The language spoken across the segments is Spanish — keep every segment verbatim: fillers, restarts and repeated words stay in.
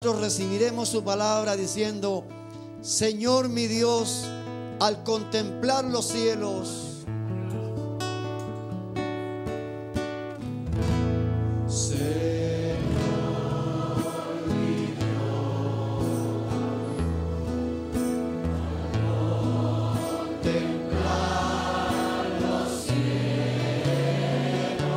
Nosotros recibiremos su palabra diciendo: Señor mi Dios, al contemplar los cielos. Señor mi Dios, al contemplar los cielos. Amen.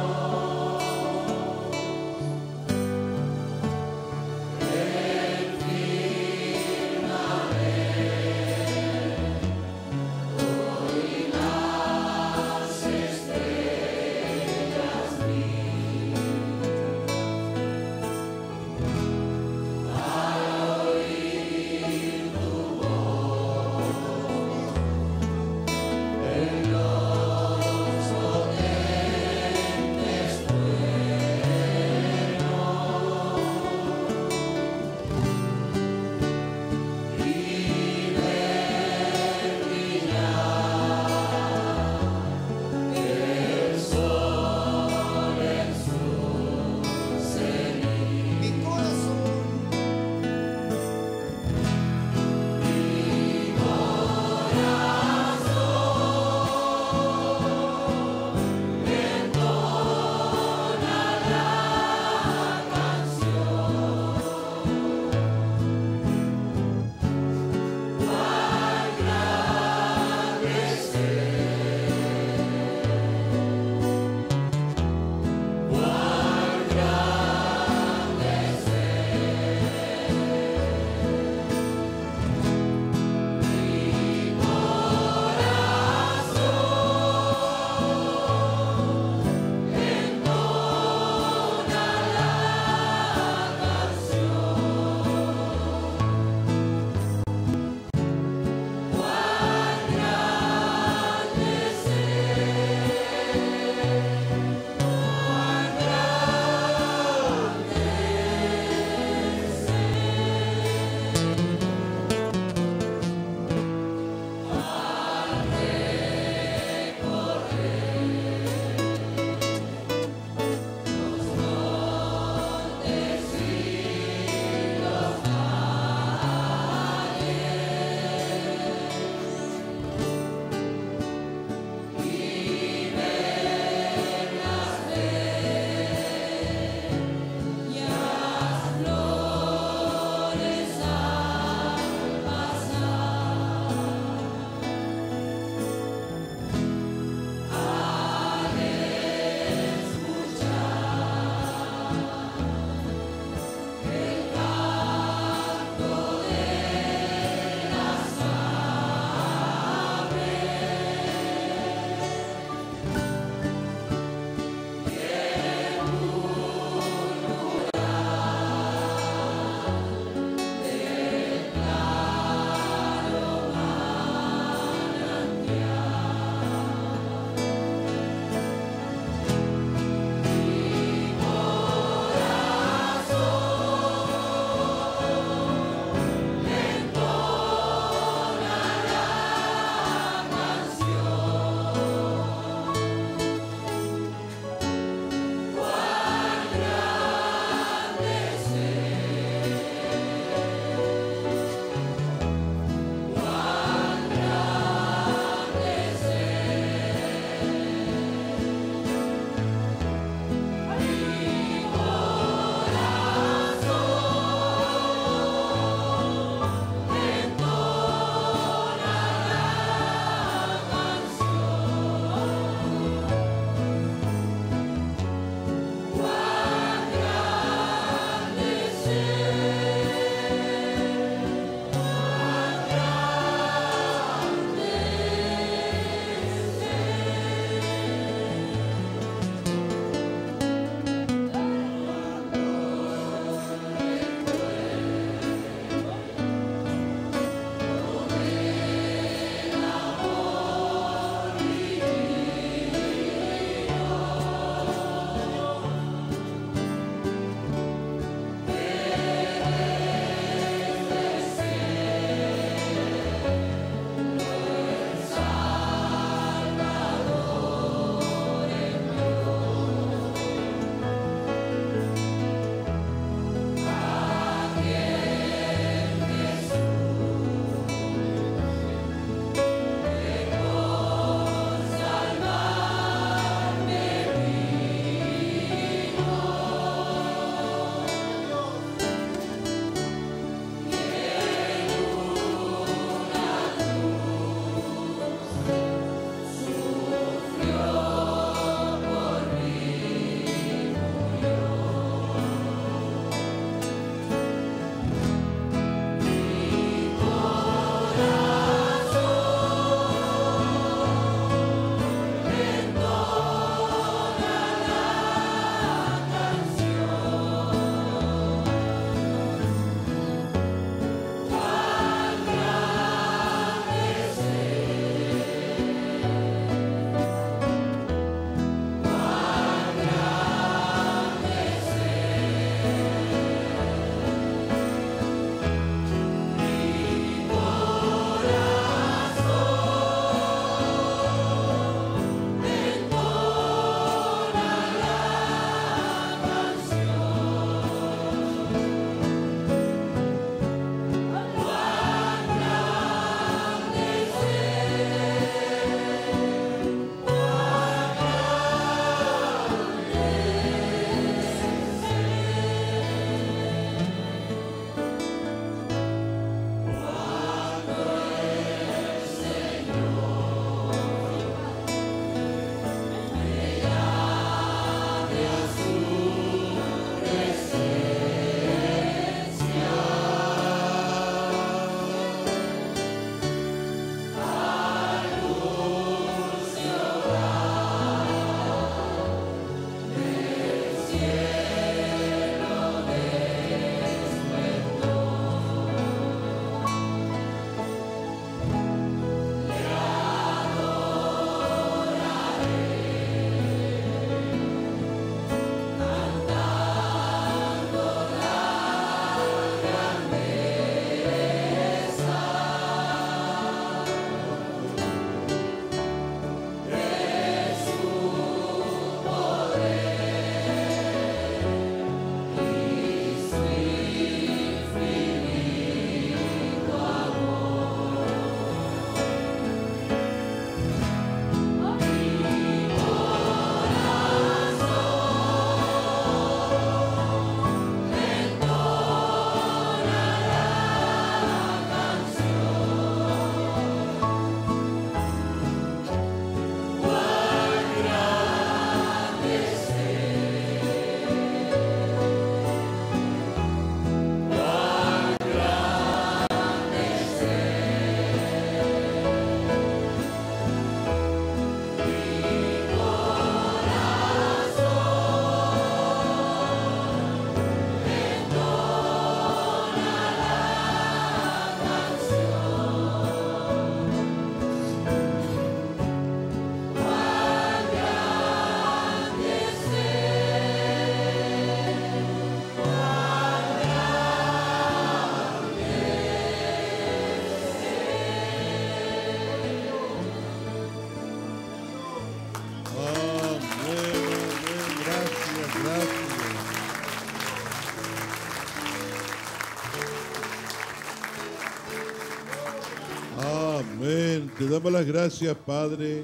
Te damos las gracias, Padre.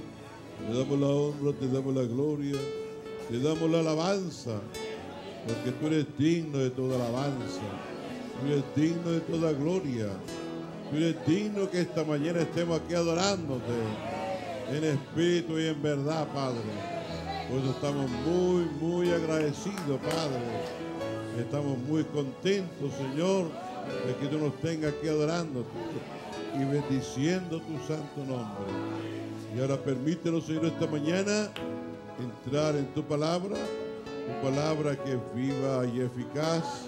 Te damos la honra, te damos la gloria. Te damos la alabanza. Porque tú eres digno de toda alabanza. Tú eres digno de toda gloria. Tú eres digno que esta mañana estemos aquí adorándote. En espíritu y en verdad, Padre. Por eso estamos muy, muy agradecidos, Padre. Estamos muy contentos, Señor, de que tú nos tengas aquí adorándote y bendiciendo tu santo nombre. Y ahora permítenos, Señor, esta mañana entrar en tu palabra, tu palabra que es viva y eficaz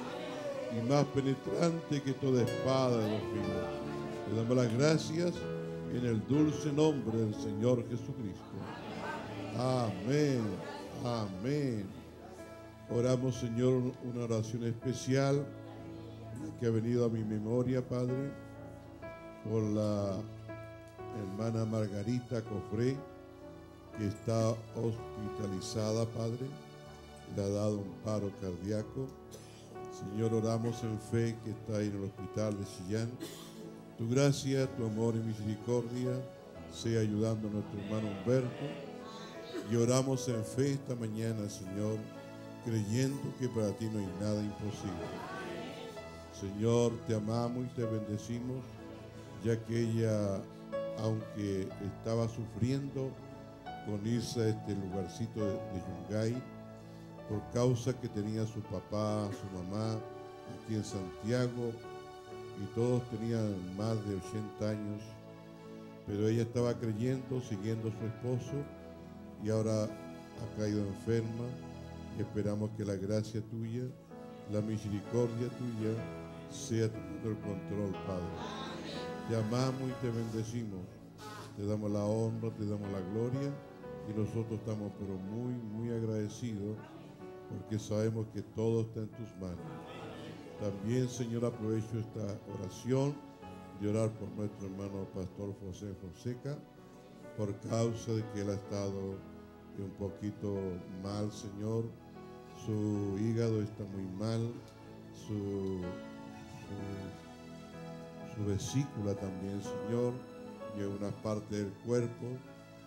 y más penetrante que toda espada de los filos. Te damos las gracias en el dulce nombre del Señor Jesucristo. Amén, amén. Oramos, Señor, una oración especial que ha venido a mi memoria, Padre, por la hermana Margarita Cofré, que está hospitalizada, Padre. Le ha dado un paro cardíaco. Señor, oramos en fe que está ahí en el hospital de Chillán. Tu gracia, tu amor y misericordia sea ayudando a nuestro hermano Humberto. Y oramos en fe esta mañana, Señor, creyendo que para ti no hay nada imposible. Señor, te amamos y te bendecimos, ya que ella, aunque estaba sufriendo con irse a este lugarcito de, de Yungay, por causa que tenía su papá, su mamá, aquí en Santiago, y todos tenían más de ochenta años, pero ella estaba creyendo, siguiendo a su esposo, y ahora ha caído enferma, y esperamos que la gracia tuya, la misericordia tuya, sea tomando el control, Padre. Te amamos y te bendecimos, te damos la honra, te damos la gloria y nosotros estamos pero muy, muy agradecidos porque sabemos que todo está en tus manos. También, Señor, aprovecho esta oración de orar por nuestro hermano pastor José Fonseca, por causa de que él ha estado un poquito mal, Señor. Su hígado está muy mal, su... su su vesícula también, Señor, y en una parte del cuerpo,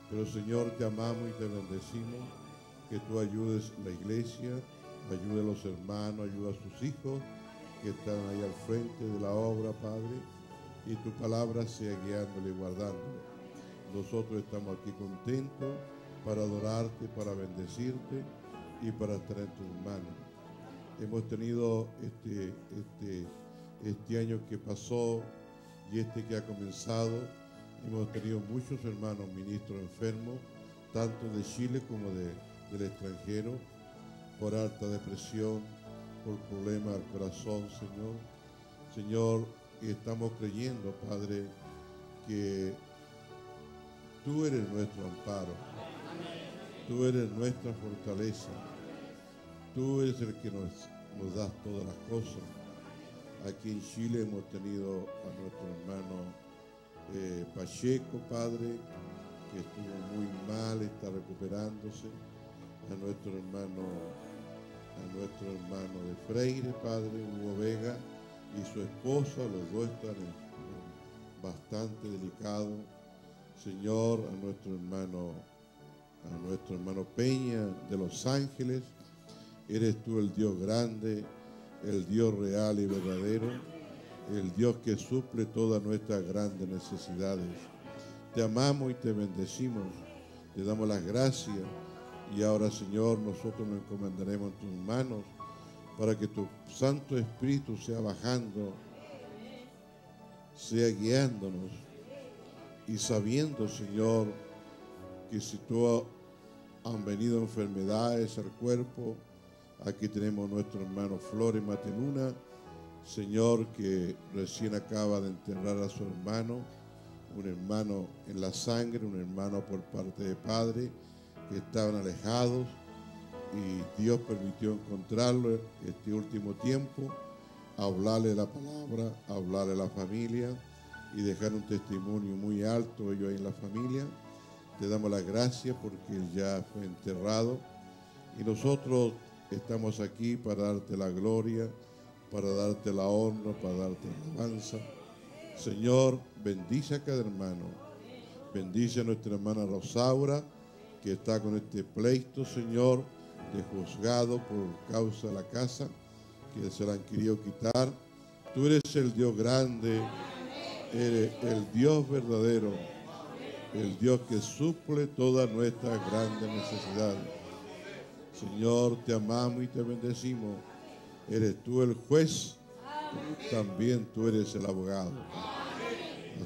pero, Señor, te amamos y te bendecimos, que tú ayudes a la iglesia, ayude a los hermanos, ayuda a sus hijos que están ahí al frente de la obra, Padre, y tu palabra sea guiándole y guardándole. Nosotros estamos aquí contentos para adorarte, para bendecirte y para estar en tus manos. Hemos tenido este, este Este año que pasó y este que ha comenzado, hemos tenido muchos hermanos ministros enfermos, tanto de Chile como de, del extranjero, por alta depresión, por problemas al corazón, Señor. Señor, estamos creyendo, Padre, que tú eres nuestro amparo, tú eres nuestra fortaleza, tú eres el que nos, nos das todas las cosas. Aquí en Chile hemos tenido a nuestro hermano eh, Pacheco, Padre, que estuvo muy mal, está recuperándose. A nuestro hermano, a nuestro hermano de Freire, Padre, Hugo Vega, y su esposa, los dos están en, bastante delicados. Señor, a nuestro hermano, a nuestro hermano Peña de Los Ángeles, eres tú el Dios grande, el Dios real y verdadero, el Dios que suple todas nuestras grandes necesidades. Te amamos y te bendecimos, te damos las gracias y ahora, Señor, nosotros nos encomendaremos en tus manos para que tu Santo Espíritu sea bajando, sea guiándonos y sabiendo, Señor, que si tú han venido enfermedades al cuerpo, aquí tenemos a nuestro hermano Flores Matenuna, Señor, que recién acaba de enterrar a su hermano, un hermano en la sangre, un hermano por parte de padre, que estaban alejados y Dios permitió encontrarlo este último tiempo, hablarle la palabra, hablarle a la familia y dejar un testimonio muy alto ellos ahí en la familia. Te damos las gracias porque él ya fue enterrado y nosotros estamos aquí para darte la gloria, para darte la honra, para darte la alabanza. Señor, bendice a cada hermano, Bendice a nuestra hermana Rosaura, que está con este pleito, Señor, de juzgado por causa de la casa, que se la han querido quitar. Tú eres el Dios grande, eres el Dios verdadero, el Dios que suple todas nuestras grandes necesidades. Señor, te amamos y te bendecimos. Eres tú el juez, también tú eres el abogado.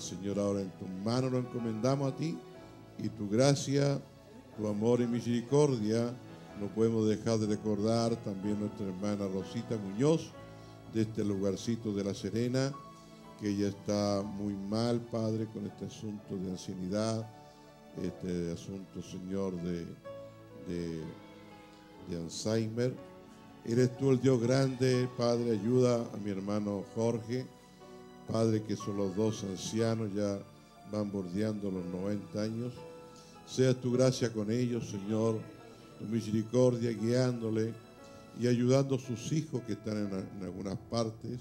Señor, ahora en tus manos lo encomendamos a ti, y tu gracia, tu amor y misericordia no podemos dejar de recordar. También nuestra hermana Rosita Muñoz, de este lugarcito de La Serena, que ella está muy mal, Padre, con este asunto de ancianidad, este asunto, Señor, de, de, de Alzheimer. Eres tú el Dios grande, Padre. Ayuda a mi hermano Jorge, Padre, que son los dos ancianos, ya van bordeando los noventa años. Sea tu gracia con ellos, Señor, tu misericordia guiándole y ayudando a sus hijos que están en, en algunas partes,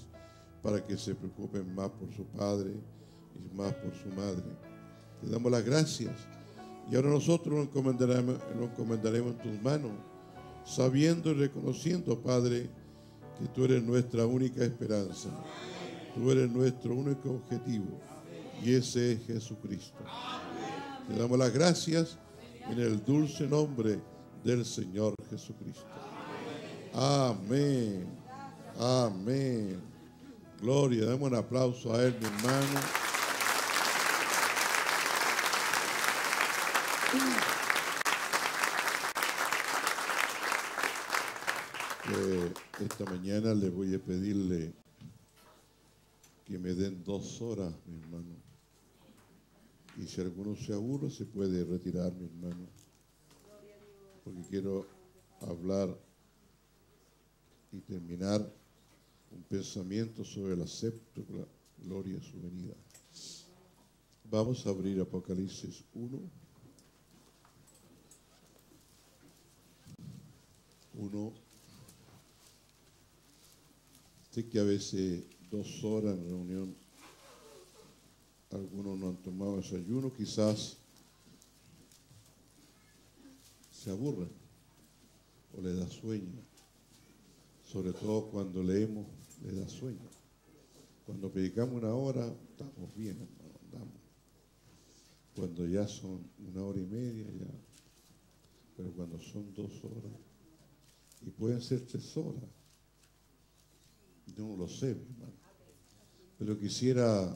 para que se preocupen más por su padre y más por su madre. Te damos las gracias. Y ahora nosotros lo encomendaremos, lo encomendaremos en tus manos, sabiendo y reconociendo, Padre, que tú eres nuestra única esperanza. Tú eres nuestro único objetivo, y ese es Jesucristo. Te damos las gracias en el dulce nombre del Señor Jesucristo. Amén. Amén. Gloria. Demos un aplauso a él, mi hermano. Eh, esta mañana les voy a pedirle que me den dos horas, mi hermano. Y si alguno se aburre, se puede retirar, mi hermano. Porque quiero hablar y terminar un pensamiento sobre la séptima gloria de su venida. Vamos a abrir Apocalipsis uno. Uno. Sé que a veces dos horas en reunión, algunos no han tomado desayuno, quizás se aburren o les da sueño, sobre todo cuando leemos les da sueño. Cuando predicamos una hora estamos bien, hermano, andamos. Cuando ya son una hora y media, ya, pero cuando son dos horas y pueden ser tres horas, no lo sé, mi hermano, pero quisiera,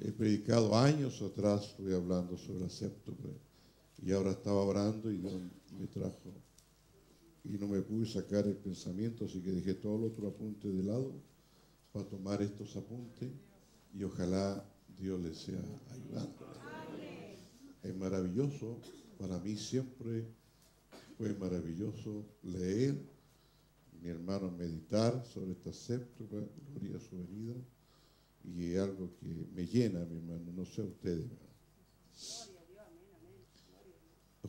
he predicado años atrás, estuve hablando sobre la séptuple, y ahora estaba orando y Dios me trajo, y no me pude sacar el pensamiento, así que dejé todo el otro apunte de lado para tomar estos apuntes, y ojalá Dios les sea ayudando. Es maravilloso, para mí siempre fue maravilloso leer, mi hermano, meditar sobre esta séptima gloria de su venida, y es algo que me llena, mi hermano, no sé ustedes.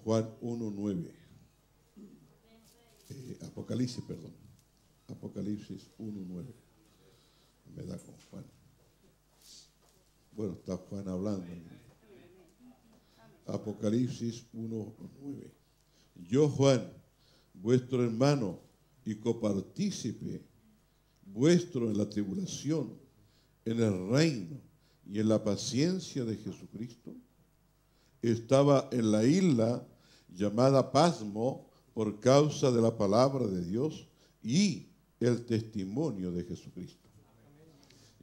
Juan uno nueve, eh, Apocalipsis, perdón, Apocalipsis uno nueve, me da con Juan. Bueno, está Juan hablando. Apocalipsis uno nueve. Yo, Juan, vuestro hermano, y copartícipe vuestro en la tribulación, en el reino y en la paciencia de Jesucristo, estaba en la isla llamada Pasmo por causa de la palabra de Dios y el testimonio de Jesucristo.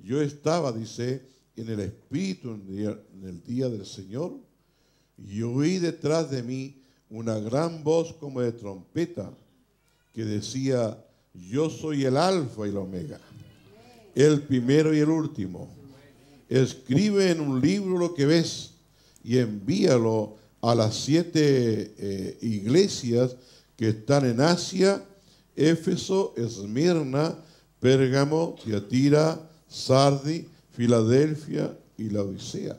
Yo estaba, dice, en el Espíritu en el día del Señor, y oí detrás de mí una gran voz como de trompeta, que decía: yo soy el alfa y la omega, el primero y el último. Escribe en un libro lo que ves y envíalo a las siete eh, iglesias que están en Asia: Éfeso, Esmirna, Pérgamo, Tiatira, Sardi, Filadelfia y Laodicea.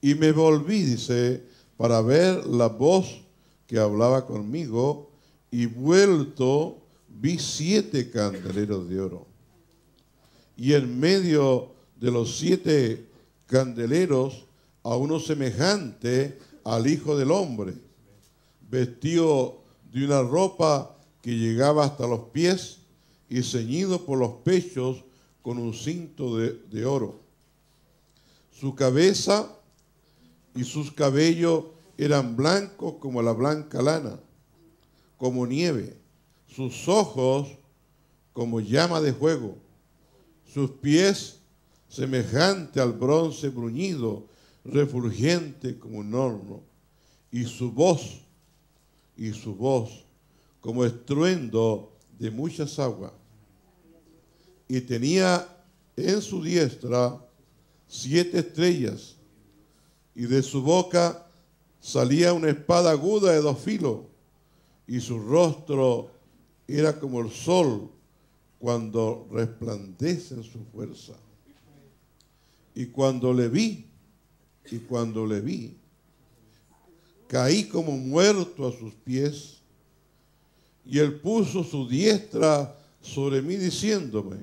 Y me volví, dice, para ver la voz que hablaba conmigo, y vuelto vi siete candeleros de oro, y en medio de los siete candeleros a uno semejante al Hijo del Hombre, vestido de una ropa que llegaba hasta los pies y ceñido por los pechos con un cinto de, de oro. Su cabeza y sus cabellos eran blancos como la blanca lana, como nieve, sus ojos como llama de fuego, sus pies semejante al bronce bruñido, refulgente como un horno, y su voz, y su voz como estruendo de muchas aguas. Y tenía en su diestra siete estrellas, y de su boca salía una espada aguda de dos filos, y su rostro era como el sol cuando resplandece en su fuerza. Y cuando le vi, y cuando le vi, caí como muerto a sus pies, y él puso su diestra sobre mí diciéndome,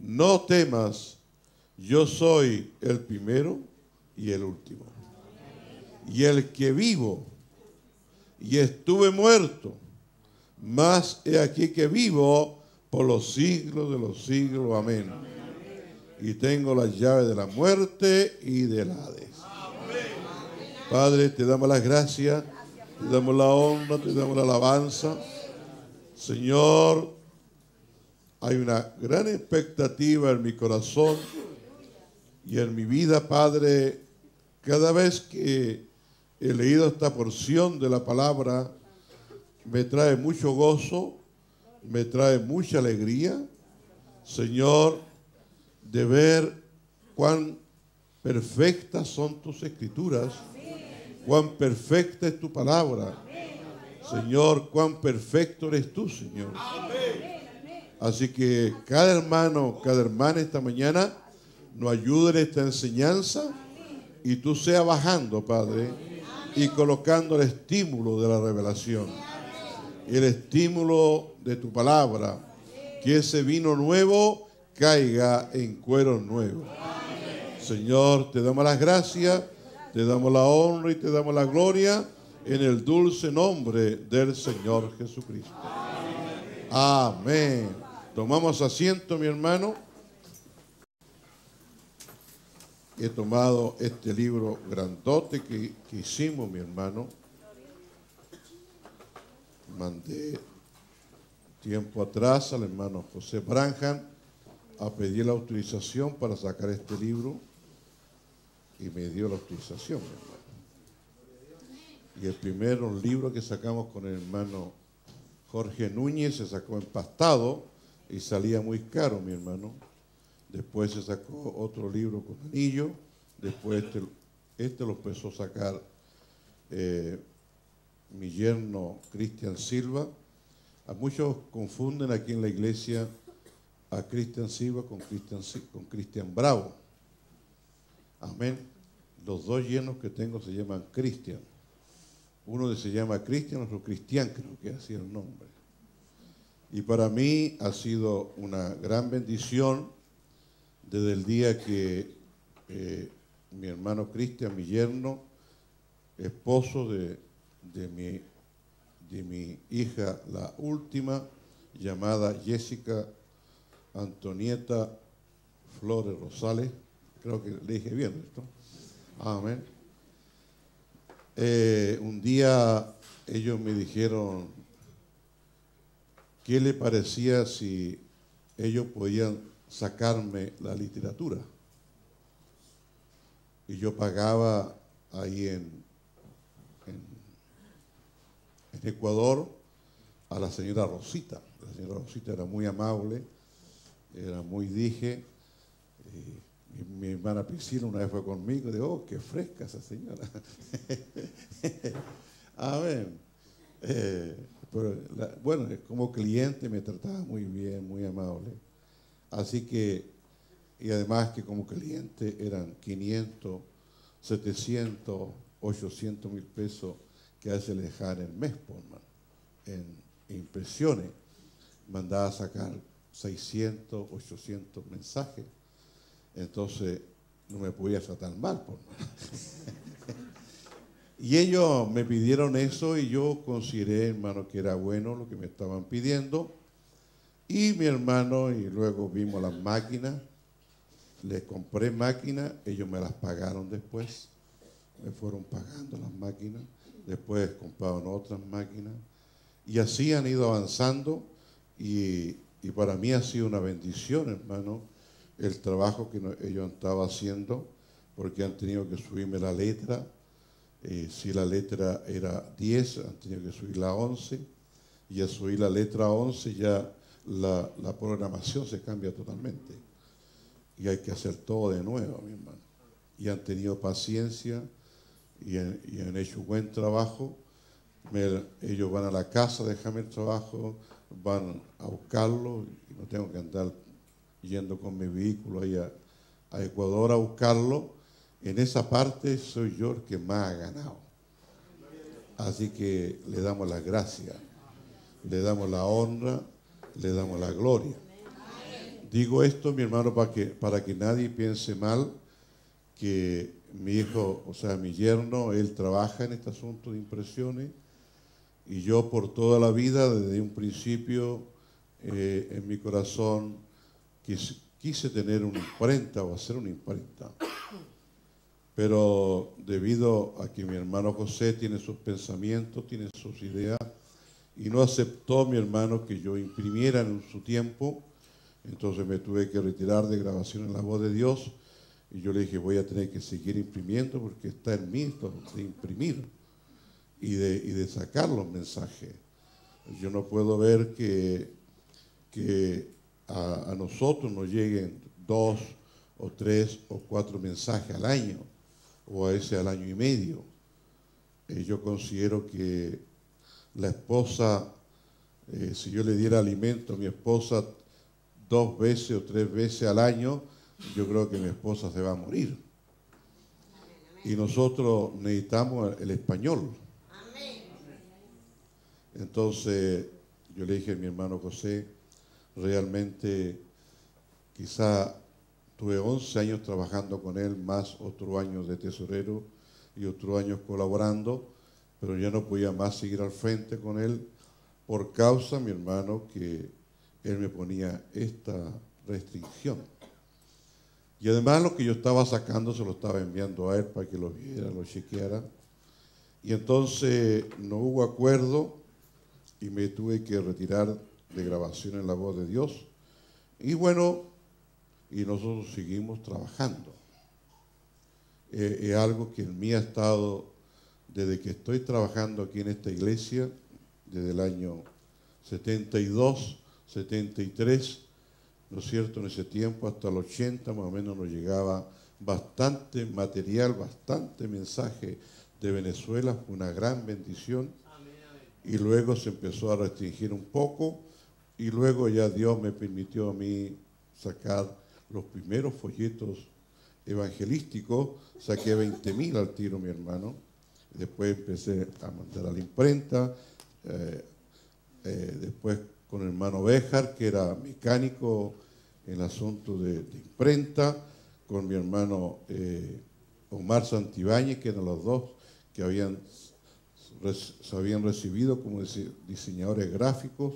no temas, yo soy el primero y el último, y el que vivo, y estuve muerto, mas he aquí que vivo por los siglos de los siglos. Amén. Y tengo las llaves de la muerte y del Hades. Padre, te damos las gracias, te damos la honra, te damos la alabanza. Señor, hay una gran expectativa en mi corazón y en mi vida, Padre. Cada vez que he leído esta porción de la palabra, me trae mucho gozo, me trae mucha alegría, Señor, de ver cuán perfectas son tus escrituras, cuán perfecta es tu palabra. Señor, cuán perfecto eres tú, Señor. Así que cada hermano, cada hermana esta mañana nos ayude en esta enseñanza y tú seas bajando, Padre, y colocando el estímulo de la revelación, el estímulo de tu palabra, que ese vino nuevo caiga en cueros nuevos. Señor, te damos las gracias, te damos la honra y te damos la gloria, en el dulce nombre del Señor Jesucristo. Amén. Tomamos asiento, mi hermano. He tomado este libro grandote que, que hicimos, mi hermano. Mandé tiempo atrás al hermano José Branham a pedir la autorización para sacar este libro y me dio la autorización, mi hermano. Y el primer libro que sacamos con el hermano Jorge Núñez se sacó empastado y salía muy caro, mi hermano. Después se sacó otro libro con anillo. Después este, este lo empezó a sacar eh, mi yerno Cristian Silva. A muchos confunden aquí en la iglesia a Cristian Silva con Cristian con Cristian Bravo. Amén. Los dos yernos que tengo se llaman Cristian. Uno se llama Cristian, otro Cristian, creo que así es el nombre. Y para mí ha sido una gran bendición desde el día que eh, mi hermano Cristian, mi yerno, esposo de, de, mi, de mi hija, la última, llamada Jessica Antonieta Flores Rosales. Creo que le dije bien esto. Amén. Eh, un día ellos me dijeron qué le parecía si ellos podían sacarme la literatura. Y yo pagaba ahí en, en, en Ecuador a la señora Rosita. La señora Rosita era muy amable, era muy dije. Eh, Mi, mi hermana Priscila una vez fue conmigo y dijo, oh, qué fresca esa señora. Amén. Eh, pero la, bueno, como cliente me trataba muy bien, muy amable. Así que, y además que como cliente eran quinientos, setecientos, ochocientos mil pesos que a veces le dejaban el mes, por man, en impresiones. Mandaba a sacar seiscientos, ochocientos mensajes. Entonces, no me podía tratar mal. Por y ellos me pidieron eso y yo consideré, hermano, que era bueno lo que me estaban pidiendo. Y mi hermano, y luego vimos las máquinas, les compré máquinas, ellos me las pagaron después. Me fueron pagando las máquinas, después compraron otras máquinas. Y así han ido avanzando y, y para mí ha sido una bendición, hermano, el trabajo que no, ellos han estado haciendo, porque han tenido que subirme la letra. Eh, si la letra era diez, han tenido que subir la once, y al subir la letra once ya la, la programación se cambia totalmente. Y hay que hacer todo de nuevo, mi hermano. Y han tenido paciencia y, y han hecho un buen trabajo. Me, ellos van a la casa a dejarme el trabajo, van a buscarlo, y no tengo que andar yendo con mi vehículo ahí a, a Ecuador a buscarlo. En esa parte soy yo el que más ha ganado. Así que le damos las gracias, le damos la honra, le damos la gloria. Digo esto, mi hermano, para que, para que nadie piense mal que mi hijo, o sea, mi yerno, él trabaja en este asunto de impresiones y yo por toda la vida, desde un principio, eh, en mi corazón quise, quise tener una imprenta o hacer una imprenta. Pero debido a que mi hermano José tiene sus pensamientos, tiene sus ideas, y no aceptó mi hermano que yo imprimiera en su tiempo, entonces me tuve que retirar de grabación en La Voz de Dios, y yo le dije, voy a tener que seguir imprimiendo porque está en mí de imprimir y de, y de sacar los mensajes. Yo no puedo ver que, que a, a nosotros nos lleguen dos o tres o cuatro mensajes al año, o a ese al año y medio. Eh, yo considero que la esposa, eh, si yo le diera alimento a mi esposa dos veces o tres veces al año, yo creo que mi esposa se va a morir. Y nosotros necesitamos el español. Entonces, yo le dije a mi hermano José, realmente quizá tuve once años trabajando con él, más otro año de tesorero y otro año colaborando, pero ya no podía más seguir al frente con él por causa, mi hermano, que él me ponía esta restricción. Y además lo que yo estaba sacando se lo estaba enviando a él para que lo viera, lo chequeara. Y entonces no hubo acuerdo y me tuve que retirar de grabación en La Voz de Dios. Y bueno, y nosotros seguimos trabajando. Eh, es algo que en mí ha estado, desde que estoy trabajando aquí en esta iglesia, desde el año setenta y dos, setenta y tres, ¿no es cierto? En ese tiempo, hasta el ochenta más o menos, nos llegaba bastante material, bastante mensaje de Venezuela, fue una gran bendición. Y luego se empezó a restringir un poco, y luego ya Dios me permitió a mí sacar los primeros folletos evangelísticos, saqué veinte mil al tiro, mi hermano. Después empecé a mandar a la imprenta, eh, eh, después con el hermano Béjar, que era mecánico en el asunto de, de imprenta, con mi hermano eh, Omar Santibáñez, que eran los dos que habían, res, se habían recibido como diseñadores gráficos.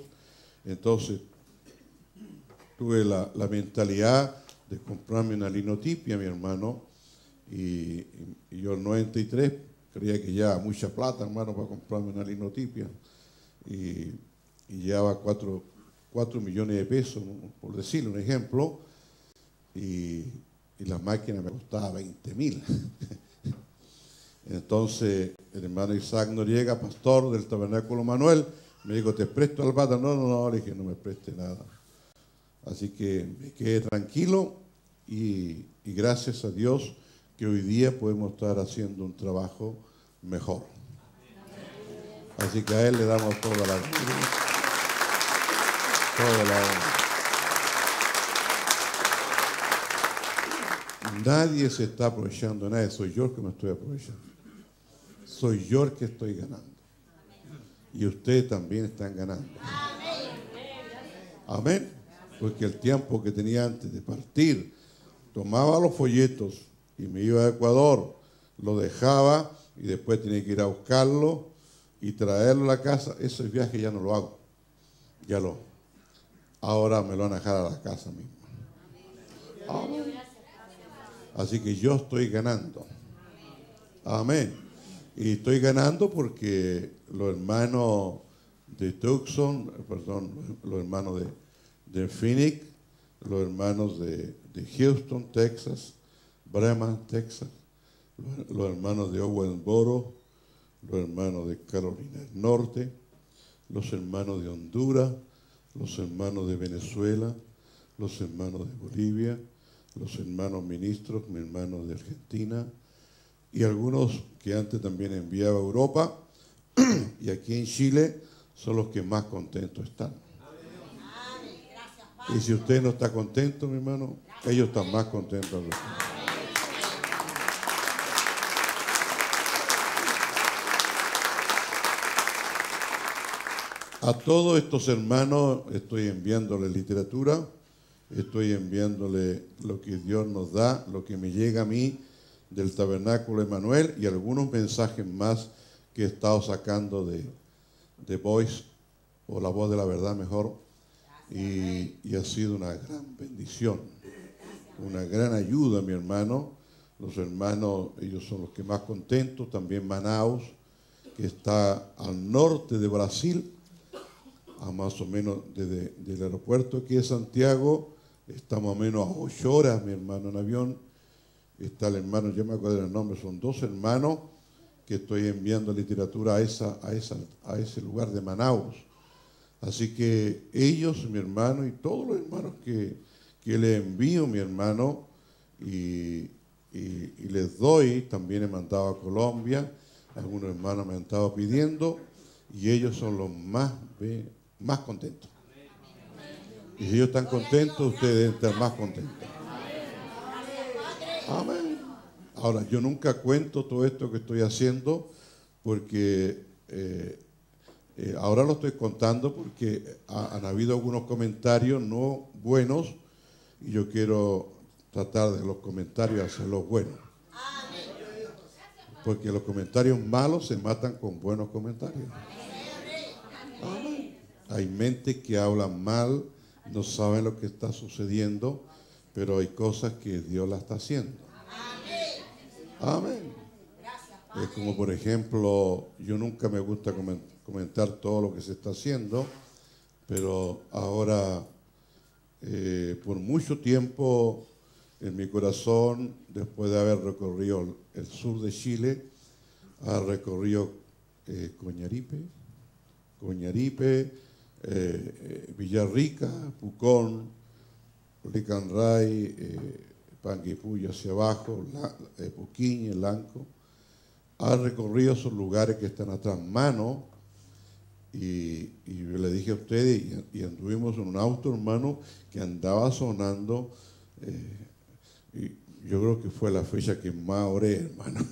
Entonces, tuve la, la mentalidad de comprarme una linotipia, mi hermano, y, y, y yo en noventa y tres creía que ya mucha plata, hermano, para comprarme una linotipia, y, y llevaba cuatro millones de pesos, por decirle un ejemplo, y, y la máquina me costaba veinte mil. Entonces el hermano Isaac Noriega, pastor del Tabernáculo Manuel, me dijo, ¿te presto al pata? No, no, no, le dije, no me preste nada. Así que me quedé tranquilo y, y gracias a Dios que hoy día podemos estar haciendo un trabajo mejor. Así que a Él le damos toda la gloria, toda la honra. Nadie se está aprovechando de nadie, soy yo el que me estoy aprovechando. Soy yo el que estoy ganando. Y ustedes también están ganando. Amén. Porque el tiempo que tenía antes de partir, tomaba los folletos, y me iba a Ecuador, lo dejaba y después tenía que ir a buscarlo y traerlo a la casa. Esos viajes ya no lo hago, ya lo, ahora me lo van a dejar a la casa misma. Oh. Así que yo estoy ganando. Amén. Y estoy ganando porque los hermanos de Tucson, perdón, los hermanos de, de Phoenix, los hermanos de, de Houston, Texas, Bremen, Texas, los, los hermanos de Owensboro, los hermanos de Carolina del Norte, los hermanos de Honduras, los hermanos de Venezuela, los hermanos de Bolivia, los hermanos ministros, mis hermanos de Argentina, y algunos que antes también enviaba a Europa, y aquí en Chile son los que más contentos están. Y si usted no está contento, mi hermano, ellos están más contentos. A todos estos hermanos estoy enviándole literatura, estoy enviándole lo que Dios nos da, lo que me llega a mí del tabernáculo de Manuel, y algunos mensajes más que he estado sacando de, de Voice, o la voz de la verdad mejor, y, y ha sido una gran bendición, una gran ayuda, mi hermano. Los hermanos, ellos son los que más contentos, también Manaus, que está al norte de Brasil, a más o menos desde el aeropuerto aquí de Santiago, está más o menos a ocho horas, mi hermano, en avión. Está el hermano, yo me acuerdo del nombre, son dos hermanos que estoy enviando literatura a, esa, a, esa, a ese lugar de Manaus. Así que ellos, mi hermano, y todos los hermanos que, que le envío, mi hermano, y, y, y les doy, también he mandado a Colombia, algunos hermanos me han estado pidiendo, y ellos son los más, más contentos. Y si ellos están contentos, ustedes están más contentos. Amén. Ahora, yo nunca cuento todo esto que estoy haciendo porque eh, eh, ahora lo estoy contando porque ha, han habido algunos comentarios no buenos y yo quiero tratar de los comentarios hacerlos buenos. Porque los comentarios malos se matan con buenos comentarios. Amén. Hay mentes que hablan mal, no saben lo que está sucediendo. Pero hay cosas que Dios las está haciendo. Amén. Es como, por ejemplo, yo nunca me gusta comentar todo lo que se está haciendo, pero ahora, eh, por mucho tiempo, en mi corazón, después de haber recorrido el sur de Chile, ha recorrido eh, Coñaripe, Coñaripe, eh, eh, Villarrica, Pucón, Licanray, eh, Panguipullo hacia abajo, la, eh, Puquiñe, Lanco, ha recorrido esos lugares que están atrás mano y, y yo le dije a ustedes y, y anduvimos en un auto, hermano, que andaba sonando, eh, y yo creo que fue la fecha que más oré, hermano,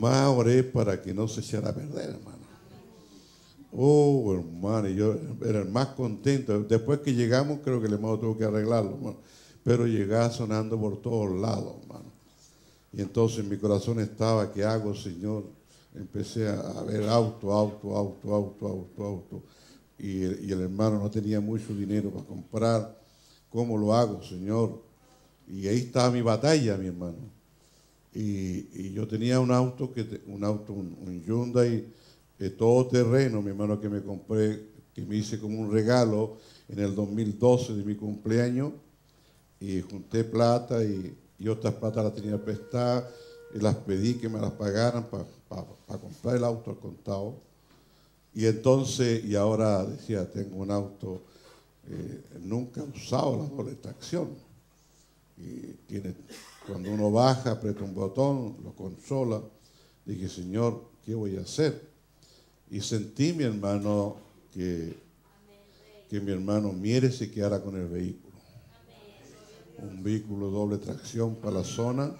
más oré para que no se echara a perder, hermano. Oh, hermano, yo era el más contento. Después que llegamos, creo que el hermano tuvo que arreglarlo, hermano. Pero llegaba sonando por todos lados, hermano. Y entonces mi corazón estaba, ¿qué hago, Señor? Empecé a ver auto, auto, auto, auto, auto, auto. Y el, y el hermano no tenía mucho dinero para comprar. ¿Cómo lo hago, Señor? Y ahí estaba mi batalla, mi hermano. Y, y yo tenía un auto, que, un, auto un, un Hyundai, de todo terreno, mi hermano, que me compré, que me hice como un regalo en el dos mil doce de mi cumpleaños, y junté plata y, y otras plata las tenía prestadas, y las pedí que me las pagaran para pa, pa comprar el auto al contado. Y entonces, y ahora decía, tengo un auto, eh, nunca usado la doble tracción. Y tiene, cuando uno baja, aprieta un botón, lo consola, dije, Señor, ¿qué voy a hacer? Y sentí, mi hermano, que, que mi hermano Miere se quedara con el vehículo. Un vehículo doble tracción para la zona,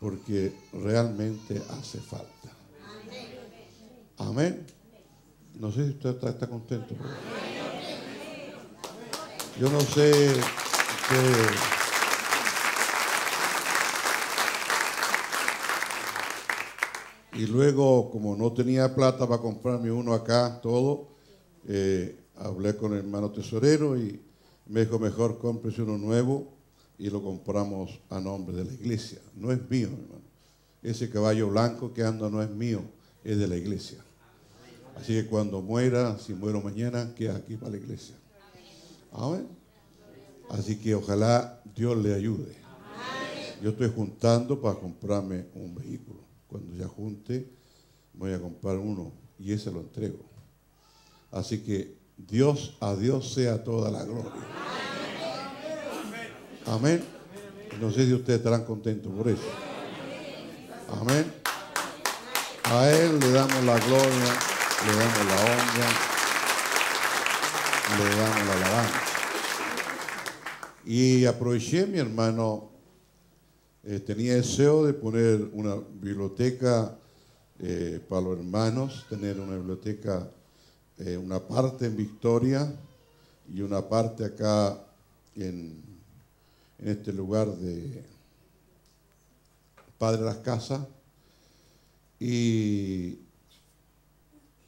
porque realmente hace falta. Amén. No sé si usted está, está contento. Pero yo no sé qué... Y luego, como no tenía plata para comprarme uno acá, todo, eh, hablé con el hermano tesorero y me dijo, mejor cómprese uno nuevo y lo compramos a nombre de la iglesia. No es mío, hermano. Ese caballo blanco que anda no es mío, es de la iglesia. Así que cuando muera, si muero mañana, queda aquí para la iglesia. Amén. Así que ojalá Dios le ayude. Yo estoy juntando para comprarme un vehículo. Cuando ya junte, voy a comprar uno y ese lo entrego. Así que Dios, a Dios sea toda la gloria. Amén. No sé si ustedes estarán contentos por eso. Amén. A Él le damos la gloria, le damos la honra, le damos la alabanza. Y aproveché, mi hermano, eh, tenía deseo de poner una biblioteca eh, para los hermanos, tener una biblioteca, eh, una parte en Victoria y una parte acá en, en este lugar de Padre Las Casas. Y,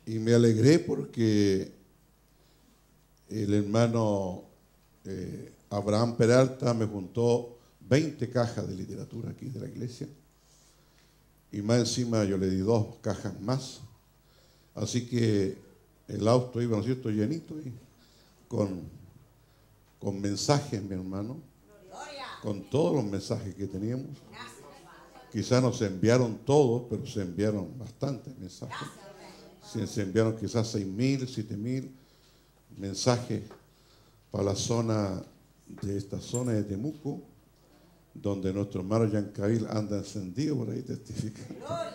y me alegré porque el hermano eh, Abraham Peralta me juntó veinte cajas de literatura aquí de la iglesia. Y más encima yo le di dos cajas más. Así que el auto iba, ¿no es cierto?, llenito y con, con mensajes, mi hermano. Con todos los mensajes que teníamos. Quizás no se enviaron todos, pero se enviaron bastantes mensajes. Se, se enviaron quizás seis mil, siete mil mensajes para la zona de esta zona de Temuco, donde nuestro hermano Yancabil anda encendido por ahí testificando. Ah,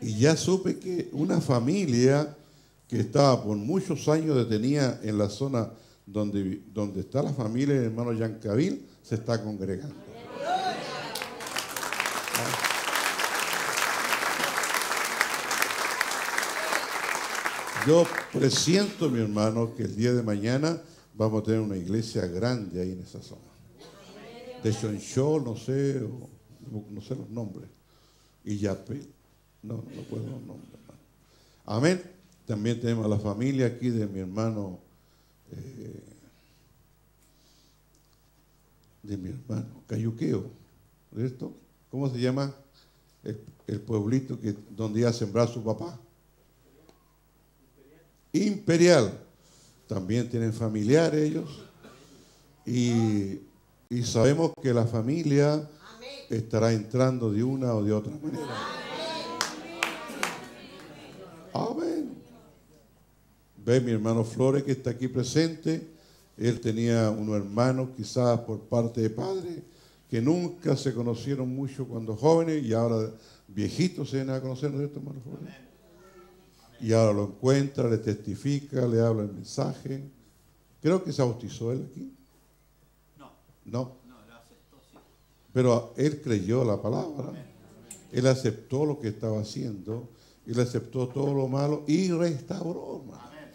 y ya supe que una familia que estaba por muchos años detenida en la zona donde, donde está la familia del hermano Yancabil se está congregando. Ah. Yo presiento, mi hermano, que el día de mañana vamos a tener una iglesia grande ahí en esa zona. De Chonchol, no sé, o, no sé los nombres. Y Yapel, no, no puedo los nombres, hermano. Amén. También tenemos a la familia aquí de mi hermano, eh, de mi hermano, Cayuqueo, ¿cierto? ¿Cómo se llama el, el pueblito que, donde iba a sembrar su papá? Imperial. También tienen familiares ellos y, y sabemos que la familia estará entrando de una o de otra manera. Amén. Ve mi hermano Flores que está aquí presente. Él tenía unos hermanos quizás por parte de padre que nunca se conocieron mucho cuando jóvenes y ahora viejitos se van a conocer, ¿no es cierto, hermano Flores? Y ahora lo encuentra, le testifica, le habla el mensaje. Creo que se bautizó él aquí. No. No. No, él aceptó, sí. Pero él creyó la palabra. Amén. Él aceptó lo que estaba haciendo. Él aceptó todo lo malo y restauró. Amén.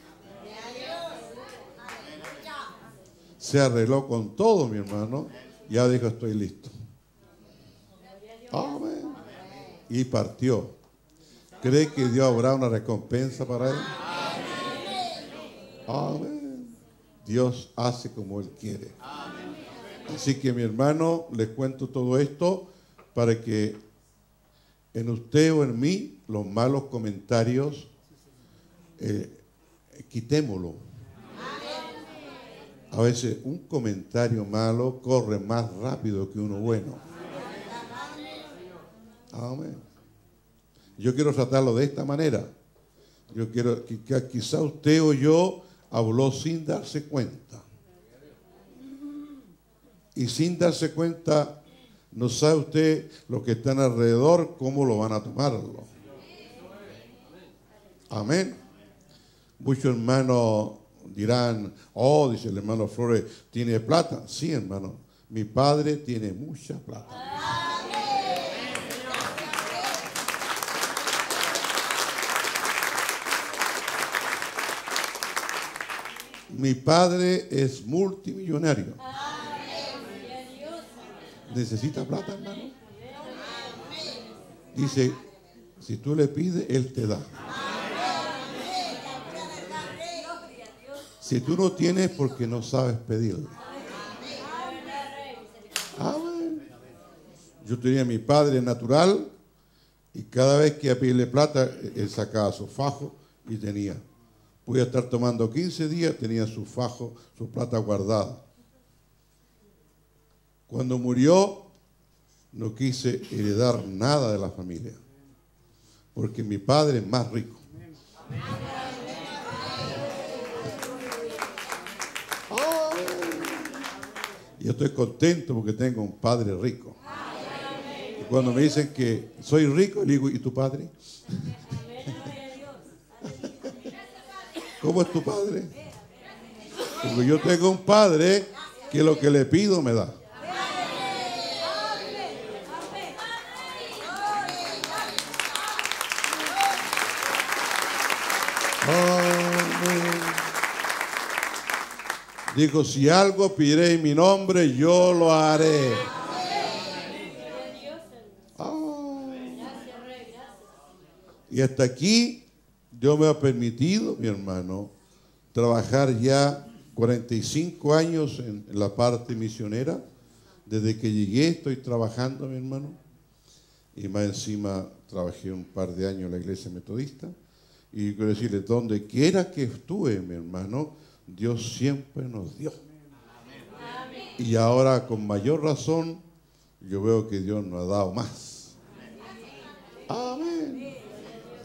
Se arregló con todo, mi hermano. Y ahora dijo, estoy listo. Amén. Y partió. ¿Cree que Dios habrá una recompensa para él? Amén. Dios hace como Él quiere. Así que mi hermano, les cuento todo esto para que en usted o en mí los malos comentarios eh, quitémoslo. A veces un comentario malo corre más rápido que uno bueno. Amén. Yo quiero tratarlo de esta manera. Yo quiero que, que quizá usted o yo habló sin darse cuenta. Y sin darse cuenta, no sabe usted los que están alrededor cómo lo van a tomarlo. Amén. Muchos hermanos dirán, oh, dice el hermano Flores, ¿tiene plata? Sí, hermano, mi padre tiene mucha plata. Mi padre es multimillonario. ¿Necesita plata, hermano? Dice, si tú le pides, Él te da. Si tú no tienes, porque no sabes pedirle. Ah, bueno. Yo tenía a mi padre natural y cada vez que iba a pedirle plata, él sacaba su fajo y tenía. Podía estar tomando quince días, tenía su fajo, su plata guardada. Cuando murió, no quise heredar nada de la familia, porque mi padre es más rico. Oh, yo estoy contento porque tengo un padre rico. Y cuando me dicen que soy rico, le digo, ¿y tu padre? ¿Cómo es tu padre? Porque yo tengo un padre que lo que le pido me da. Oh, dijo, si algo pidiréis en mi nombre, yo lo haré. Oh. Y hasta aquí Dios me ha permitido, mi hermano, trabajar ya cuarenta y cinco años en la parte misionera. Desde que llegué estoy trabajando, mi hermano. Y más encima trabajé un par de años en la iglesia metodista. Y quiero decirles, donde quiera que estuve, mi hermano, Dios siempre nos dio. Y ahora con mayor razón, yo veo que Dios nos ha dado más. Amén.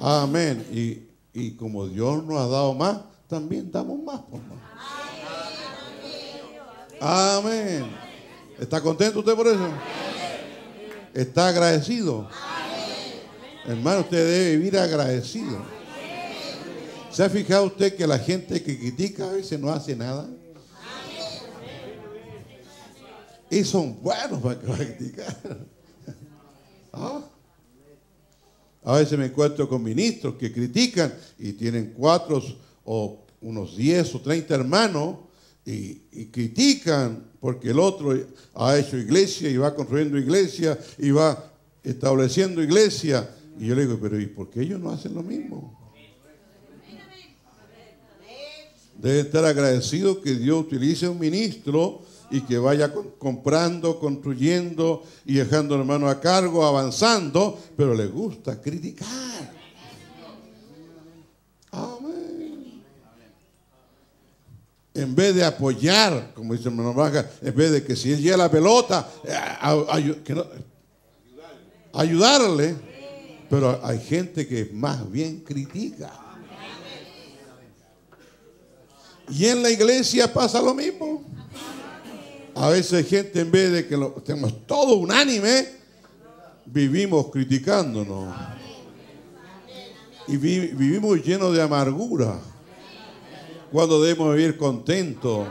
Amén. Y Y como Dios nos ha dado más, también damos más, por favor. Amén. ¿Está contento usted por eso? ¿Está agradecido? Hermano, usted debe vivir agradecido. ¿Se ha fijado usted que la gente que critica a veces no hace nada? Y son buenos para criticar. ¿Ah? A veces me encuentro con ministros que critican y tienen cuatro o unos diez o treinta hermanos y, y critican porque el otro ha hecho iglesia y va construyendo iglesia y va estableciendo iglesia. Y yo le digo, pero ¿y por qué ellos no hacen lo mismo? Debe estar agradecido que Dios utilice un ministro y que vaya comprando, construyendo y dejando hermanos a cargo, avanzando, pero les gusta criticar. Amén. En vez de apoyar, como dice hermano Baja, en vez de que si él llega la pelota, a, a, a, que no, ayudarle, pero hay gente que más bien critica. Y en la iglesia pasa lo mismo. A veces hay gente, en vez de que lo tenemos todo unánime, vivimos criticándonos. Y vi, vivimos llenos de amargura. Cuando debemos vivir contentos,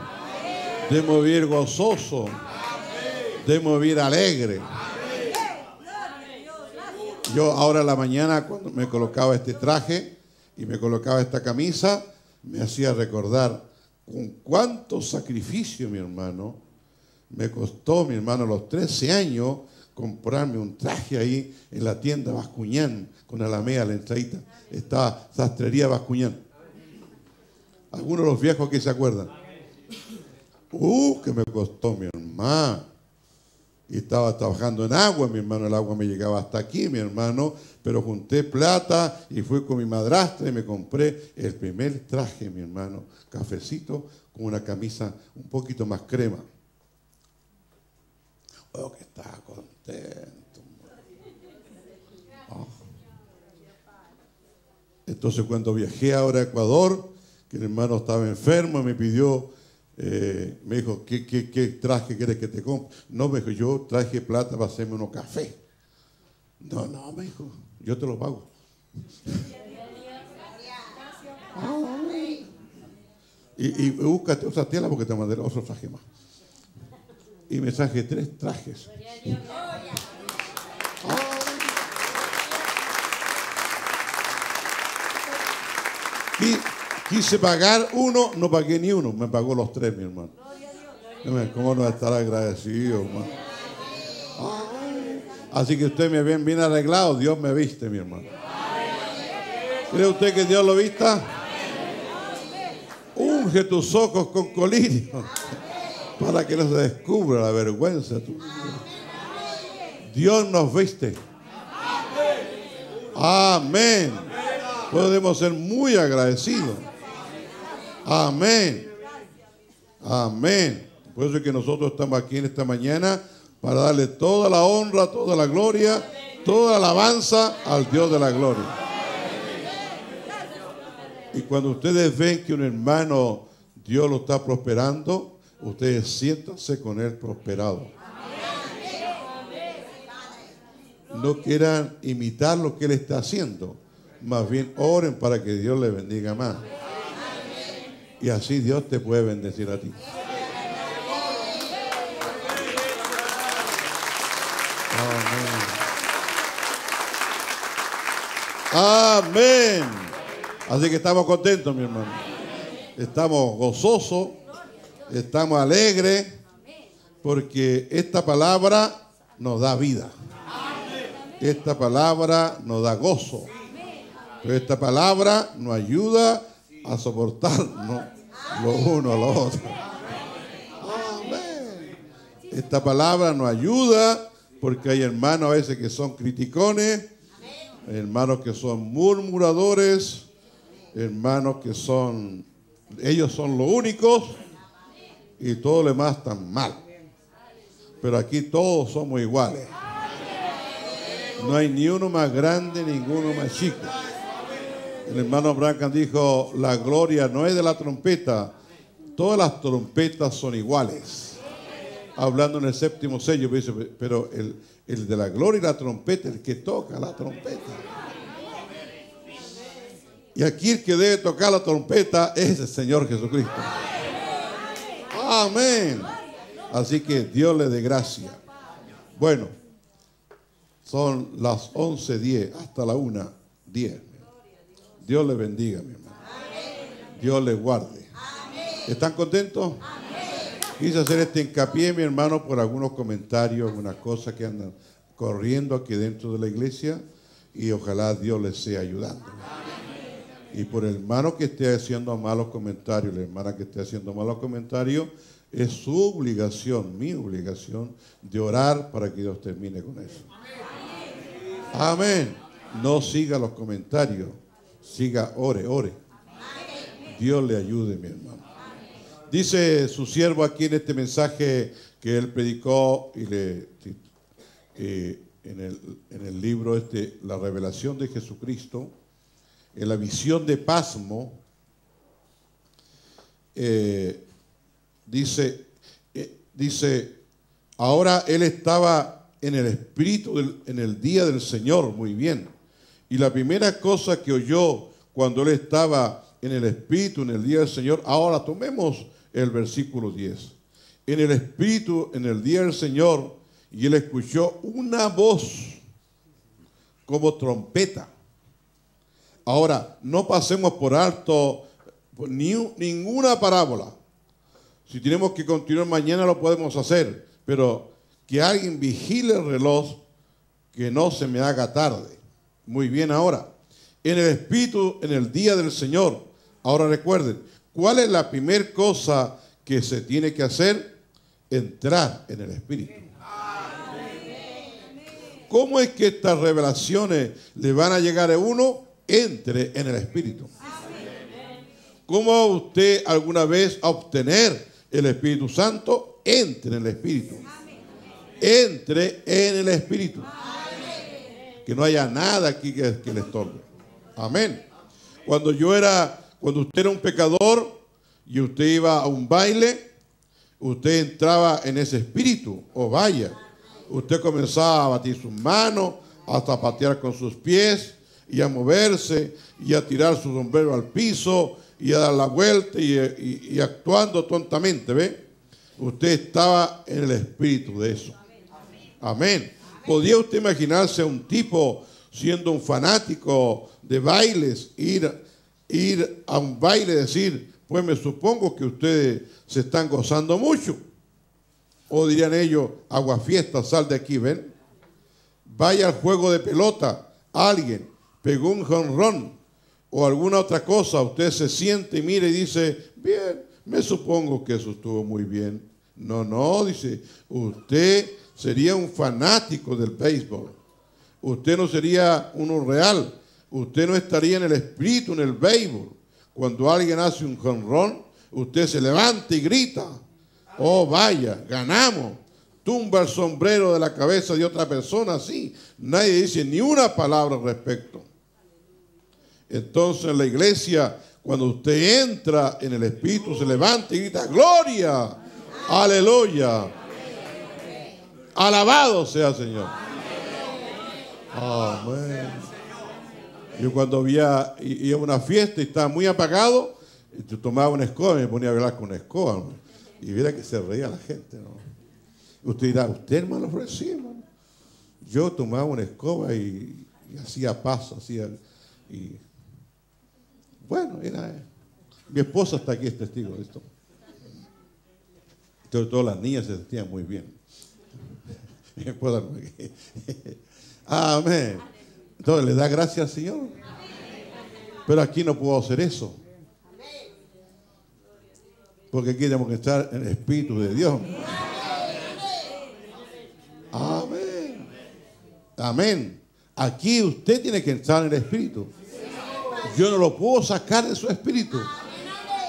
debemos vivir gozosos, debemos vivir alegres. Yo ahora en la mañana, cuando me colocaba este traje y me colocaba esta camisa, me hacía recordar con cuánto sacrificio, mi hermano, me costó, mi hermano, a los trece años comprarme un traje ahí en la tienda Vascuñán, con Alameda, la entradita. Está Sastrería Vascuñán. Algunos de los viejos que se acuerdan. ¡Uh, que me costó, mi hermano! Y estaba trabajando en agua, mi hermano. El agua me llegaba hasta aquí, mi hermano. Pero junté plata y fui con mi madrastra y me compré el primer traje, mi hermano. Cafecito con una camisa un poquito más crema. Oh, que estaba contento. Oh. Entonces cuando viajé ahora a Ecuador, que el hermano estaba enfermo, me pidió, eh, me dijo, ¿Qué, qué, qué traje quieres que te compre? No, me dijo, yo traje plata para hacerme unos cafés. No, no, me dijo, yo te lo pago. Oh. Y, y búscate otra tela porque te mandaré otro traje más. Y me traje tres trajes. Oh. Y quise pagar uno, no pagué ni uno, me pagó los tres, mi hermano. ¿Cómo no estar agradecido, hermano? Oh. Así que usted me ven bien arreglado, Dios me viste, mi hermano. ¿Cree usted que Dios lo vista? Unge tus ojos con colirio para que no se descubra la vergüenza tuya. Dios nos viste. Amén. Podemos ser muy agradecidos. Amén. Amén. Por eso es que nosotros estamos aquí en esta mañana para darle toda la honra, toda la gloria, toda la alabanza al Dios de la gloria. Y cuando ustedes ven que un hermano Dios lo está prosperando, ustedes siéntanse con él prosperado. No quieran imitar lo que él está haciendo, más bien oren para que Dios le bendiga más. Y así Dios te puede bendecir a ti. Amén. Amén. Así que estamos contentos, mi hermano. Estamos gozosos, estamos alegres, porque esta palabra nos da vida. Esta palabra nos da gozo. Esta palabra nos ayuda a soportarnos lo uno a lo otro. Amén. Esta palabra nos ayuda porque hay hermanos a veces que son criticones, hermanos que son murmuradores, hermanos que son, ellos son los únicos y todos los demás están mal. Pero aquí todos somos iguales. No hay ni uno más grande, ninguno más chico. El hermano Branham dijo, la gloria no es de la trompeta, todas las trompetas son iguales. Hablando en el séptimo sello, dice, pero el, el de la gloria y la trompeta, el que toca la trompeta. Y aquí el que debe tocar la trompeta es el Señor Jesucristo. Amén. Así que Dios le dé gracia. Bueno. Son las once diez hasta la una diez. Dios les bendiga, mi hermano. Amén. Dios les guarde. Amén. ¿Están contentos? Amén. Quise hacer este hincapié, mi hermano, por algunos comentarios, algunas cosas que andan corriendo aquí dentro de la iglesia y ojalá Dios les sea ayudando. Amén. Y por el hermano que esté haciendo malos comentarios, la hermana que esté haciendo malos comentarios, es su obligación, mi obligación, de orar para que Dios termine con eso. Amén. Amén. No siga los comentarios. Siga, ore, ore. Dios le ayude, mi hermano. Dice su siervo aquí en este mensaje que él predicó y le, eh, en, el, en el libro este, La Revelación de Jesucristo, en la visión de Pasmo, eh, dice, eh, dice, ahora él estaba en el espíritu, del, en el día del Señor, muy bien. Y la primera cosa que oyó cuando él estaba en el espíritu, en el día del Señor, ahora tomemos el versículo diez. En el espíritu, en el día del Señor, y él escuchó una voz como trompeta. Ahora, no pasemos por alto ni, ninguna parábola. Si tenemos que continuar mañana lo podemos hacer, pero que alguien vigile el reloj, que no se me haga tarde. Muy bien ahora. En el espíritu, en el día del Señor. Ahora recuerden, ¿cuál es la primera cosa que se tiene que hacer? Entrar en el espíritu. ¿Cómo es que estas revelaciones le van a llegar a uno? Entre en el espíritu. ¿Cómo va usted alguna vez a obtener el Espíritu Santo? Entre en el espíritu. Entre en el espíritu. Amén. Que no haya nada aquí que, que le estorbe. Amén. Cuando yo era, cuando usted era un pecador y usted iba a un baile, usted entraba en ese espíritu, o vaya. Usted comenzaba a batir sus manos, a zapatear con sus pies, y a moverse, y a tirar su sombrero al piso, y a dar la vuelta, y, y, y actuando tontamente, ¿ve? Usted estaba en el espíritu de eso. Amén. ¿Podía usted imaginarse a un tipo siendo un fanático de bailes, ir, ir a un baile y decir, pues me supongo que ustedes se están gozando mucho? O dirían ellos, aguafiestas, sal de aquí, ven. vaya al juego de pelota, alguien pegó un home run o alguna otra cosa, usted se siente y mira y dice, bien, me supongo que eso estuvo muy bien. No, no, dice, usted sería un fanático del béisbol. Usted no sería uno real. Usted no estaría en el espíritu, en el béisbol. Cuando alguien hace un home run, usted se levanta y grita. Oh, vaya, ganamos. Tumba el sombrero de la cabeza de otra persona, así. Nadie dice ni una palabra al respecto. Entonces, en la iglesia, cuando usted entra en el espíritu, se levanta y grita, ¡Gloria! ¡Aleluya! ¡Alabado sea, Señor! Amén. Yo cuando había, iba a una fiesta y estaba muy apagado, yo tomaba una escoba y me ponía a hablar con una escoba, ¿no? Y viera que se reía la gente, ¿no? Usted dirá, usted, hermano, sí, hermano. Yo tomaba una escoba y, y hacía paso, hacía... Y bueno, era, mi esposa está aquí, es testigo de esto. Sobre todo las niñas se sentían muy bien. Mi esposa no aquí. Amén. Entonces, ¿le da gracias al Señor? Pero aquí no puedo hacer eso. Porque aquí tenemos que estar en el Espíritu de Dios. Amén. Amén. Aquí usted tiene que entrar en el Espíritu. Yo no lo puedo sacar de su Espíritu.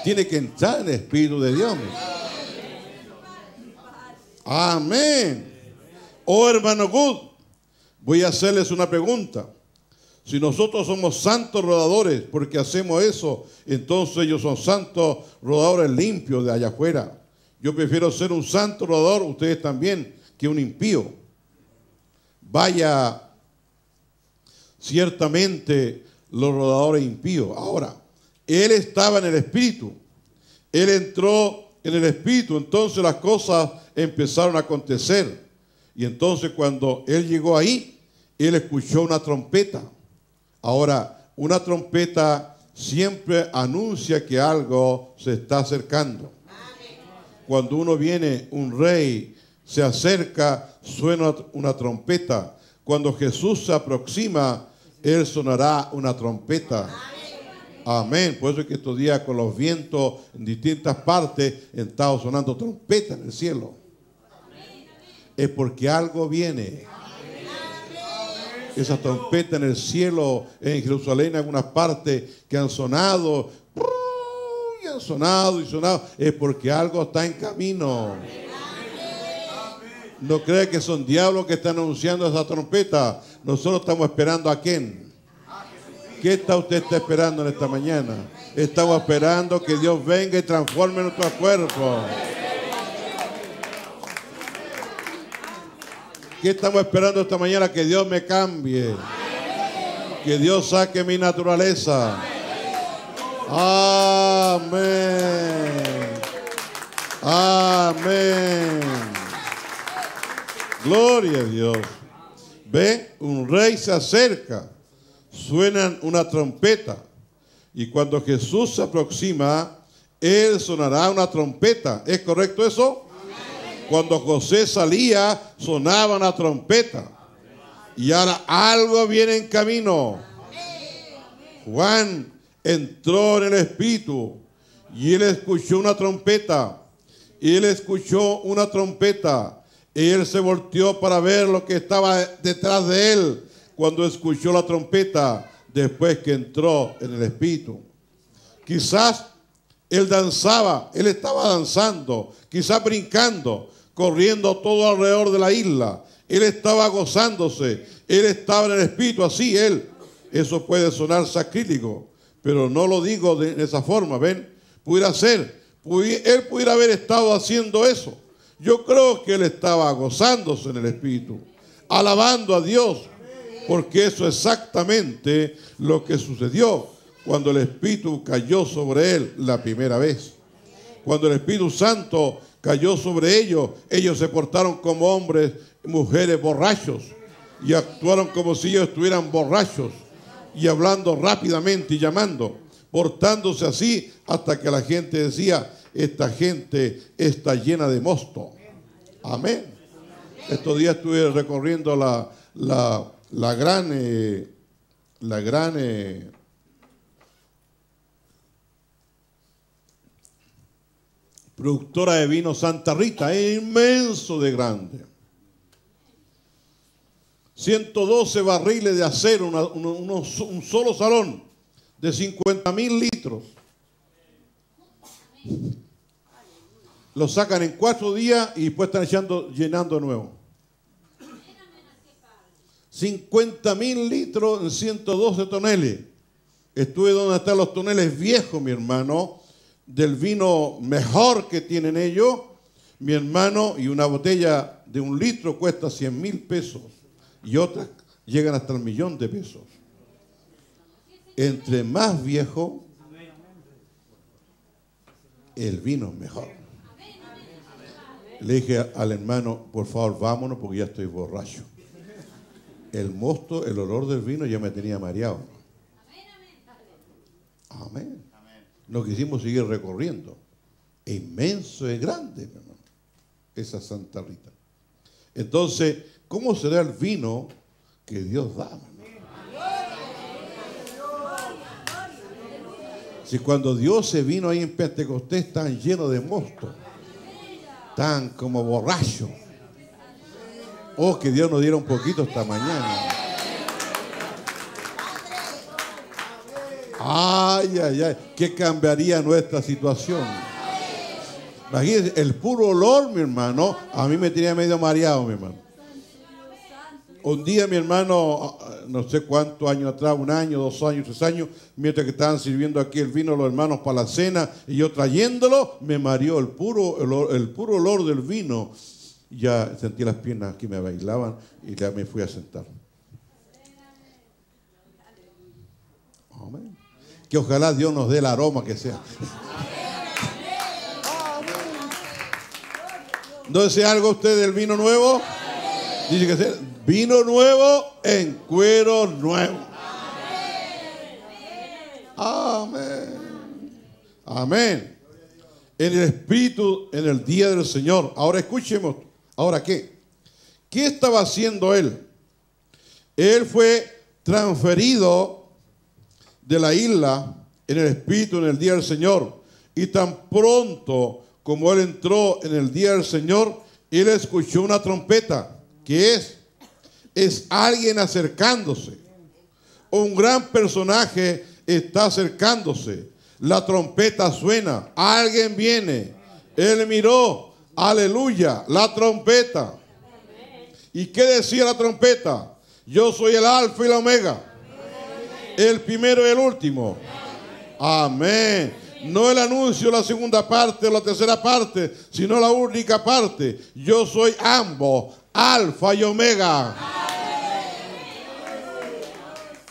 Tiene que entrar en el Espíritu de Dios. Amén. Oh, hermano Good, voy a hacerles una pregunta. Si nosotros somos santos rodadores, porque hacemos eso, entonces ellos son santos rodadores limpios de allá afuera. Yo prefiero ser un santo rodador, ustedes también, que un impío. Vaya, ciertamente los rodadores impíos. Ahora, él estaba en el Espíritu. Él entró en el Espíritu, entonces las cosas empezaron a acontecer. Y entonces cuando él llegó ahí, él escuchó una trompeta. Ahora, una trompeta siempre anuncia que algo se está acercando. Cuando uno viene, un rey se acerca, suena una trompeta. Cuando Jesús se aproxima, él sonará una trompeta. Amén. Por eso es que estos días con los vientos en distintas partes están sonando trompetas en el cielo. Es porque algo viene. Esas trompetas en el cielo, en Jerusalén, en algunas partes que han sonado, y han sonado y sonado, es porque algo está en camino. No crea que son diablos que están anunciando esa trompeta. Nosotros estamos esperando a quién. ¿Qué está usted está esperando en esta mañana? Estamos esperando que Dios venga y transforme nuestro cuerpo. ¿Qué estamos esperando esta mañana? Que Dios me cambie. Que Dios saque mi naturaleza. Amén. Amén. Gloria a Dios. Ve, un rey se acerca. Suenan una trompeta. Y cuando Jesús se aproxima, él sonará una trompeta. ¿Es correcto eso? Cuando José salía, sonaba una trompeta. Y ahora algo viene en camino. Juan entró en el Espíritu y él escuchó una trompeta. Él escuchó una trompeta. Él se volteó para ver lo que estaba detrás de él cuando escuchó la trompeta después que entró en el Espíritu. Quizás él danzaba, él estaba danzando, quizás brincando, corriendo todo alrededor de la isla. Él estaba gozándose, él estaba en el Espíritu, así él. Eso puede sonar sacrílego, pero no lo digo de esa forma, ¿ven? Pudiera ser, él pudiera haber estado haciendo eso. Yo creo que él estaba gozándose en el Espíritu, alabando a Dios, porque eso es exactamente lo que sucedió cuando el Espíritu cayó sobre él la primera vez. Cuando el Espíritu Santo cayó sobre ellos, ellos se portaron como hombres y mujeres borrachos y actuaron como si ellos estuvieran borrachos y hablando rápidamente y llamando, portándose así hasta que la gente decía, esta gente está llena de mosto. Amén. Estos días estuve recorriendo la, la, la gran, eh, la gran eh, productora de vino Santa Rita, es inmenso de grande. ciento doce barriles de acero, una, uno, uno, un solo salón de cincuenta mil litros. Lo sacan en cuatro días y después están echando, llenando de nuevo. cincuenta mil litros en ciento doce toneles. Estuve donde están los toneles viejos, mi hermano, del vino mejor que tienen ellos, mi hermano, y una botella de un litro cuesta cien mil pesos. Y otras llegan hasta el millón de pesos. Entre más viejo, el vino mejor. Le dije al hermano, por favor, vámonos porque ya estoy borracho. El mosto, el olor del vino ya me tenía mareado. Amén. Nos quisimos seguir recorriendo. E inmenso, es grande, mi hermano, esa Santa Rita. Entonces, ¿cómo será el vino que Dios da? Si cuando Dios se vino ahí en Pentecostés tan lleno de mosto, tan como borracho. Oh, que Dios nos diera un poquito esta mañana. Ay, ay, ay, ¿qué cambiaría nuestra situación? Imagínense, el puro olor, mi hermano, a mí me tenía medio mareado, mi hermano. Un día, mi hermano, no sé cuántos años atrás, un año, dos años, tres años, mientras que estaban sirviendo aquí el vino los hermanos para la cena, y yo trayéndolo, me mareó el puro, el, el puro olor del vino. Ya sentí las piernas que me bailaban y ya me fui a sentar. Amén. Que ojalá Dios nos dé el aroma que sea. ¿No desea algo usted del vino nuevo? Dice que sea vino nuevo en cuero nuevo. Amén. Amén. En el Espíritu, en el día del Señor. Ahora escuchemos. ¿Ahora qué? ¿Qué estaba haciendo él? Él fue transferido de la isla en el Espíritu, en el día del Señor. Y tan pronto como él entró en el día del Señor, él escuchó una trompeta. ¿Qué es? Es alguien acercándose. Un gran personaje está acercándose. La trompeta suena. Alguien viene. Él miró. Aleluya. La trompeta. ¿Y qué decía la trompeta? Yo soy el alfa y la omega. El primero y el último. Amén. No el anuncio, la segunda parte o la tercera parte, sino la única parte. Yo soy ambos. Alfa y omega.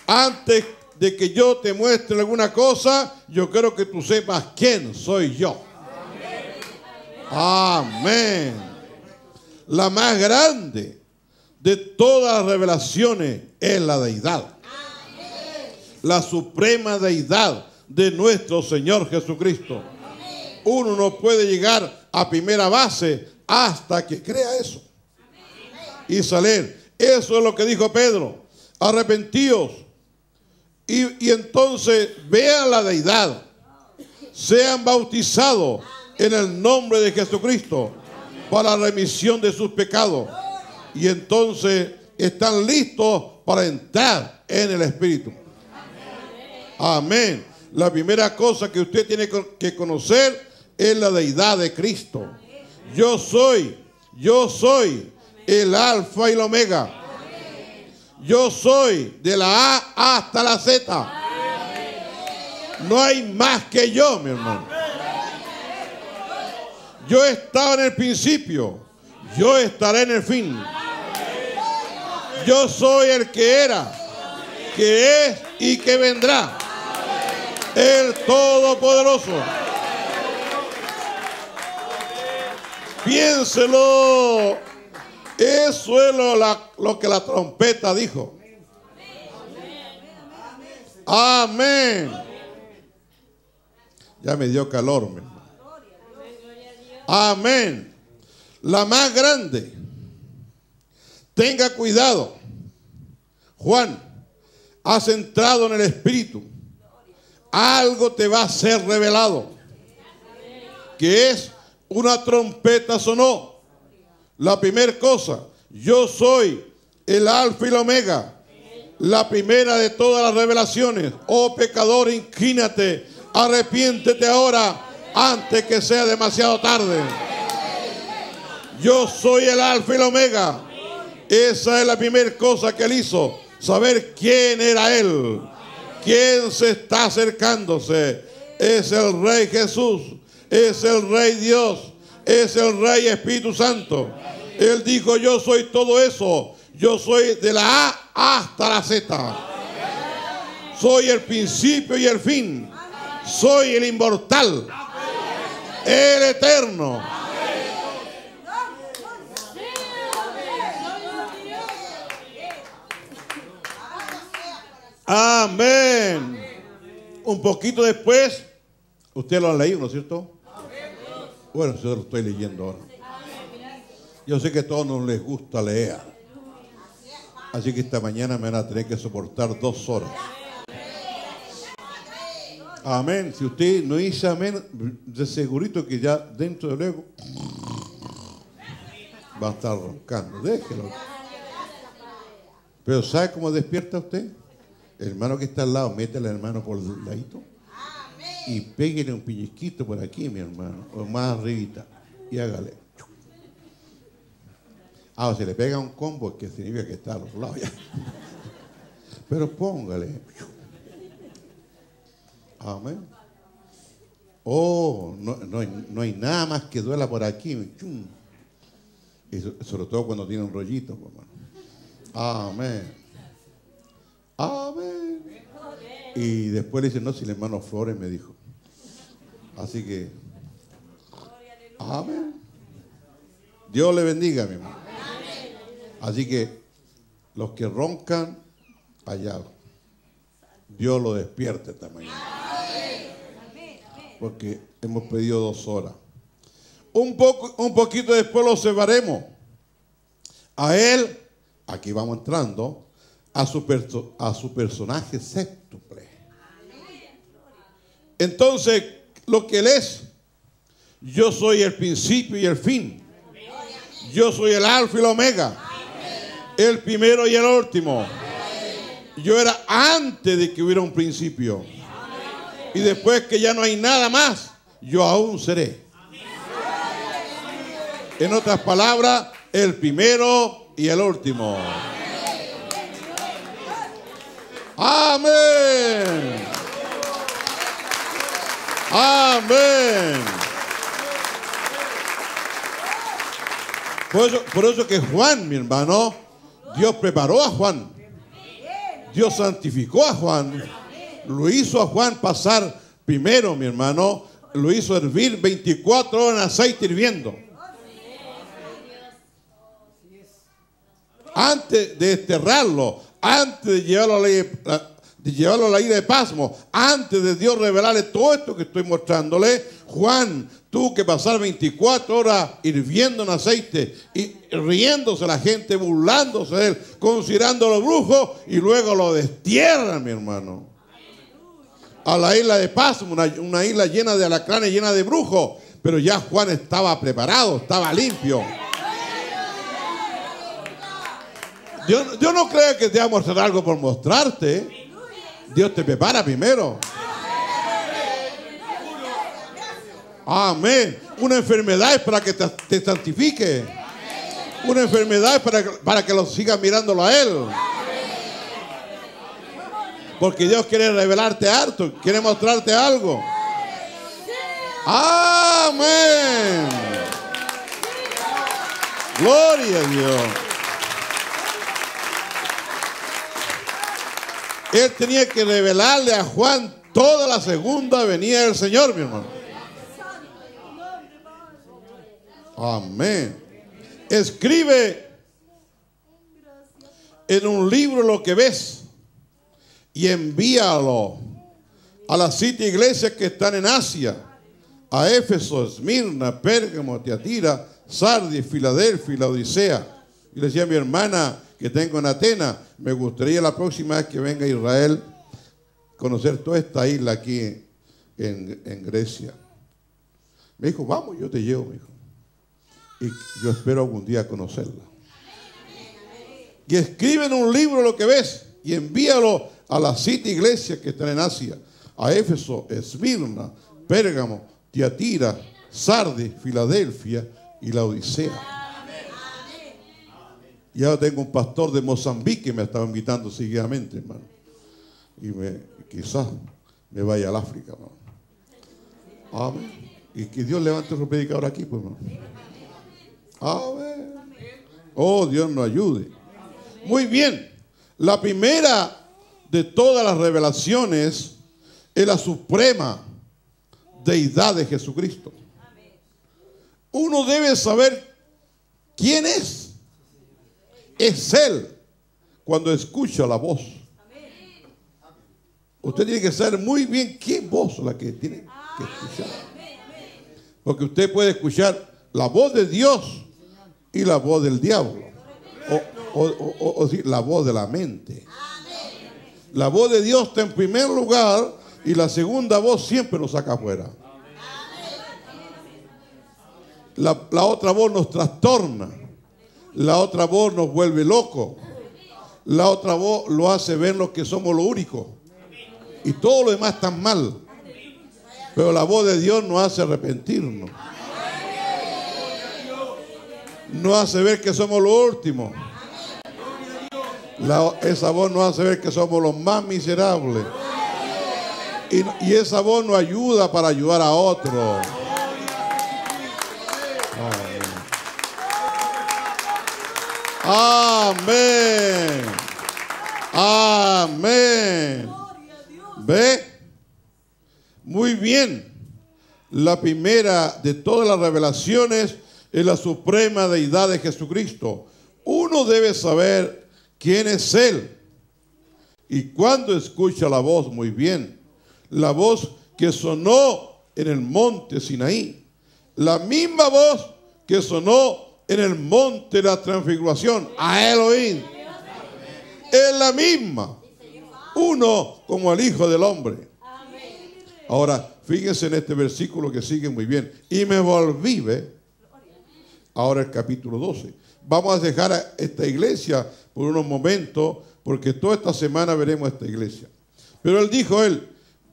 Antes de que yo te muestre alguna cosa, yo quiero que tú sepas quién soy yo. Amén. La más grande de todas las revelaciones es la deidad. La suprema deidad de nuestro Señor Jesucristo. Uno no puede llegar a primera base hasta que crea eso. Y salir. Eso es lo que dijo Pedro. Arrepentíos. Y, y entonces vean la deidad. Sean bautizados en el nombre de Jesucristo para la remisión de sus pecados. Y entonces están listos para entrar en el Espíritu. Amén. La primera cosa que usted tiene que conocer es la deidad de Cristo. Yo soy. Yo soy. El alfa y la omega. Amén. Yo soy de la A hasta la Z. Amén. No hay más que yo, mi hermano. Amén. Yo estaba en el principio. Yo estaré en el fin. Amén. Yo soy el que era, amén, que es y que vendrá. Amén. El Todopoderoso. Amén. Piénselo. Eso es lo, la, lo que la trompeta dijo. Amén. Ya me dio calor, mi hermano. Amén. La más grande. Tenga cuidado Juan, has entrado en el Espíritu. Algo te va a ser revelado. Que es una trompeta sonó. La primera cosa, yo soy el Alfa y la Omega, la primera de todas las revelaciones. Oh pecador, inclínate, arrepiéntete ahora, antes que sea demasiado tarde. Yo soy el Alfa y la Omega. Esa es la primera cosa que él hizo, saber quién era él, quién se está acercándose. Es el Rey Jesús, es el Rey Dios, es el Rey Espíritu Santo. Él dijo, yo soy todo eso, yo soy de la A hasta la Z. Soy el principio y el fin. Soy el inmortal, el eterno. Amén. Un poquito después, ustedes lo han leído, ¿no es cierto? Bueno, yo lo estoy leyendo ahora. Yo sé que a todos nos les gusta leer. Así que esta mañana me van a tener que soportar dos horas. Amén. Si usted no dice amén, de segurito que ya dentro de luego va a estar roncando. Déjelo. Pero ¿sabe cómo despierta usted? El hermano que está al lado, métale al hermano por el ladito y pégale un pellizquito por aquí, mi hermano, o más arribita, y hágale. Ah, si le pega un combo, que significa que está a los lados ya. Pero póngale. Amén. Oh, no, no, hay, no hay nada más que duela por aquí. Y sobre todo cuando tiene un rollito, hermano. Amén. Amén. Y después le dice, no, si el hermano Flores me dijo. Así que, amén. Dios le bendiga, mi hermano. Así que, los que roncan, allá. Dios lo despierte esta mañana. Porque hemos pedido dos horas. Un, poco, un poquito después lo observaremos. A él, aquí vamos entrando, a su, perso, a su personaje séptuple. Entonces, lo que él es, yo soy el principio y el fin. Yo soy el Alfa y la Omega. El primero y el último. Yo era antes de que hubiera un principio. Y después que ya no hay nada más, yo aún seré. En otras palabras, el primero y el último. Amén. Amén. Por eso, por eso que Juan, mi hermano, Dios preparó a Juan. Dios santificó a Juan. Lo hizo a Juan pasar primero, mi hermano. Lo hizo hervir veinticuatro horas en aceite hirviendo. Antes de desterrarlo, antes de llevarlo a la ley de, llevarlo a la isla de Pasmo, antes de Dios revelarle todo esto que estoy mostrándole, Juan tuvo que pasar veinticuatro horas hirviendo en aceite, y riéndose la gente, burlándose de él, considerándolo brujo, y luego lo destierran, mi hermano. A la isla de Pasmo, una, una isla llena de alacranes, llena de brujos. Pero ya Juan estaba preparado, estaba limpio. Dios, Dios no cree que te va a mostrar algo por mostrarte. Dios te prepara primero. Amén. Una enfermedad es para que te, te santifique. Una enfermedad es para, para que lo sigas mirándolo a él. Porque Dios quiere revelarte harto, quiere mostrarte algo. Amén. Gloria a Dios. Él tenía que revelarle a Juan toda la segunda venida del Señor, mi hermano. Amén. Escribe en un libro lo que ves y envíalo a las siete iglesias que están en Asia, a Éfeso, Esmirna, Pérgamo, Tiatira, Sardis, Filadelfia y Laodicea. Yo le decía a mi hermana que está en Atena, me gustaría la próxima vez que venga a Israel conocer toda esta isla aquí en, en Grecia. Me dijo, vamos, yo te llevo, me dijo. Y yo espero algún día conocerla. Y escribe en un libro lo que ves y envíalo a las siete iglesias que están en Asia, a Éfeso, Esmirna, Pérgamo, Tiatira, Sardes, Filadelfia y la Odisea. Y ahora tengo un pastor de Mozambique que me estaba invitando seguidamente, hermano. Y me, quizás me vaya al África, hermano. Amén. Y que Dios levante su predicador aquí, pues, hermano. Amén. Oh, Dios nos ayude. Muy bien. La primera de todas las revelaciones es la suprema deidad de Jesucristo. Uno debe saber quién es. Es Él cuando escucha la voz. Usted tiene que saber muy bien qué voz es la que tiene que escuchar. Porque usted puede escuchar la voz de Dios y la voz del diablo. O, o, o, o, o la voz de la mente. La voz de Dios está en primer lugar y la segunda voz siempre nos saca afuera. La, la otra voz nos trastorna. La otra voz nos vuelve loco. La otra voz lo hace vernos que somos lo único. Y todo lo demás está mal. Pero la voz de Dios nos hace arrepentirnos. Nos hace ver que somos lo último. La, esa voz nos hace ver que somos los más miserables. Y, y esa voz nos ayuda para ayudar a otros. Amén. Amén. ¿Ve? Muy bien. La primera de todas las revelaciones es la suprema deidad de Jesucristo. Uno debe saber quién es Él. Y cuando escucha la voz, muy bien, la voz que sonó en el monte Sinaí, la misma voz que sonó en el monte de la transfiguración, a Elohim, es la misma, uno como el Hijo del Hombre. Ahora, fíjense en este versículo que sigue muy bien. Y me volví, ¿ve? Ahora el capítulo doce. Vamos a dejar a esta iglesia por unos momentos, porque toda esta semana veremos esta iglesia. Pero él dijo, él,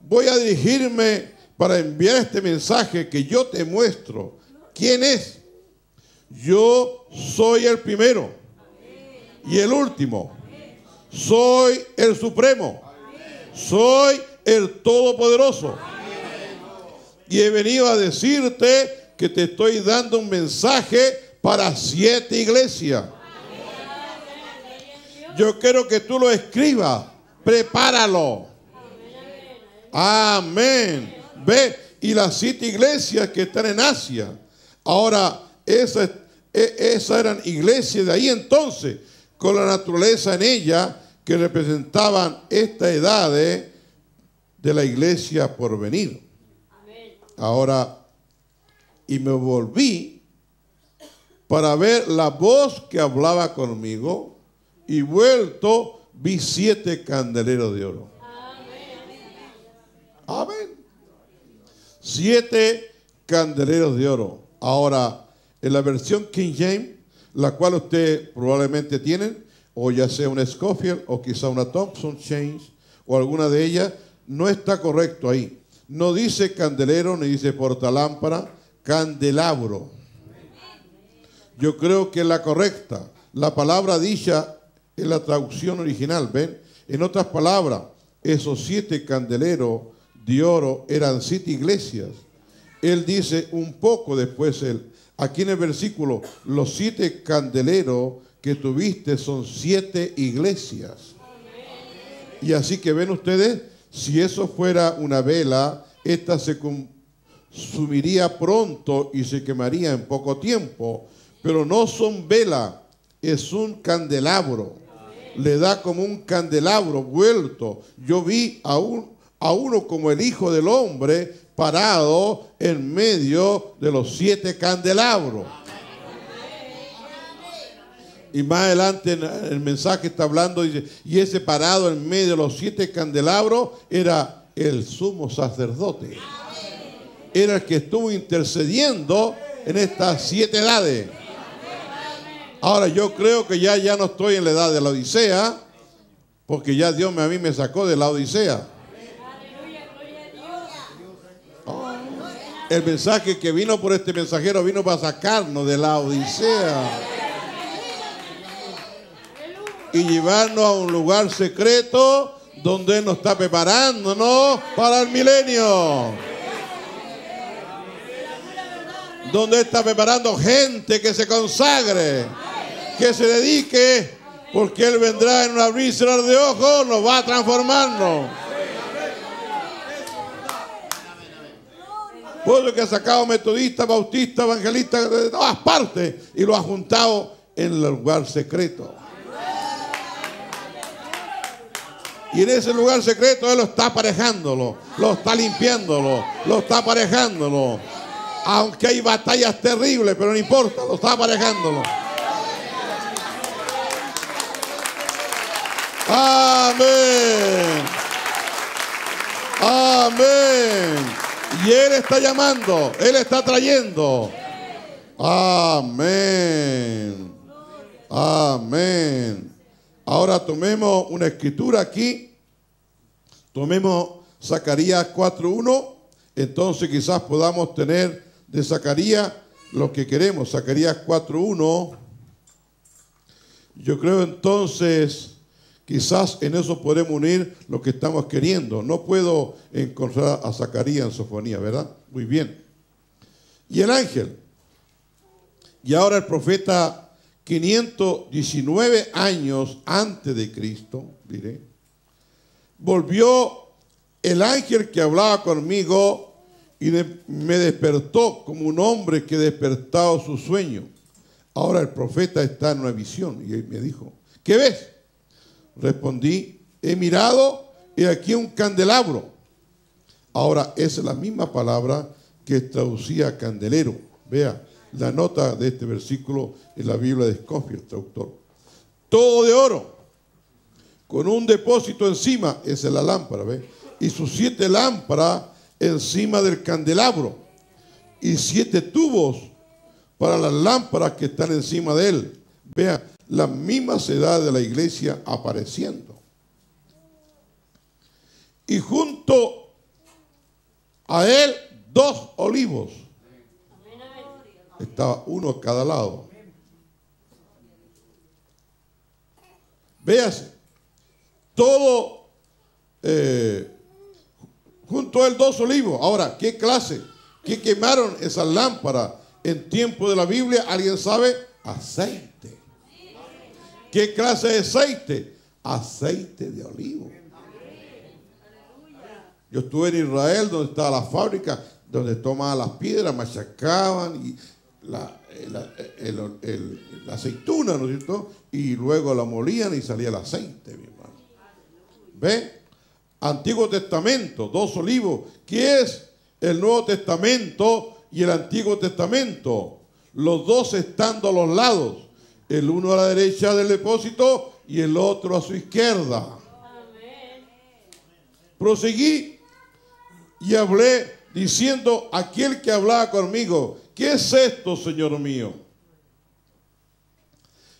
voy a dirigirme para enviar este mensaje que yo te muestro. ¿Quién es? Yo soy el primero y el último. Soy el supremo. Soy el todopoderoso. Y he venido a decirte que te estoy dando un mensaje para siete iglesias. Yo quiero que tú lo escribas. Prepáralo. Amén. Ve, y las siete iglesias que están en Asia. Ahora, Esas esa eran iglesias de ahí entonces, con la naturaleza en ella, que representaban esta edad de, de la iglesia por venir. Ahora, y me volví para ver la voz que hablaba conmigo, y vuelto vi siete candeleros de oro. Amén. Siete candeleros de oro. Ahora, en la versión King James, la cual usted probablemente tienen, o ya sea una Scofield o quizá una Thompson Chains o alguna de ellas, no está correcto ahí. No dice candelero ni dice portalámpara, candelabro. Yo creo que es la correcta. La palabra dicha en la traducción original, ¿ven? En otras palabras, esos siete candeleros de oro eran siete iglesias. Él dice un poco después el... Aquí en el versículo, los siete candeleros que tuviste son siete iglesias. Y así que ven ustedes, si eso fuera una vela, esta se consumiría pronto y se quemaría en poco tiempo. Pero no son velas, es un candelabro. Le da como un candelabro vuelto. Yo vi a, un, a uno como el Hijo del Hombre, parado en medio de los siete candelabros. Y más adelante en el mensaje está hablando, dice, y ese parado en medio de los siete candelabros era el sumo sacerdote. Era el que estuvo intercediendo en estas siete edades. Ahora yo creo que ya, ya no estoy en la edad de la Odisea, porque ya Dios me, a mí me sacó de la Odisea. Oh, el mensaje que vino por este mensajero vino para sacarnos de la Odisea y llevarnos a un lugar secreto donde Él nos está preparándonos para el milenio. Donde está preparando gente que se consagre, que se dedique, porque Él vendrá en un abrir y cerrar de ojos, nos va a transformarnos. Por lo que ha sacado metodista, bautista, evangelista de todas partes y lo ha juntado en el lugar secreto. Y en ese lugar secreto Él lo está aparejándolo, lo está limpiándolo, lo está aparejándolo. Aunque hay batallas terribles, pero no importa, lo está aparejándolo. Amén. Amén. Y Él está llamando, Él está trayendo. Amén. Amén. Ahora tomemos una escritura aquí. Tomemos Zacarías cuatro uno. Entonces quizás podamos tener de Zacarías lo que queremos. Zacarías cuatro uno. Yo creo entonces, quizás en eso podemos unir lo que estamos queriendo. No puedo encontrar a Zacarías en Sofonía, ¿verdad? Muy bien. Y el ángel. Y ahora el profeta, quinientos diecinueve años antes de Cristo, diré, volvió el ángel que hablaba conmigo y de, me despertó como un hombre que despertado su sueño. Ahora el profeta está en una visión y él me dijo, ¿qué ves? Respondí, he mirado y aquí un candelabro. Ahora es la misma palabra que traducía candelero. Vea la nota de este versículo en la Biblia de Scofield, el traductor. Todo de oro, con un depósito encima, esa es la lámpara, ¿ve? Y sus siete lámparas encima del candelabro y siete tubos para las lámparas que están encima de él. Vean, las mismas edades de la iglesia apareciendo. Y junto a él dos olivos. Estaba uno a cada lado. Véase, todo... Eh, junto a él dos olivos. Ahora, ¿qué clase? ¿Qué quemaron esas lámparas en tiempo de la Biblia? ¿Alguien sabe? Aceite. ¿Qué clase de aceite? Aceite de olivo. Yo estuve en Israel, donde estaba la fábrica, donde tomaban las piedras, machacaban y la, la, el, el, el, la aceituna, ¿no es cierto? Y luego la molían y salía el aceite, mi hermano. ¿Ve? Antiguo Testamento, dos olivos, que es el Nuevo Testamento y el Antiguo Testamento, los dos estando a los lados, el uno a la derecha del depósito y el otro a su izquierda. Proseguí y hablé diciendo, aquel que hablaba conmigo, ¿qué es esto, Señor mío?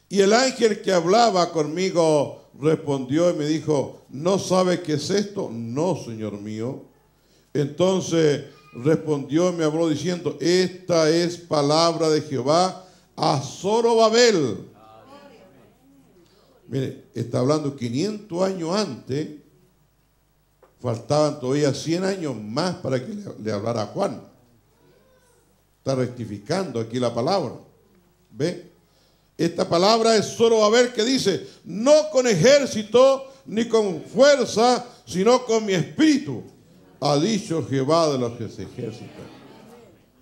Y el ángel que hablaba conmigo respondió y me dijo, ¿no sabes qué es esto? No, Señor mío. Entonces respondió y me habló diciendo, esta es palabra de Jehová a Zorobabel. Mire, está hablando quinientos años antes, faltaban todavía cien años más para que le hablara a Juan. Está rectificando aquí la palabra. ¿Ve? Esta palabra es Zorobabel, que dice, no con ejército ni con fuerza, sino con mi espíritu, ha dicho Jehová de los ejércitos.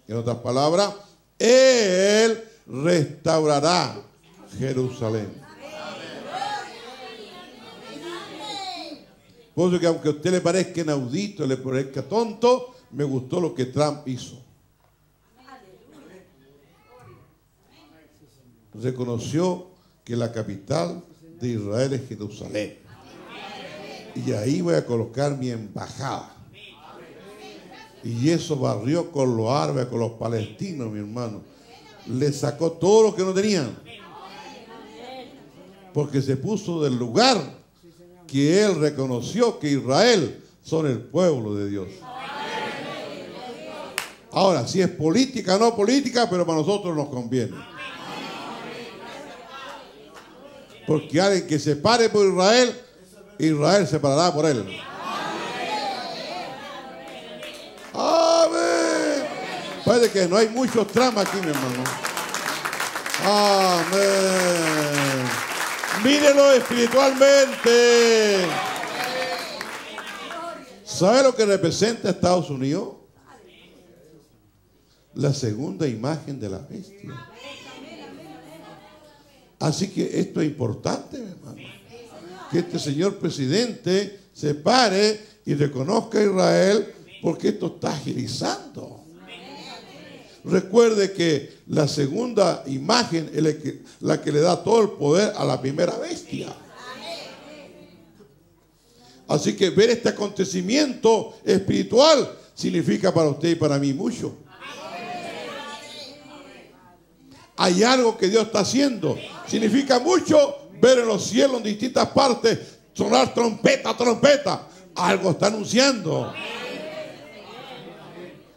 En otras palabras, Él restaurará Jerusalén. Por eso que aunque a usted le parezca inaudito, le parezca tonto, me gustó lo que Trump hizo. Reconoció que la capital de Israel es Jerusalén. Y ahí voy a colocar mi embajada. Y eso barrió con los árabes, con los palestinos, mi hermano. Le sacó todo lo que no tenían. Porque se puso del lugar que él reconoció que Israel son el pueblo de Dios. Ahora, si es política, no política, pero para nosotros nos conviene. Porque alguien que se pare por Israel, Israel se parará por él. Amén. Parece que no hay muchos tramas aquí, mi hermano. Amén. Mírenlo espiritualmente. ¿Sabe lo que representa Estados Unidos? La segunda imagen de la bestia. Así que esto es importante, mi hermano. Que este señor presidente se pare y reconozca a Israel, porque esto está agilizando. Recuerde que la segunda imagen es la que le da todo el poder a la primera bestia. Así que ver este acontecimiento espiritual significa para usted y para mí mucho. Hay algo que Dios está haciendo. Significa mucho ver en los cielos en distintas partes sonar trompeta, trompeta. Algo está anunciando.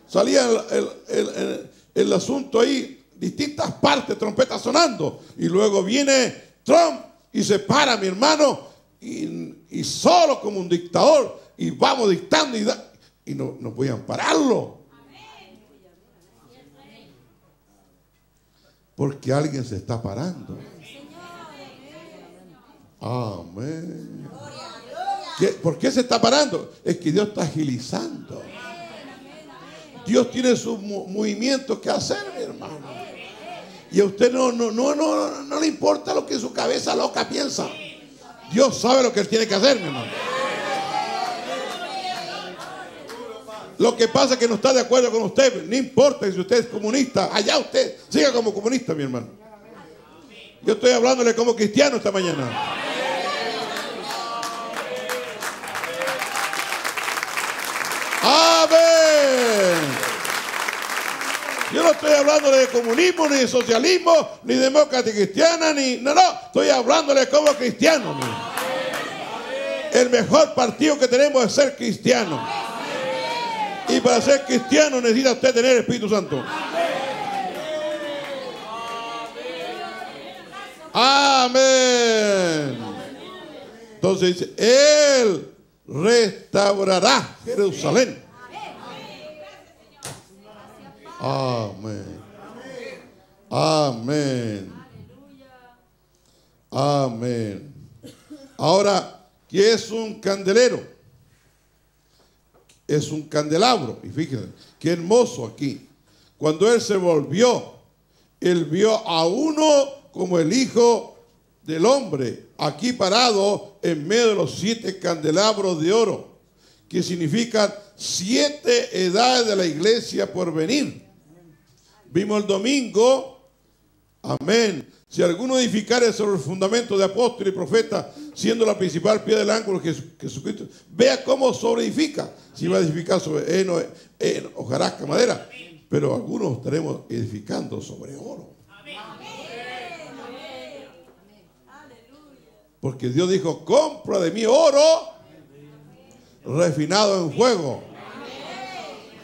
Salía el, el, el, el, el asunto ahí, distintas partes, trompetas sonando. Y luego viene Trump y se para, mi hermano, y, y solo como un dictador. Y vamos dictando y, da, y no, no podían pararlo. Porque alguien se está parando. Amén. ¿Qué, ¿Por qué se está parando? Es que Dios está agilizando. Dios tiene sus movimientos que hacer, mi hermano. Y a usted no, no, no, no, no le importa lo que su cabeza loca piensa. Dios sabe lo que él tiene que hacer, mi hermano. Lo que pasa es que no está de acuerdo con usted. No importa si usted es comunista. Allá usted siga como comunista, mi hermano. Yo estoy hablándole como cristiano esta mañana. ¡Amén! Yo no estoy hablándole de comunismo, ni de socialismo, ni de democracia cristiana, ni... No, no. Estoy hablándole como cristiano. Mi. El mejor partido que tenemos es ser cristiano. Y para ser cristiano necesita usted tener el Espíritu Santo. Amén. Entonces dice, Él restaurará Jerusalén. Amén. Amén. Amén. Ahora, ¿qué es un candelero? Es un candelabro. Y fíjense, qué hermoso aquí. Cuando él se volvió, él vio a uno como el hijo del hombre, aquí parado en medio de los siete candelabros de oro, que significan siete edades de la iglesia por venir. Vimos el domingo, amén. Si alguno edificare sobre el fundamento de apóstol y profeta, siendo la principal piedra del ángulo Jesucristo, vea cómo sobre edifica. Si va a edificar sobre heno, heno, hojarasca, madera, pero algunos estaremos edificando sobre oro. Porque Dios dijo, compra de mí oro refinado en fuego,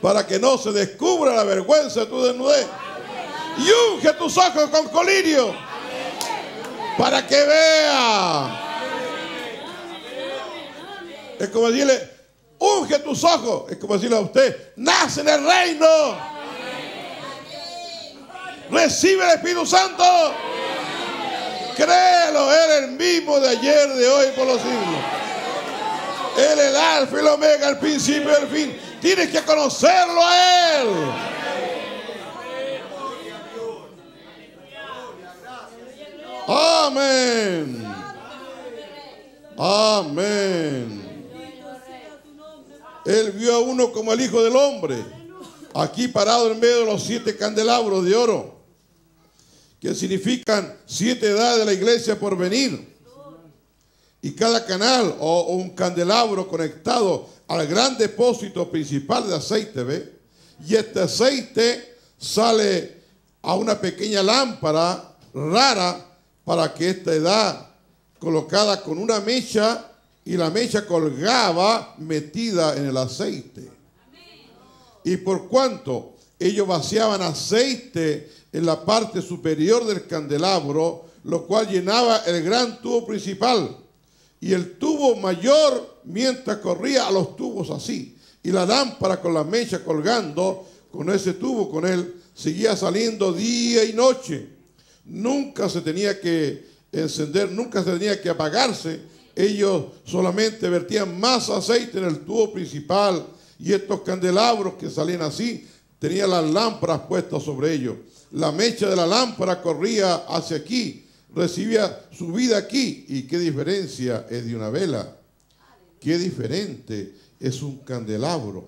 para que no se descubra la vergüenza de tu desnudez. Y unge tus ojos con colirio, para que vea. Es como decirle, unge tus ojos. Es como decirle a usted, nace en el reino. Recibe el Espíritu Santo. Créelo, Él el mismo de ayer, de hoy, por los siglos. Él el alfa y el omega, el principio y el fin. Tienes que conocerlo a Él. Amén. Amén. Él vio a uno como el hijo del hombre, aquí parado en medio de los siete candelabros de oro, que significan siete edades de la iglesia por venir. Y cada canal o un candelabro conectado al gran depósito principal de aceite, ¿ve? Y este aceite sale a una pequeña lámpara rara para que esta edad colocada con una mecha y la mecha colgaba metida en el aceite. Y por cuanto ellos vaciaban aceite en la parte superior del candelabro, lo cual llenaba el gran tubo principal. Y el tubo mayor mientras corría a los tubos así. Y la lámpara con la mecha colgando, con ese tubo, con él, seguía saliendo día y noche. Nunca se tenía que encender, nunca se tenía que apagarse. Ellos solamente vertían más aceite en el tubo principal. Y estos candelabros que salían así, tenían las lámparas puestas sobre ellos. La mecha de la lámpara corría hacia aquí. Recibía su vida aquí. Y qué diferencia es de una vela. Qué diferente es un candelabro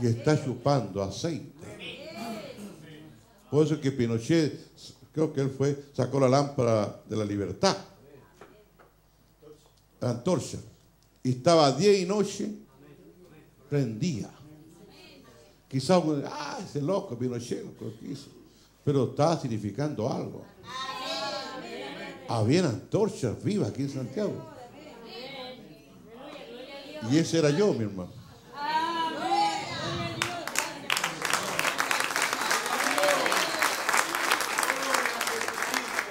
que está chupando aceite. Por eso que Pinochet, creo que él fue, sacó la lámpara de la libertad, la antorcha, y estaba día y noche, prendía. Quizás, ah, ese loco Pinochet, lo que hizo, pero estaba significando algo. Habían antorchas vivas aquí en Santiago. Y ese era yo, mi hermano.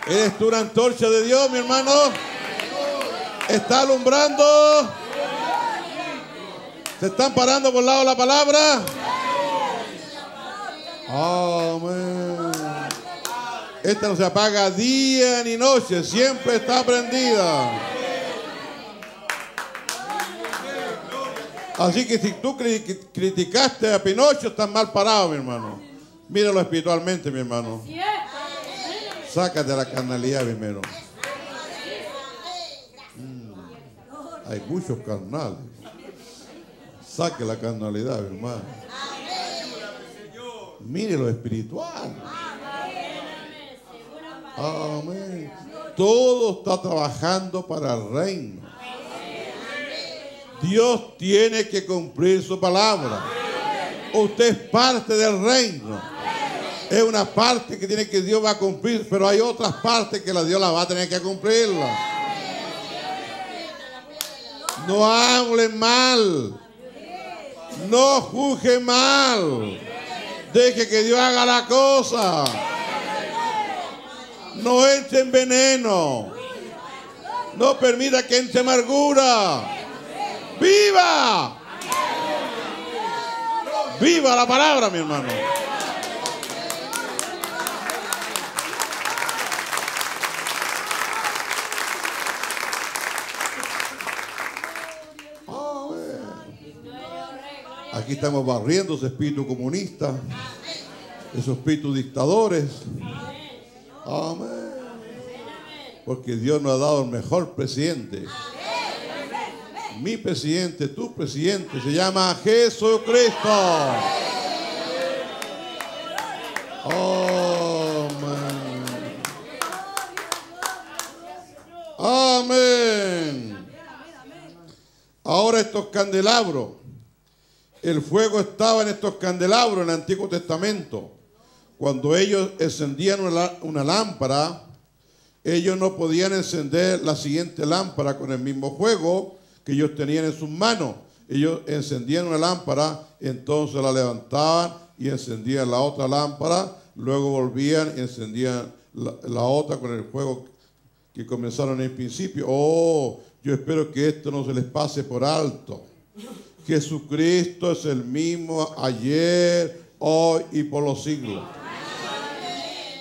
¿Eres tú una antorcha de Dios, mi hermano? ¿Está alumbrando? ¿Se están parando por el lado de la palabra? Amén. Esta no se apaga día ni noche, siempre está prendida. Así que si tú criticaste a Pinocho, estás mal parado, mi hermano. Míralo espiritualmente, mi hermano. Sácate la carnalidad primero. Mm, hay muchos carnales. Saque la carnalidad, mi hermano. Mírelo espiritual. Amén. Todo está trabajando para el reino. Dios tiene que cumplir su palabra. Usted es parte del reino. Es una parte que tiene que Dios va a cumplir, pero hay otras partes que la Dios la va a tener que cumplirla. No hablen mal. No juzguen mal. Deje que Dios haga la cosa. No entre en veneno. No permita que entre amargura. ¡Viva! ¡Viva la palabra, mi hermano! Oh, aquí estamos barriendo ese espíritu comunista, esos espíritus dictadores. Amén. Porque Dios nos ha dado el mejor presidente. Mi presidente, tu presidente, se llama Jesucristo. Amén. Amén. Ahora estos candelabros. El fuego estaba en estos candelabros en el Antiguo Testamento. Cuando ellos encendían una, una lámpara, ellos no podían encender la siguiente lámpara con el mismo fuego que ellos tenían en sus manos. Ellos encendían una lámpara, entonces la levantaban y encendían la otra lámpara, luego volvían y encendían la, la otra con el fuego que comenzaron en el principio. Oh, yo espero que esto no se les pase por alto. Jesucristo es el mismo ayer, hoy y por los siglos.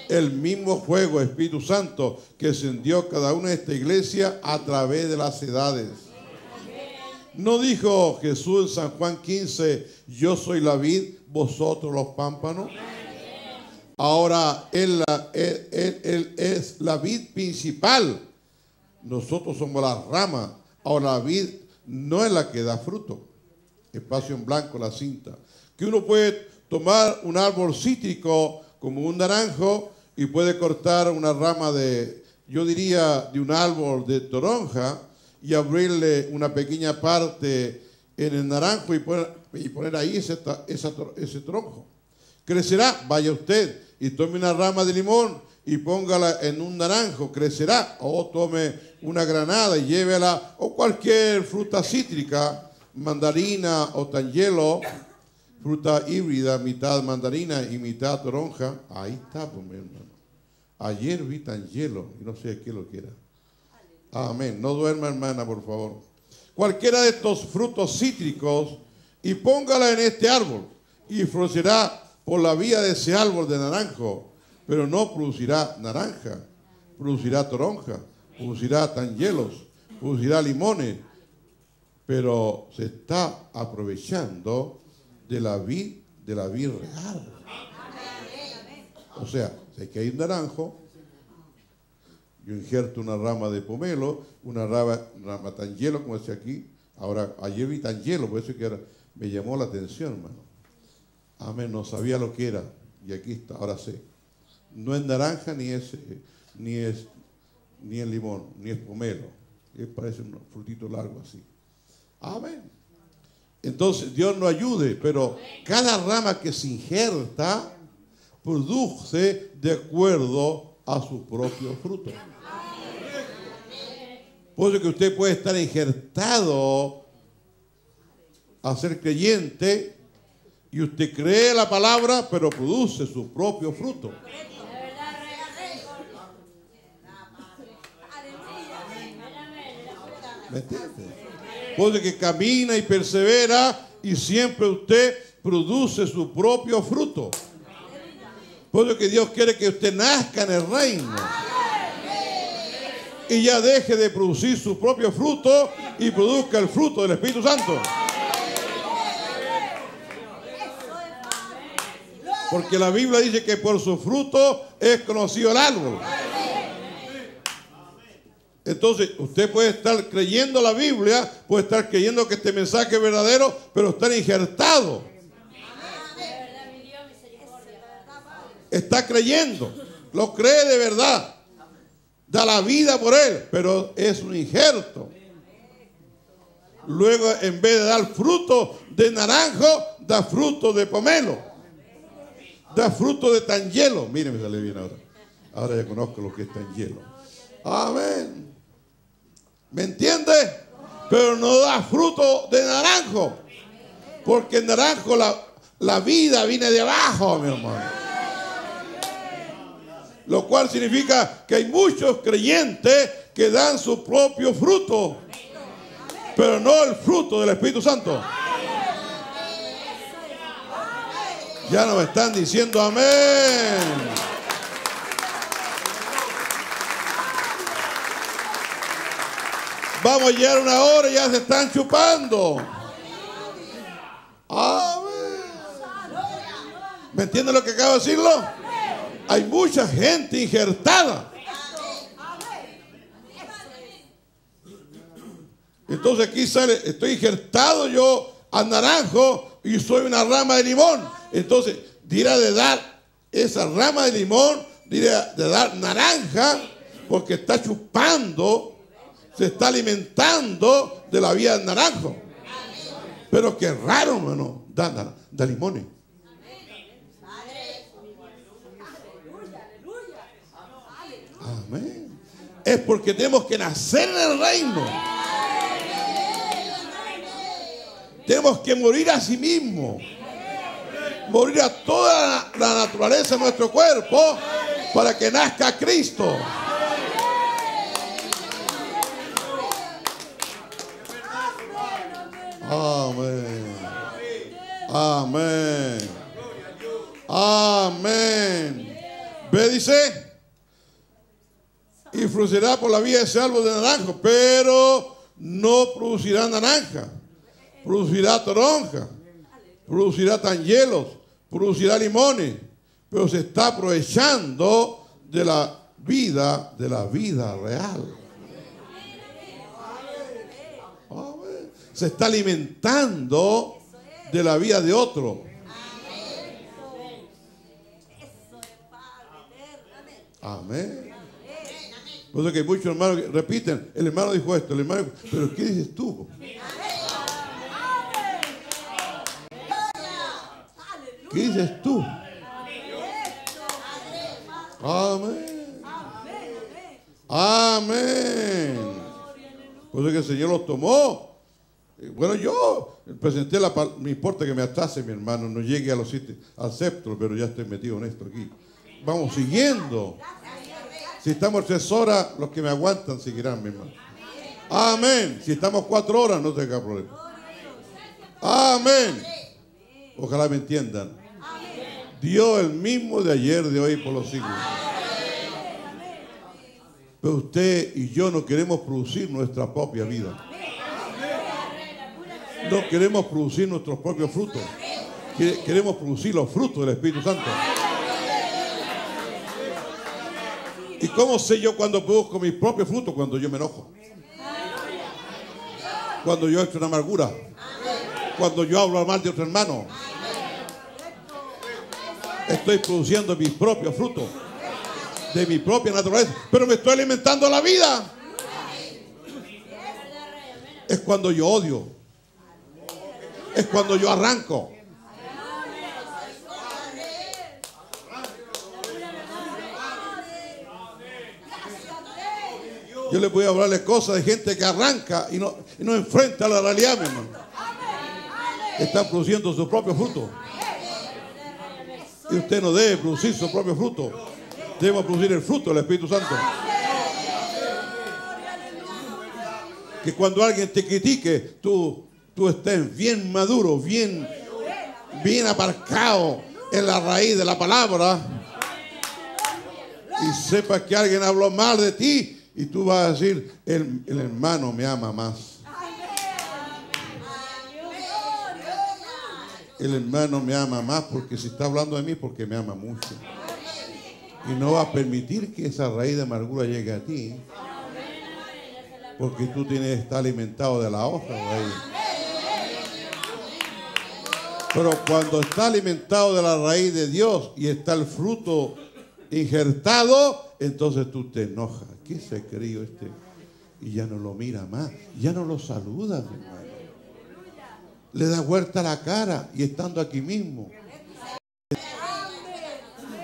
El mismo fuego, Espíritu Santo, que encendió cada una de esta iglesia a través de las edades. No dijo Jesús en San Juan quince, yo soy la vid, vosotros los pámpanos. Ahora él, él, él, él es la vid principal. Nosotros somos la rama. Ahora la vid no es la que da fruto. Espacio en blanco, la cinta. Que uno puede tomar un árbol cítrico como un naranjo, y puede cortar una rama de, yo diría, de un árbol de toronja y abrirle una pequeña parte en el naranjo y poner, y poner ahí ese, esa, ese tronco. Crecerá, vaya usted y tome una rama de limón y póngala en un naranjo, crecerá, o tome una granada y llévela, o cualquier fruta cítrica, mandarina o tanyelo, fruta híbrida, mitad mandarina y mitad toronja. Ahí está, pues, mi hermano. Ayer vi tanyelo y no sé qué lo que era. Amén. No duerma, hermana, por favor. Cualquiera de estos frutos cítricos y póngala en este árbol y florecerá por la vía de ese árbol de naranjo, pero no producirá naranja, producirá toronja, producirá tangelos, producirá limones, pero se está aprovechando de la vid, de la vid real. O sea, si aquí hay un naranjo, yo injerto una rama de pomelo, una rama, rama tangelo, como decía aquí, ahora ayer vi tangelo, por eso que ahora me llamó la atención, hermano. Amén, no sabía lo que era, y aquí está, ahora sé. No es naranja, ni es, ni es, ni es limón, ni es pomelo. Parece un frutito largo así. Amén. Entonces, Dios nos ayude, pero cada rama que se injerta produce de acuerdo a su propio fruto. Por eso que usted puede estar injertado a ser creyente y usted cree la palabra, pero produce su propio fruto. ¿Me entiende? Porque camina y persevera y siempre usted produce su propio fruto. Porque Dios quiere que usted nazca en el reino y ya deje de producir su propio fruto y produzca el fruto del Espíritu Santo. Porque la Biblia dice que por su fruto es conocido el árbol. Entonces, usted puede estar creyendo la Biblia, puede estar creyendo que este mensaje es verdadero, pero está injertado. Está creyendo, lo cree de verdad, da la vida por él, pero es un injerto. Luego, en vez de dar fruto de naranjo, da fruto de pomelo, da fruto de tanyelo. Miren, me sale bien ahora. Ahora ya conozco lo que es tanyelo. Amén. ¿Me entiende? Pero no da fruto de naranjo. Porque en naranjo la, la vida viene de abajo, mi hermano. Lo cual significa que hay muchos creyentes que dan su propio fruto, pero no el fruto del Espíritu Santo. Ya nos están diciendo amén. Vamos a llegar una hora y ya se están chupando. Amén. ¿Me entienden lo que acabo de decirlo? Hay mucha gente injertada. Entonces aquí sale, estoy injertado yo a naranjo y soy una rama de limón. Entonces, dirá de dar esa rama de limón, dirá de dar naranja, porque está chupando, se está alimentando de la vida del naranjo. Pero qué raro, hermano, da, da, da limones. Amén. Es porque tenemos que nacer en el reino. Tenemos que morir a sí mismo, morir a toda la naturaleza de nuestro cuerpo para que nazca Cristo. Amén. Amén. Amén. Ve, dice, y florecerá por la vía ese árbol de naranjo, pero no producirá naranja, producirá toronja, producirá tangelos, producirá limones, pero se está aprovechando de la vida, de la vida real. Se está alimentando de la vida de otro. Amén. Por eso que hay muchos hermanos que repiten, el hermano dijo esto, el hermano dijo, pero ¿qué dices tú? ¿Qué dices tú? Amén. Amén. Por eso que el Señor los tomó. Bueno, yo presenté la palabra, me importa que me atrase, mi hermano, no llegue a los sitios, acepto, pero ya estoy metido en esto aquí. Vamos siguiendo. Si estamos tres horas, los que me aguantan seguirán, mi hermano. Amén. Si estamos cuatro horas, no tenga problema. Amén. Ojalá me entiendan. Dios el mismo de ayer, de hoy y por los siglos. Pero usted y yo no queremos producir nuestra propia vida. No queremos producir nuestros propios frutos. Queremos producir los frutos del Espíritu Santo. ¿Y cómo sé yo cuando produzco mis propios frutos? Cuando yo me enojo. Cuando yo echo una amargura. Cuando yo hablo mal de otro hermano. Estoy produciendo mis propios frutos. De mi propia naturaleza. Pero me estoy alimentando la vida. Es cuando yo odio. Es cuando yo arranco. Yo les voy a hablarles cosas de gente que arranca y no, y no enfrenta la realidad, mi hermano. Están produciendo su propio fruto. Y usted no debe producir su propio fruto. Debemos producir el fruto del Espíritu Santo. Que cuando alguien te critique, tú, tú estés bien maduro, bien, bien aparcado en la raíz de la palabra. Y sepas que alguien habló mal de ti. Y tú vas a decir, el, el hermano me ama más. El hermano me ama más porque si está hablando de mí, porque me ama mucho. Y no va a permitir que esa raíz de amargura llegue a ti. Porque tú tienes que estar alimentado de la otra raíz. Pero cuando está alimentado de la raíz de Dios y está el fruto injertado, entonces tú te enojas. ¿Qué se creyó este? Y ya no lo mira más, ya no lo saluda, hermano. Le da vuelta a la cara y estando aquí mismo.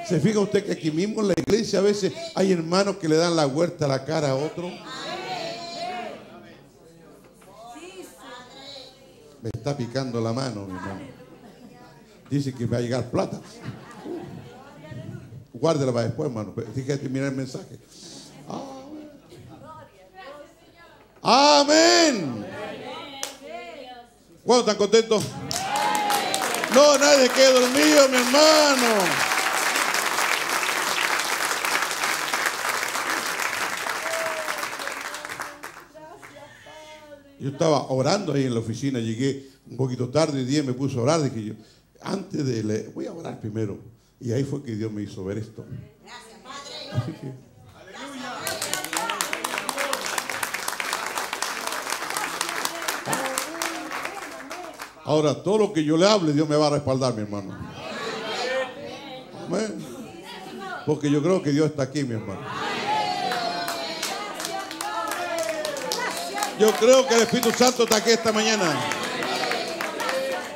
¿Se fija usted que aquí mismo en la iglesia a veces hay hermanos que le dan la vuelta a la cara a otro? Me está picando la mano, mi hermano. Dice que va a llegar plata. Guárdela para después, hermano. Fíjate, mira el mensaje. Amén. ¿Cuándo están contentos? No, nadie quede dormido, mi hermano. Yo estaba orando ahí en la oficina, llegué un poquito tarde, y día me puse a orar, dije yo, antes de leer, voy a orar primero. Y ahí fue que Dios me hizo ver esto. Gracias, Padre. Así que, ahora, todo lo que yo le hable, Dios me va a respaldar, mi hermano. Amén. Porque yo creo que Dios está aquí, mi hermano. Yo creo que el Espíritu Santo está aquí esta mañana.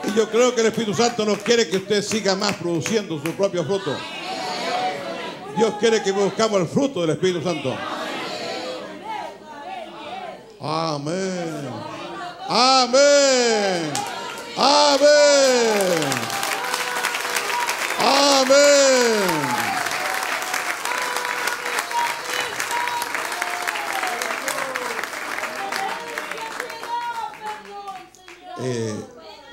Y yo creo que el Espíritu Santo no quiere que usted siga más produciendo su propio fruto. Dios quiere que buscamos el fruto del Espíritu Santo. Amén. Amén. Amén. Amén. Eh,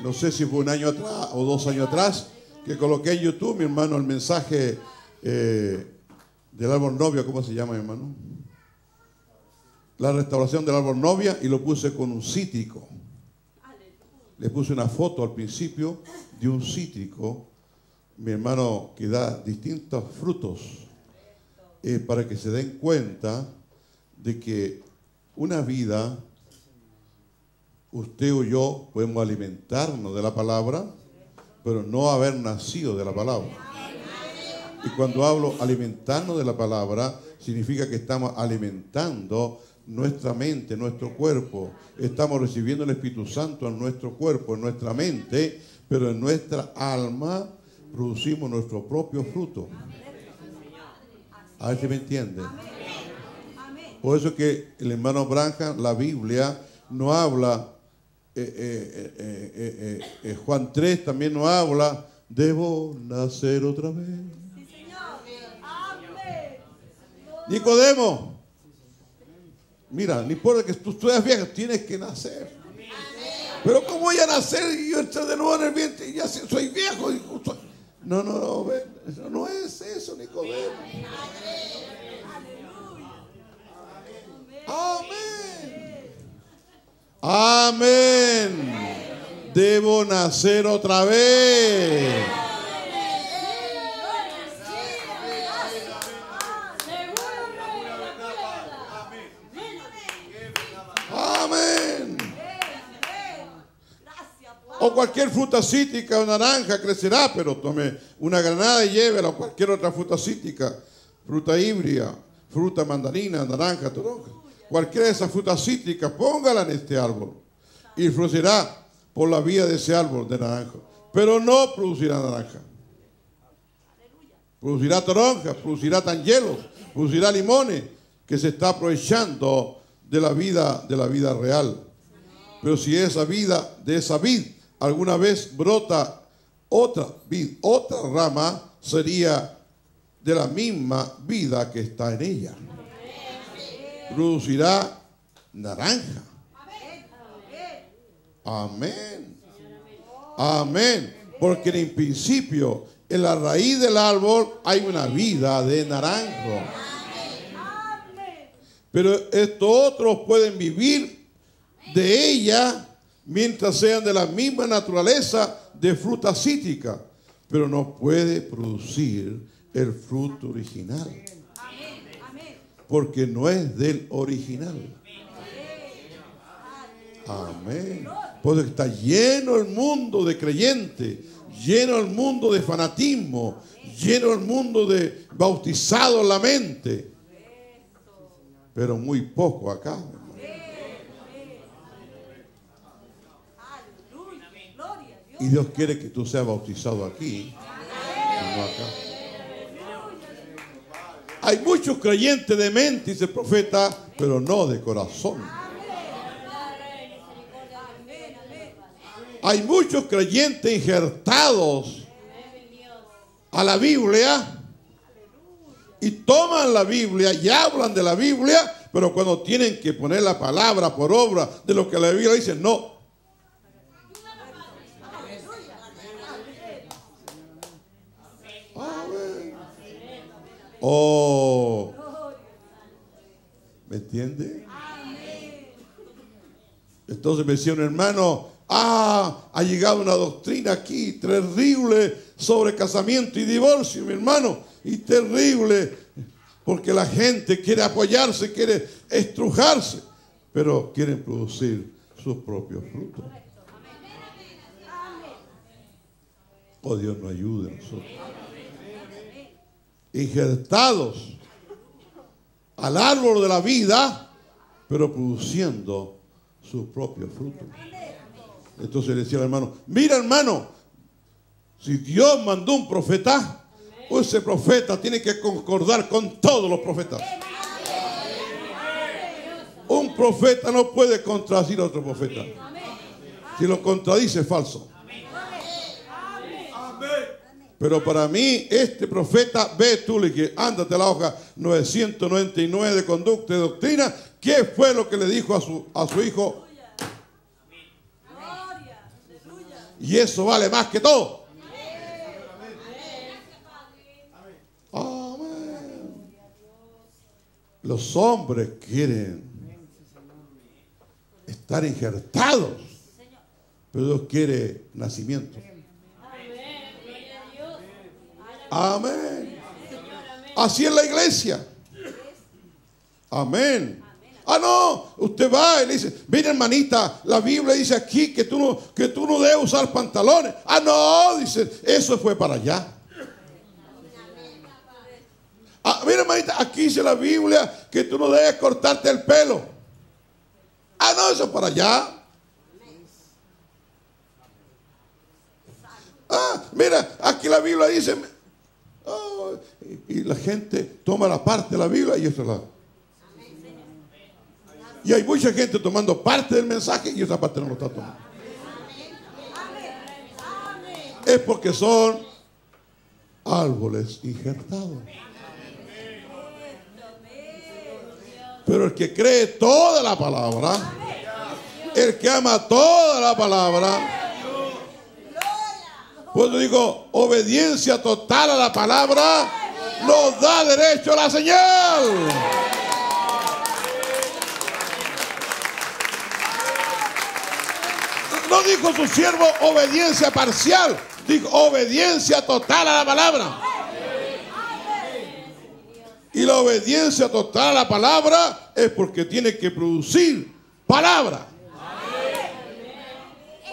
no sé si fue un año atrás o dos años atrás que coloqué en YouTube, mi hermano, el mensaje eh, del árbol novia. ¿Cómo se llama, mi hermano? La restauración del árbol novia, y lo puse con un cítrico. Le puse una foto al principio de un cítrico, mi hermano, que da distintos frutos, eh, para que se den cuenta de que una vida, usted o yo podemos alimentarnos de la palabra, pero no haber nacido de la palabra. Y cuando hablo alimentarnos de la palabra, significa que estamos alimentando nuestra mente, nuestro cuerpo. Estamos recibiendo el Espíritu Santo en nuestro cuerpo, en nuestra mente, pero en nuestra alma producimos nuestro propio fruto. A ver si me entienden. Por eso que el hermano Branham, la Biblia, no habla, eh, eh, eh, eh, eh, eh, Juan tres también no habla, debo nacer otra vez. Sí, Señor. ¡Amén! Nicodemo, mira, no importa que tú seas viejo, tienes que nacer. Amén. Pero ¿cómo voy a nacer y yo entro de nuevo en el vientre y ya soy viejo? Y soy... No, no, no, ven, eso no es eso, Nicodemo. Amén. Amén. Amén. Debo nacer otra vez. Amén. O cualquier fruta cítrica o naranja crecerá, pero tome una granada y llévela, o cualquier otra fruta cítrica, fruta híbrida, fruta mandarina, naranja, toronja. Cualquiera de esas frutas cítricas, póngala en este árbol y florecerá por la vía de ese árbol de naranja. Pero no producirá naranja. Producirá toronjas, producirá tangielos, producirá limones, que se está aprovechando de la vida, de la vida real. Pero si esa vida, de esa vid, alguna vez brota otra vid, otra rama, sería de la misma vida que está en ella. Producirá naranja. Amén. Amén. Porque en el principio, en la raíz del árbol, hay una vida de naranjo. Pero estos otros pueden vivir de ella mientras sean de la misma naturaleza de fruta cítrica, pero no puede producir el fruto original, porque no es del original. Amén. Porque está lleno el mundo de creyentes, lleno el mundo de fanatismo, lleno el mundo de bautizados en la mente, pero muy poco acá, hermano. Y Dios quiere que tú seas bautizado aquí y no acá. Hay muchos creyentes de mente, dice el profeta, pero no de corazón. Hay muchos creyentes injertados a la Biblia y toman la Biblia y hablan de la Biblia, pero cuando tienen que poner la palabra por obra de lo que la Biblia dice, no. Oh, ¿me entiende? Entonces me decía un hermano, ah, ha llegado una doctrina aquí terrible sobre casamiento y divorcio, mi hermano, y terrible, porque la gente quiere apoyarse, quiere estrujarse, pero quieren producir sus propios frutos. Oh, Dios nos ayude a nosotros. Injertados al árbol de la vida, pero produciendo sus propios frutos. Entonces le decía al hermano, mira hermano, si Dios mandó un profeta, pues ese profeta tiene que concordar con todos los profetas. Un profeta no puede contradecir a otro profeta. Si lo contradice es falso. Pero para mí, este profeta, ve tú, le dije, ándate a la hoja novecientos noventa y nueve de conducta y doctrina. ¿Qué fue lo que le dijo a su, a su hijo? Y eso vale más que todo. Amén. Los hombres quieren estar injertados, pero Dios quiere nacimiento. Amén. Así es la iglesia. Amén. Ah, no, usted va y le dice, mira hermanita, la Biblia dice aquí que tú no, que tú no debes usar pantalones. Ah, no, dice, eso fue para allá. Ah, mira, hermanita, aquí dice la Biblia que tú no debes cortarte el pelo. Ah, no, eso para allá. Ah, mira, aquí la Biblia dice... Oh, y, y la gente toma la parte de la Biblia y eso la... Y hay mucha gente tomando parte del mensaje y esa parte no lo está tomando. Es porque son árboles injertados. Pero el que cree toda la palabra, el que ama toda la palabra, por eso digo, obediencia total a la palabra nos da derecho a la señal. No dijo su siervo obediencia parcial, dijo obediencia total a la palabra. Y la obediencia total a la palabra es porque tiene que producir palabra.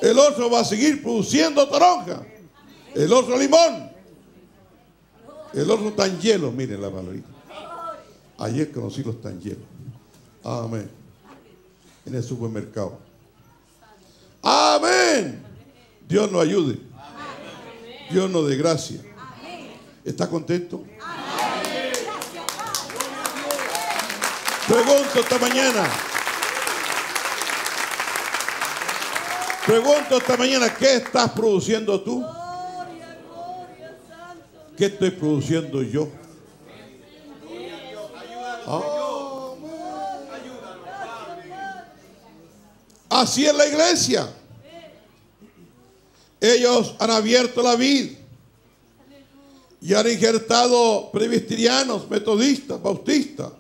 El otro va a seguir produciendo toronja, el otro limón, el otro tangelo. Miren la palabrita. Ayer conocí los tangelos. Amén. En el supermercado. Amén. Dios nos ayude. Dios nos dé gracia. ¿Está contento? Pregunto esta mañana. Pregunto esta mañana, ¿qué estás produciendo tú? ¿Qué estoy produciendo yo? Oh. Así es la iglesia. Ellos han abierto la vid y han injertado presbiterianos, metodistas, bautistas.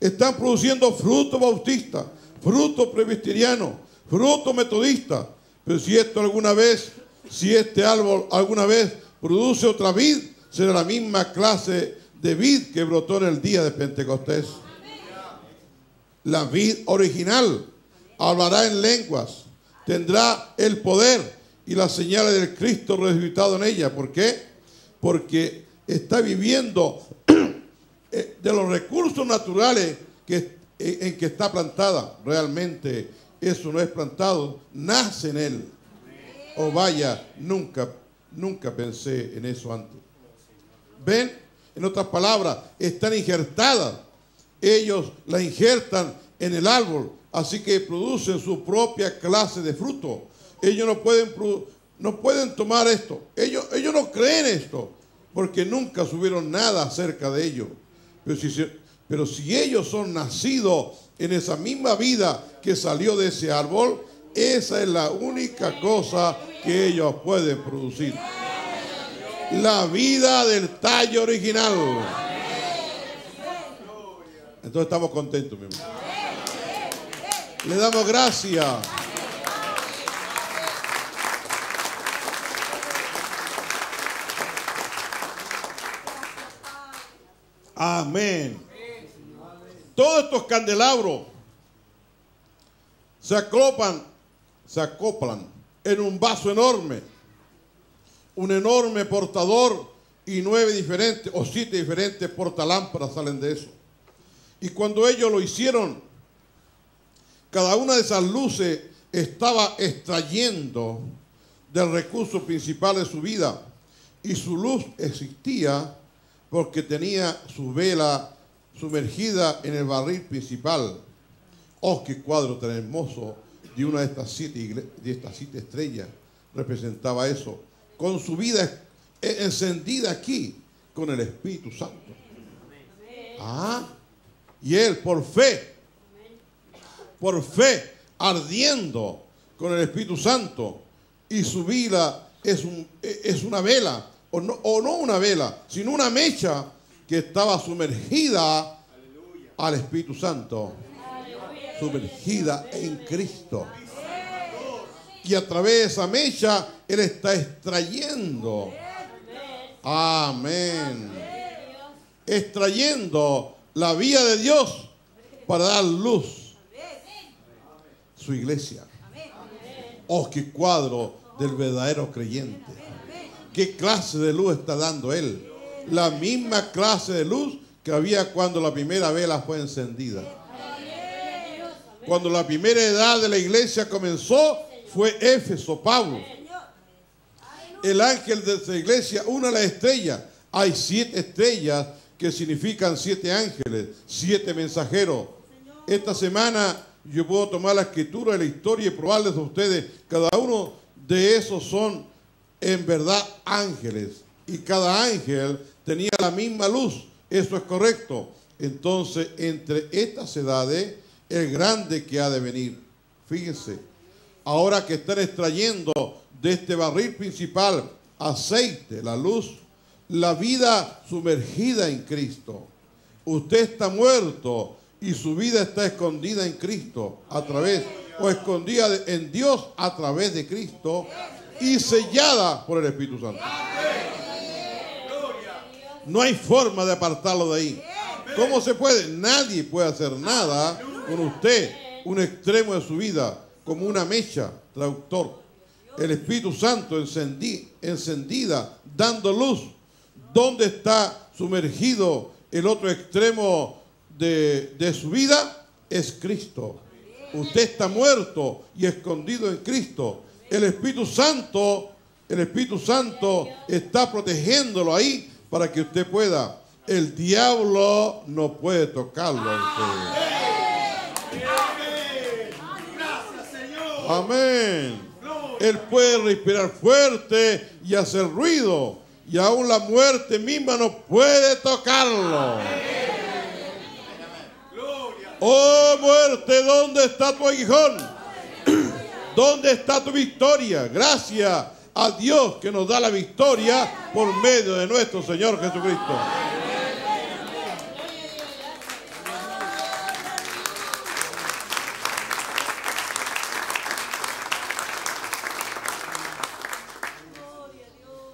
Están produciendo fruto bautista, fruto presbiteriano, fruto metodista. Pero si esto alguna vez, si este árbol alguna vez produce otra vid, será la misma clase de vid que brotó en el día de Pentecostés. La vid original hablará en lenguas, tendrá el poder y las señales del Cristo resucitado en ella. ¿Por qué? Porque está viviendo de los recursos naturales que, en que está plantada. Realmente eso no es plantado, nace en él. O vaya, nunca, nunca pensé en eso antes. ¿Ven? En otras palabras, están injertadas. Ellos la injertan en el árbol, así que producen su propia clase de fruto. Ellos no pueden, no pueden tomar esto. Ellos, ellos no creen esto, porque nunca subieron nada acerca de ello. Pero si, pero si ellos son nacidos en esa misma vida que salió de ese árbol, esa es la única cosa que ellos pueden producir. La vida del tallo original. Entonces estamos contentos, mi hermano. Le damos gracias. Amén. Todos estos candelabros se acoplan, se acoplan en un vaso enorme, un enorme portador, y nueve diferentes o siete diferentes portalámparas salen de eso. Y cuando ellos lo hicieron, cada una de esas luces estaba extrayendo del recurso principal de su vida, y su luz existía porque tenía su vela sumergida en el barril principal. ¡Oh, qué cuadro tan hermoso! De una de estas siete, de estas siete estrellas representaba eso, con su vida encendida aquí, con el Espíritu Santo. Ah, y él, por fe, por fe, ardiendo con el Espíritu Santo, y su vida es, un, es una vela, O no, o no una vela, sino una mecha que estaba sumergida. Aleluya. Al Espíritu Santo. Aleluya. Sumergida en Cristo. Y a través de esa mecha Él está extrayendo. Amén. Extrayendo la vía de Dios para dar luz su iglesia. Oh, qué cuadro del verdadero creyente. ¿Qué clase de luz está dando él? La misma clase de luz que había cuando la primera vela fue encendida. Cuando la primera edad de la iglesia comenzó fue Éfeso, Pablo. El ángel de esta iglesia une a la estrella. Hay siete estrellas que significan siete ángeles, siete mensajeros. Esta semana yo puedo tomar la escritura de la historia y probarles a ustedes. Cada uno de esos son en verdad ángeles. Y cada ángel tenía la misma luz. Eso es correcto. Entonces, entre estas edades, el grande que ha de venir. Fíjense. Ahora que están extrayendo de este barril principal aceite, la luz, la vida sumergida en Cristo. Usted está muerto y su vida está escondida en Cristo a través, o escondida en Dios a través de Cristo y sellada por el Espíritu Santo. No hay forma de apartarlo de ahí. ¿Cómo se puede? Nadie puede hacer nada con usted, un extremo de su vida, como una mecha, traductor. El Espíritu Santo encendí, encendida, dando luz. ¿Dónde está sumergido el otro extremo de, de su vida? Es Cristo. Usted está muerto y escondido en Cristo. El Espíritu Santo, el Espíritu Santo está protegiéndolo ahí para que usted pueda. El diablo no puede tocarlo a usted. Amén. Él puede respirar fuerte y hacer ruido. Y aún la muerte misma no puede tocarlo. Oh muerte, ¿dónde está tu aguijón? ¿Dónde está tu victoria? Gracias a Dios que nos da la victoria por medio de nuestro Señor Jesucristo.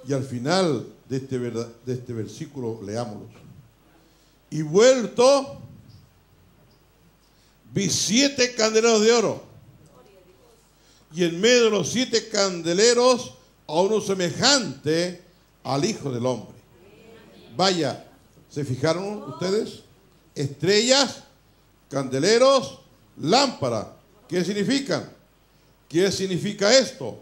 Y al final de este, verdad, de este versículo, leámoslo. Y vuelto, vi siete candeleros de oro. Y en medio de los siete candeleros, a uno semejante al Hijo del Hombre. Vaya, ¿se fijaron ustedes? Estrellas, candeleros, lámparas. ¿Qué significan? ¿Qué significa esto?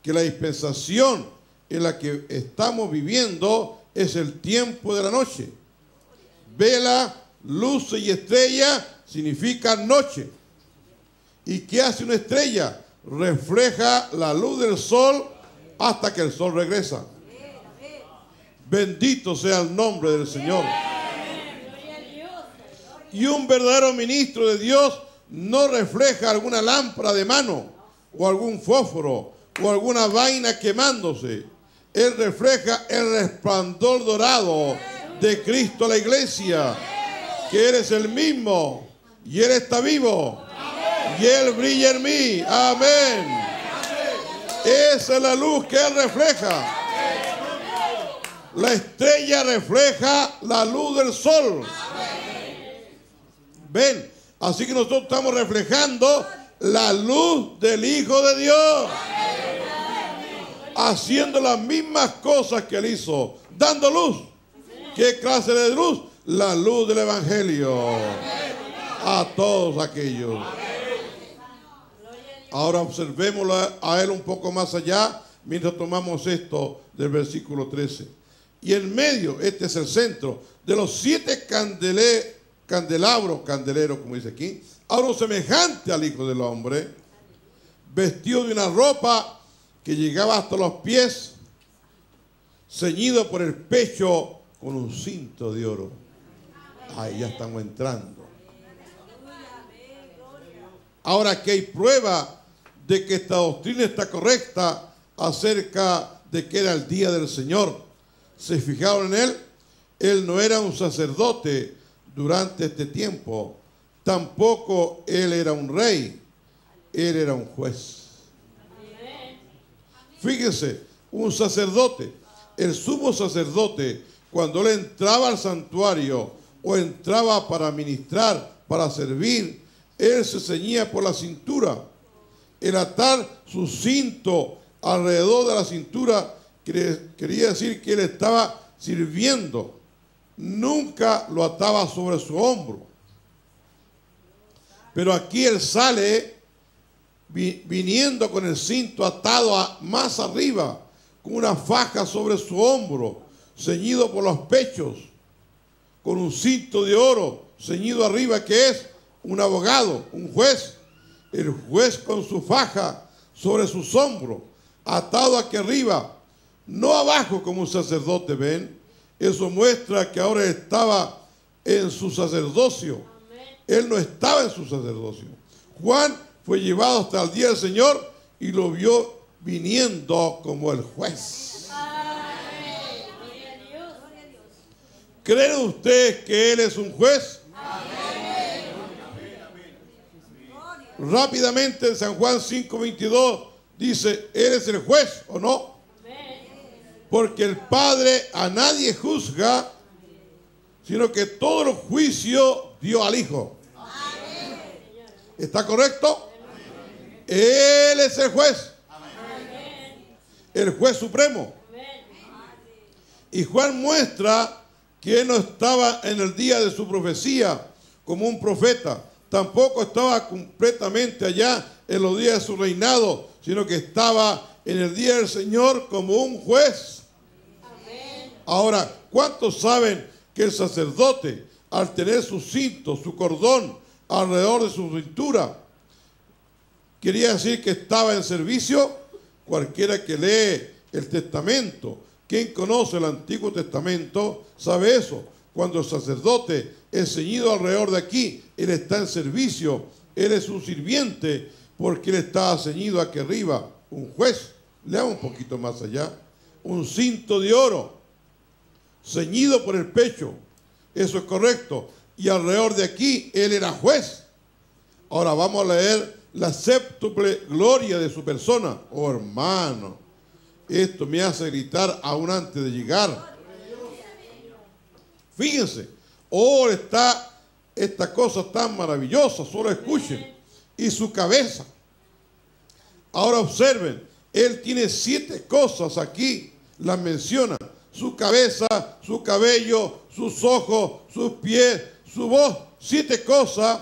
Que la dispensación en la que estamos viviendo es el tiempo de la noche. Vela, luces y estrella significan noche. ¿Y qué hace una estrella? Refleja la luz del sol hasta que el sol regresa. Bendito sea el nombre del Señor. Y un verdadero ministro de Dios no refleja alguna lámpara de mano o algún fósforo o alguna vaina quemándose. Él refleja el resplandor dorado de Cristo a la iglesia, que Él es el mismo y Él está vivo y Él brilla en mí. Amén. Esa es la luz que Él refleja. La estrella refleja la luz del sol. Ven, así que nosotros estamos reflejando la luz del Hijo de Dios, haciendo las mismas cosas que Él hizo, dando luz. ¿Qué clase de luz? La luz del Evangelio a todos aquellos. Ahora observémoslo a Él un poco más allá, mientras tomamos esto del versículo trece. Y en medio, este es el centro, de los siete candele, candelabros, candeleros, como dice aquí, a uno semejante al Hijo del Hombre, vestido de una ropa que llegaba hasta los pies, ceñido por el pecho con un cinto de oro. Ahí ya estamos entrando. Ahora que hay prueba de que esta doctrina está correcta acerca de que era el día del Señor. ¿Se fijaron en él? Él no era un sacerdote durante este tiempo. Tampoco él era un rey. Él era un juez. Fíjense, un sacerdote, el sumo sacerdote, cuando él entraba al santuario o entraba para ministrar, para servir, él se ceñía por la cintura. El atar su cinto alrededor de la cintura quería decir que él estaba sirviendo. nunca lo ataba sobre su hombro. Pero aquí él sale vi, viniendo con el cinto atado a, más arriba, con una faja sobre su hombro, ceñido por los pechos, con un cinto de oro, ceñido arriba, que es un abogado, un juez. El juez con su faja sobre sus hombros, atado aquí arriba, no abajo como un sacerdote, ¿ven? Eso muestra que ahora estaba en su sacerdocio. Él no estaba en su sacerdocio. Juan fue llevado hasta el día del Señor y lo vio viniendo como el juez. ¿Creen ustedes que Él es un juez? Rápidamente en San Juan cinco veintidós dice, ¿eres el juez o no? Porque el Padre a nadie juzga, sino que todo el juicio dio al Hijo. Amén. ¿Está correcto? Amén. Él es el juez. Amén. El juez supremo. Amén. Y Juan muestra que él no estaba en el día de su profecía como un profeta. Tampoco estaba completamente allá en los días de su reinado, sino que estaba en el día del Señor como un juez. Amén. Ahora, ¿cuántos saben que el sacerdote, al tener su cinto, su cordón alrededor de su cintura, quería decir que estaba en servicio? Cualquiera que lee el testamento, quien conoce el Antiguo Testamento, sabe eso. Cuando el sacerdote es ceñido alrededor de aquí, él está en servicio, él es un sirviente, porque él está ceñido aquí arriba. Un juez, leamos un poquito más allá, un cinto de oro, ceñido por el pecho, eso es correcto, y alrededor de aquí él era juez. Ahora vamos a leer la séptuple gloria de su persona. Oh hermano, esto me hace gritar aún antes de llegar. Fíjense, oh, está esta cosa tan maravillosa, solo escuchen. Y su cabeza. Ahora observen, él tiene siete cosas aquí, las menciona. Su cabeza, su cabello, sus ojos, sus pies, su voz. Siete cosas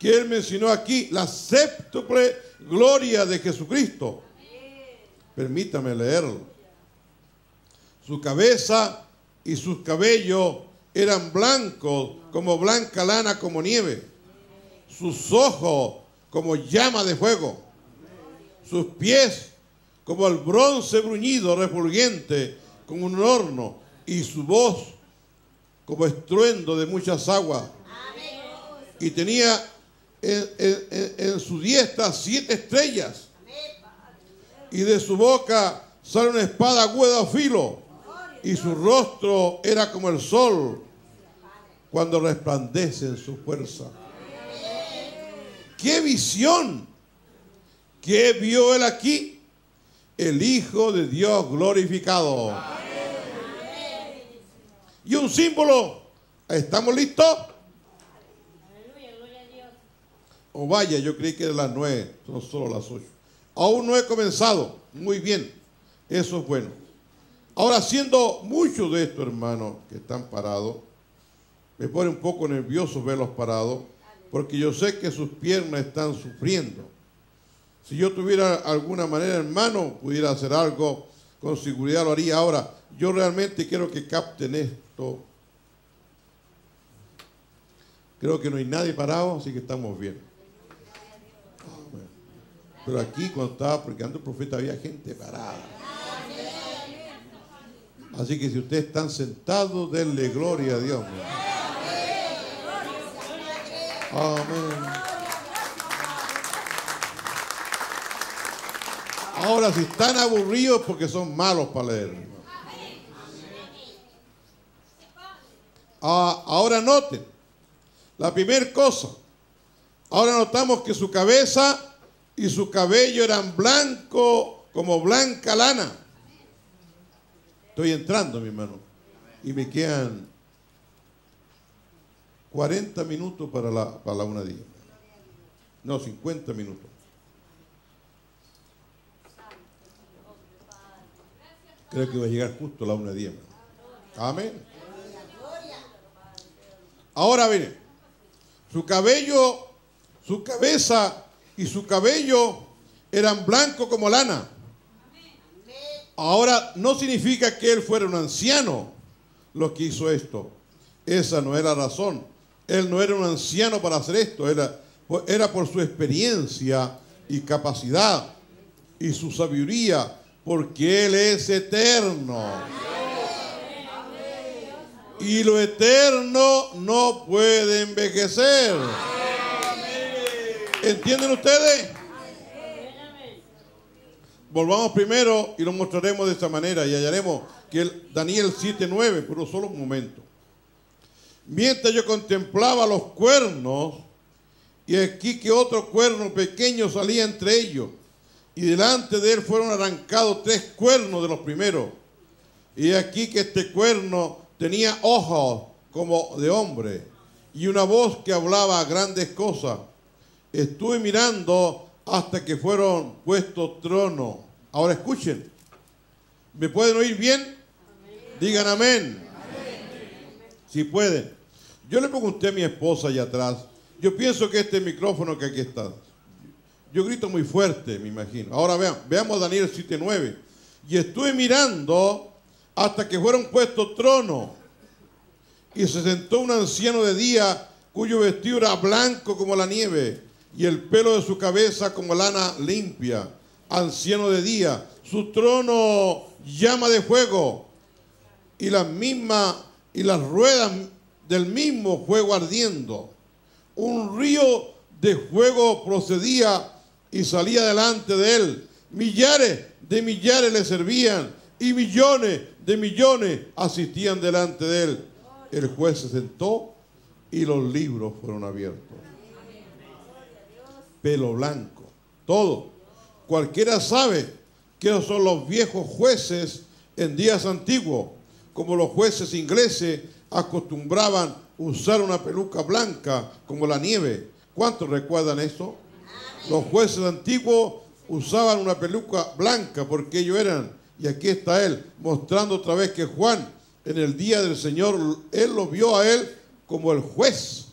que él mencionó aquí, la séptuple gloria de Jesucristo. Permítame leerlo. Su cabeza y sus cabellos eran blancos como blanca lana, como nieve. Sus ojos como llama de fuego. Sus pies como el bronce bruñido, refulgente, como un horno. Y su voz como estruendo de muchas aguas. Y tenía en, en, en su diestra siete estrellas. Y de su boca sale una espada aguda a filo. Y su rostro era como el sol cuando resplandece en su fuerza. ¡Qué visión! ¿Qué vio él aquí? El Hijo de Dios glorificado. Y un símbolo. ¿Estamos listos? O oh, vaya, yo creí que eran las nueve, son solo las ocho. Aún no he comenzado. Muy bien, eso es bueno. Ahora, siendo muchos de estos hermanos que están parados, me pone un poco nervioso verlos parados, porque yo sé que sus piernas están sufriendo. Si yo tuviera alguna manera, hermano, pudiera hacer algo, con seguridad lo haría. Ahora, yo realmente quiero que capten esto. Creo que no hay nadie parado, así que estamos bien. Pero aquí, cuando estaba predicando el profeta, había gente parada. Así que si ustedes están sentados, denle gloria a Dios. Amén. Ahora, si están aburridos, porque son malos para leer. Ah, ahora noten, la primera cosa. Ahora notamos que su cabeza y su cabello eran blanco como blanca lana. Estoy entrando, mi hermano, y me quedan cuarenta minutos para la, para la una día. No, cincuenta minutos. Creo que va a llegar justo a la una día. Amén. Ahora miren, su cabello, su cabeza y su cabello eran blancos como lana. Ahora, no significa que él fuera un anciano lo que hizo esto. Esa no era la razón. Él no era un anciano para hacer esto. Era, era por su experiencia y capacidad y su sabiduría, porque Él es eterno. Y lo eterno no puede envejecer. ¿Entienden ustedes? Volvamos primero y lo mostraremos de esta manera y hallaremos que el Daniel siete nueve, pero solo un momento. Mientras yo contemplaba los cuernos, y aquí que otro cuerno pequeño salía entre ellos, y delante de él fueron arrancados tres cuernos de los primeros, y aquí que este cuerno tenía ojos como de hombre, y una voz que hablaba grandes cosas. Estuve mirando hasta que fueron puestos tronos. Ahora escuchen. ¿Me pueden oír bien? Amén. Digan amén. Amén. Si pueden. Yo le pregunté a mi esposa allá atrás. Yo pienso que este micrófono que aquí está. Yo grito muy fuerte, me imagino. Ahora vean, veamos Daniel siete nueve. Y estuve mirando hasta que fueron puestos tronos. Y se sentó un anciano de día cuyo vestido era blanco como la nieve y el pelo de su cabeza como lana limpia. Anciano de día. Su trono llama de fuego, y las mismas y las ruedas del mismo fuego ardiendo. Un río de fuego procedía y salía delante de él. Millares de millares le servían y millones de millones asistían delante de él. El juez se sentó y los libros fueron abiertos. Pelo blanco, todo. Cualquiera sabe que esos son los viejos jueces en días antiguos, como los jueces ingleses acostumbraban usar una peluca blanca como la nieve. ¿Cuántos recuerdan eso? Los jueces antiguos usaban una peluca blanca porque ellos eran, y aquí está él, mostrando otra vez que Juan, en el día del Señor, él lo vio a él como el juez.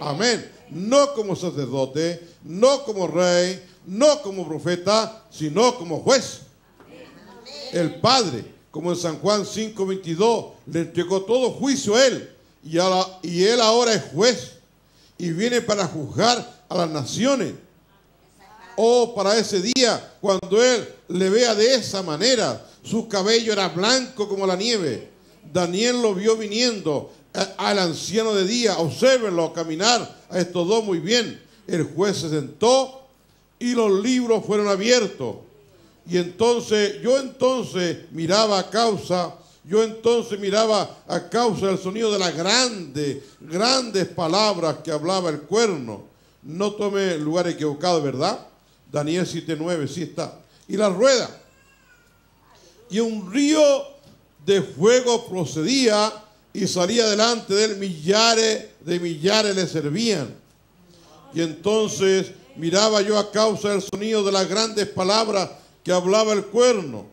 Amén. No como sacerdote, no como rey, no como profeta, sino como juez. El Padre, como en San Juan cinco veintidós, le entregó todo juicio a él. Y, a la, y él ahora es juez. Y viene para juzgar a las naciones. Oh, para ese día, cuando él le vea de esa manera. Su cabello era blanco como la nieve. Daniel lo vio viniendo al anciano de día. Obsérvenlo caminar a estos dos muy bien. El juez se sentó y los libros fueron abiertos. Y entonces, yo entonces miraba a causa, yo entonces miraba a causa del sonido de las grandes, grandes palabras que hablaba el cuerno. No tomé lugar equivocado, ¿verdad? Daniel siete nueve, sí está. Y la rueda. Y un río de fuego procedía y salía delante de él, millares de millares le servían. Y entonces miraba yo a causa del sonido de las grandes palabras que hablaba el cuerno.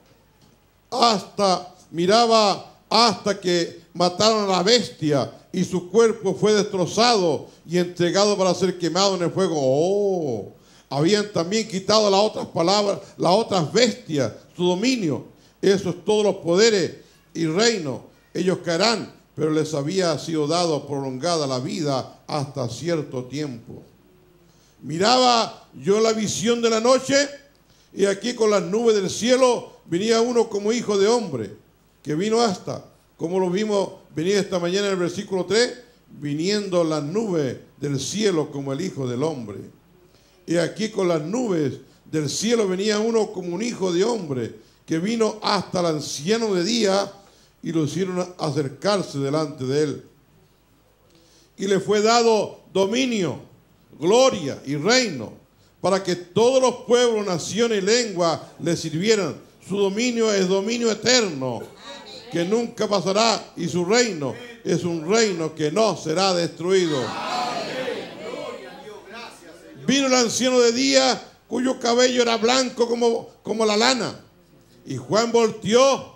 Hasta, miraba hasta que mataron a la bestia y su cuerpo fue destrozado y entregado para ser quemado en el fuego. ¡Oh! Habían también quitado las otras palabras, las otras bestias, su dominio. Esos todos los poderes y reinos, ellos caerán, pero les había sido dado prolongada la vida hasta cierto tiempo. Miraba yo la visión de la noche, y aquí con las nubes del cielo venía uno como hijo de hombre, que vino hasta, como lo vimos venir esta mañana en el versículo tres, viniendo las nubes del cielo como el hijo del hombre. Y aquí con las nubes del cielo venía uno como un hijo de hombre, que vino hasta el anciano de día, y lo hicieron acercarse delante de él. Y le fue dado dominio, gloria y reino, para que todos los pueblos, naciones y lenguas le sirvieran. Su dominio es dominio eterno, que nunca pasará, y su reino es un reino que no será destruido. Vino el anciano de día, cuyo cabello era blanco como, como la lana, y Juan volteó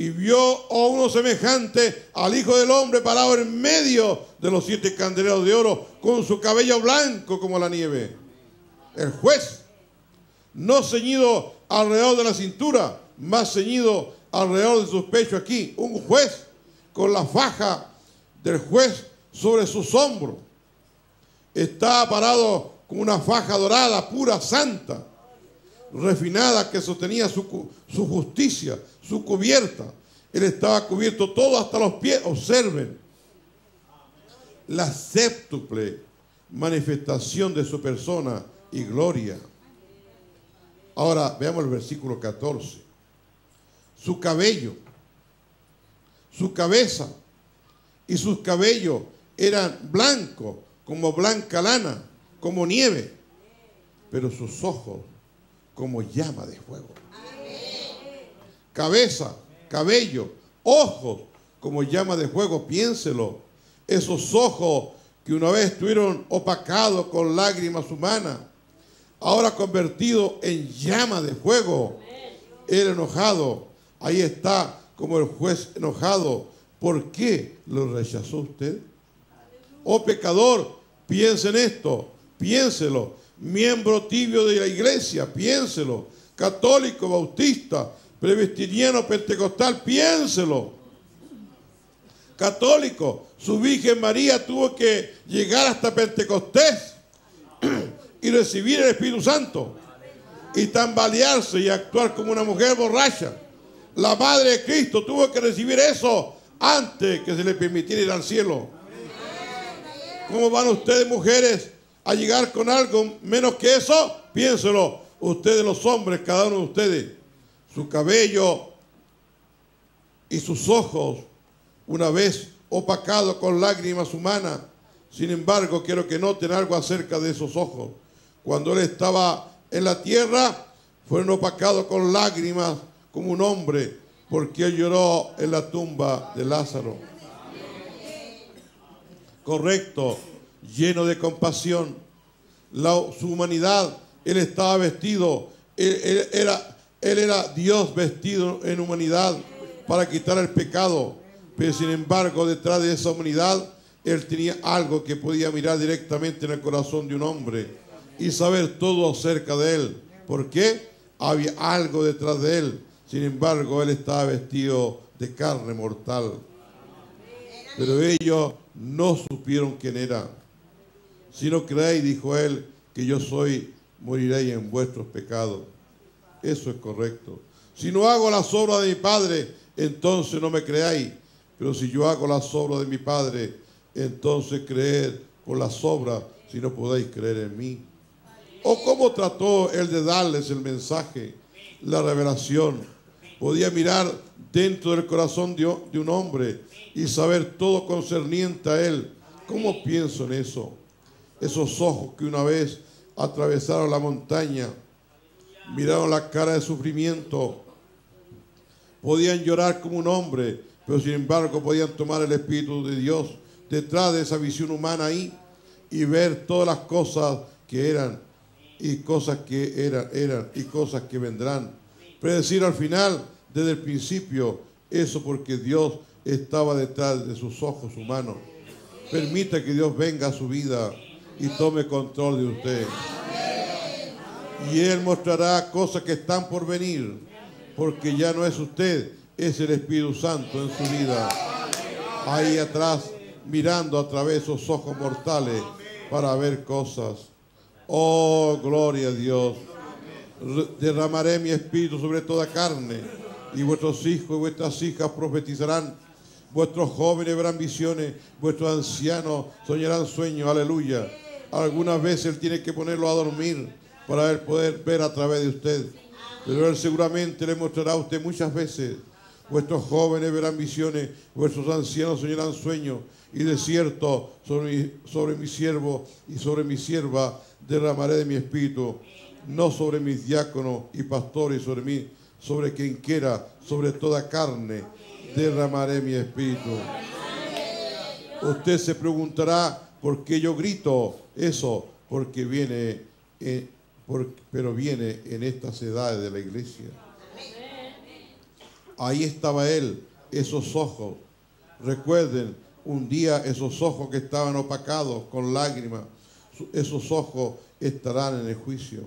y vio a uno semejante al Hijo del Hombre parado en medio de los siete candeleros de oro, con su cabello blanco como la nieve. El juez, no ceñido alrededor de la cintura, más ceñido alrededor de sus pechos aquí. Un juez con la faja del juez sobre sus hombros. Está parado con una faja dorada, pura, santa, refinada, que sostenía su, su justicia, su cubierta. Él estaba cubierto todo hasta los pies. Observen la séptuple manifestación de su persona y gloria. Ahora veamos el versículo catorce. Su cabello, su cabeza y sus cabellos eran blancos, como blanca lana, como nieve, pero sus ojos como llama de fuego. Cabeza, cabello, ojos como llama de fuego. Piénselo, esos ojos que una vez estuvieron opacados con lágrimas humanas, ahora convertidos en llama de fuego. Era enojado, ahí está como el juez enojado. ¿Por qué lo rechazó usted? Oh pecador, piensen esto, piénselo. Miembro tibio de la iglesia, piénselo. Católico, bautista, presbiteriano, pentecostal, piénselo. Católico, su Virgen María tuvo que llegar hasta Pentecostés y recibir el Espíritu Santo y tambalearse y actuar como una mujer borracha. La madre de Cristo tuvo que recibir eso antes que se le permitiera ir al cielo. ¿Cómo van ustedes, mujeres, a llegar con algo menos que eso? Piénselo. Ustedes, los hombres, cada uno de ustedes, su cabello y sus ojos, una vez opacados con lágrimas humanas. Sin embargo, quiero que noten algo acerca de esos ojos. Cuando él estaba en la tierra, fueron opacados con lágrimas como un hombre, porque él lloró en la tumba de Lázaro. Correcto, lleno de compasión. La, su humanidad, él estaba vestido, él, él, era, él era Dios vestido en humanidad para quitar el pecado. Pero sin embargo, detrás de esa humanidad, él tenía algo que podía mirar directamente en el corazón de un hombre y saber todo acerca de él. ¿Por qué? Había algo detrás de él. Sin embargo, él estaba vestido de carne mortal. Pero ellos no supieron quién era. Si no creéis, dijo él, que yo soy, moriréis en vuestros pecados. Eso es correcto. Si no hago las obras de mi Padre, entonces no me creáis. Pero si yo hago las obras de mi Padre, entonces creed por las obras, si no podéis creer en mí. ¿O cómo trató él de darles el mensaje, la revelación? Podía mirar dentro del corazón de un hombre y saber todo concerniente a él. ¿Cómo pienso en eso? Esos ojos que una vez atravesaron la montaña, miraron la cara de sufrimiento, podían llorar como un hombre, pero sin embargo podían tomar el Espíritu de Dios detrás de esa visión humana ahí y ver todas las cosas que eran y cosas que eran, eran y cosas que vendrán. Predecir al final, desde el principio, eso porque Dios estaba detrás de sus ojos humanos. Permita que Dios venga a su vida y tome control de usted. Y Él mostrará cosas que están por venir, porque ya no es usted, es el Espíritu Santo en su vida. Ahí atrás, mirando a través de sus ojos mortales para ver cosas. Oh, gloria a Dios. Derramaré mi espíritu sobre toda carne, y vuestros hijos y vuestras hijas profetizarán, vuestros jóvenes verán visiones, vuestros ancianos soñarán sueños. Aleluya. Algunas veces él tiene que ponerlo a dormir para él poder ver a través de usted, pero él seguramente le mostrará a usted muchas veces. Vuestros jóvenes verán visiones, vuestros ancianos soñarán sueños, y de cierto sobre mi, sobre mi siervo y sobre mi sierva derramaré de mi espíritu. No sobre mis diáconos y pastores, sobre mí, sobre quien quiera, sobre toda carne, derramaré mi espíritu. Usted se preguntará, ¿por qué yo grito eso? Porque viene, en, por, pero viene en estas edades de la iglesia. Ahí estaba él, esos ojos. Recuerden, un día esos ojos que estaban opacados con lágrimas, esos ojos estarán en el juicio.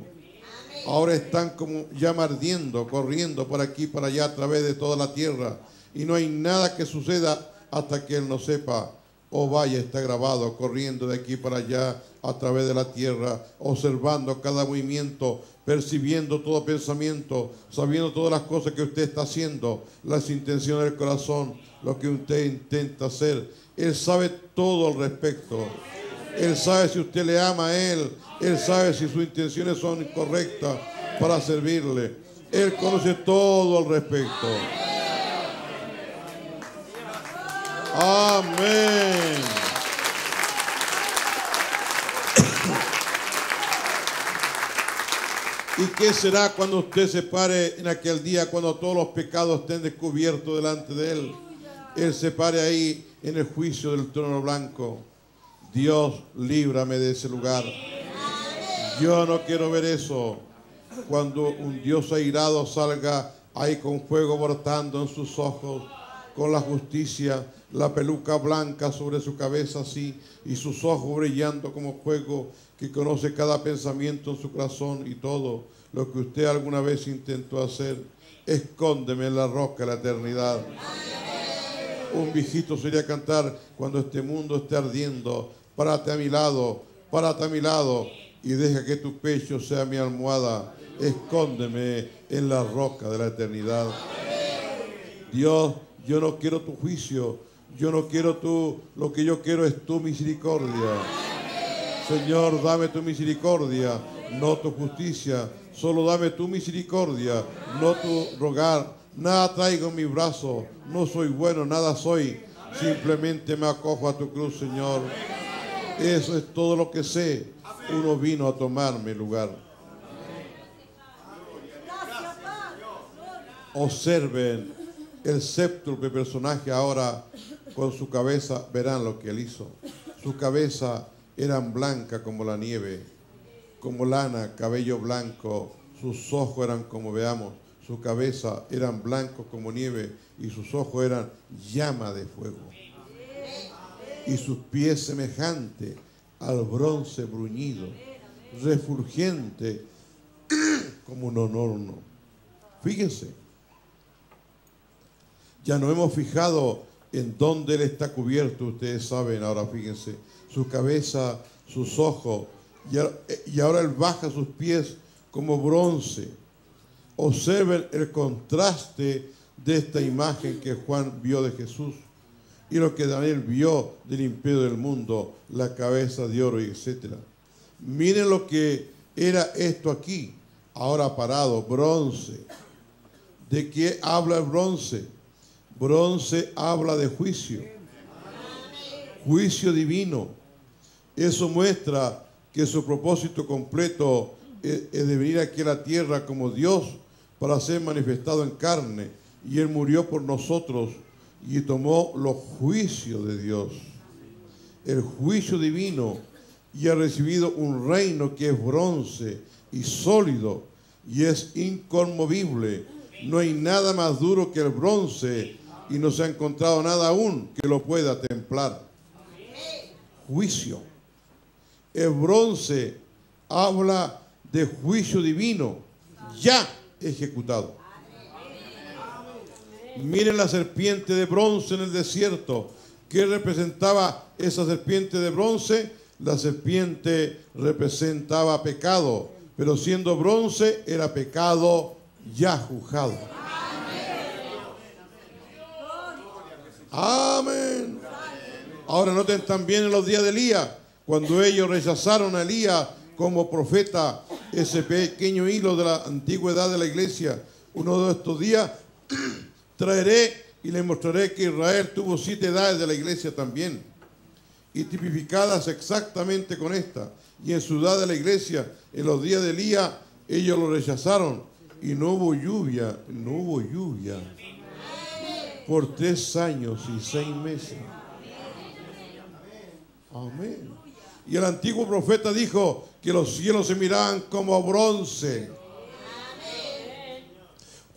Ahora están como llama ardiendo, corriendo por aquí, para allá, a través de toda la tierra. Y no hay nada que suceda hasta que él no sepa. Oh, vaya, está grabado, corriendo de aquí para allá, a través de la tierra, observando cada movimiento, percibiendo todo pensamiento, sabiendo todas las cosas que usted está haciendo, las intenciones del corazón, lo que usted intenta hacer. Él sabe todo al respecto. Él sabe si usted le ama a él. Él sabe si sus intenciones son correctas para servirle. Él conoce todo al respecto. Amén. ¿Y qué será cuando usted se pare en aquel día, cuando todos los pecados estén descubiertos delante de él? Él se pare ahí en el juicio del trono blanco. Dios, líbrame de ese lugar. Yo no quiero ver eso. Cuando un Dios airado salga ahí con fuego brotando en sus ojos, con la justicia, la peluca blanca sobre su cabeza así, y sus ojos brillando como fuego, que conoce cada pensamiento en su corazón y todo lo que usted alguna vez intentó hacer. Escóndeme en la roca de la eternidad. Un viejito sería cantar cuando este mundo esté ardiendo. Párate a mi lado, párate a mi lado y deja que tu pecho sea mi almohada. Escóndeme en la roca de la eternidad. Dios, yo no quiero tu juicio, yo no quiero tu, lo que yo quiero es tu misericordia. Señor, dame tu misericordia, no tu justicia, solo dame tu misericordia, no tu rogar. Nada traigo en mi brazo, no soy bueno, nada soy, simplemente me acojo a tu cruz, Señor. Eso es todo lo que sé, uno vino a tomar mi lugar. Observen el séptuple personaje ahora con su cabeza, verán lo que él hizo. Su cabeza era blanca como la nieve, como lana, cabello blanco, sus ojos eran como veamos. Su cabeza eran blancos como nieve y sus ojos eran llama de fuego. Y sus pies semejantes al bronce bruñido, refulgente como un horno. Fíjense, ya nos hemos fijado en dónde él está cubierto, ustedes saben ahora, fíjense, su cabeza, sus ojos, y ahora él baja sus pies como bronce. Observen el contraste de esta imagen que Juan vio de Jesús y lo que Daniel vio del imperio del mundo, la cabeza de oro, etcétera. Miren lo que era esto aquí, ahora parado, bronce. ¿De qué habla el bronce? Bronce habla de juicio, juicio divino. Eso muestra que su propósito completo es de venir aquí a la tierra como Dios, para ser manifestado en carne, y él murió por nosotros y tomó los juicios de Dios, el juicio divino, y ha recibido un reino que es bronce y sólido y es inconmovible. No hay nada más duro que el bronce y no se ha encontrado nada aún que lo pueda templar. Juicio. El bronce habla de juicio divino ya ejecutado. Miren la serpiente de bronce en el desierto. ¿Qué representaba esa serpiente de bronce? La serpiente representaba pecado, pero siendo bronce era pecado ya juzgado. Amén. Ahora noten también en los días de Elías, cuando ellos rechazaron a Elías como profeta, ese pequeño hilo de la antigüedad de la iglesia. Uno de estos días traeré y le mostraré que Israel tuvo siete edades de la iglesia también, y tipificadas exactamente con esta. Y en su edad de la iglesia, en los días de Elías, ellos lo rechazaron y no hubo lluvia, no hubo lluvia por tres años y seis meses. Amén. Y el antiguo profeta dijo que los cielos se miraban como bronce.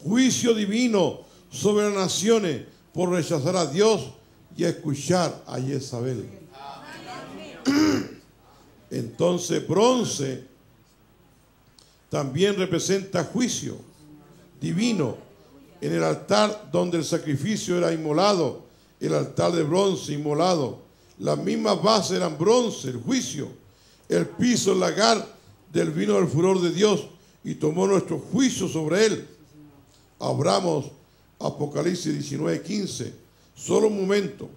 Juicio divino sobre las naciones por rechazar a Dios y escuchar a Jezabel. Entonces bronce también representa juicio divino. En el altar donde el sacrificio era inmolado, el altar de bronce inmolado, las mismas bases eran bronce, el juicio, el piso, el lagar del vino del furor de Dios, y tomó nuestro juicio sobre él. Abramos Apocalipsis diecinueve quince. Solo un momento.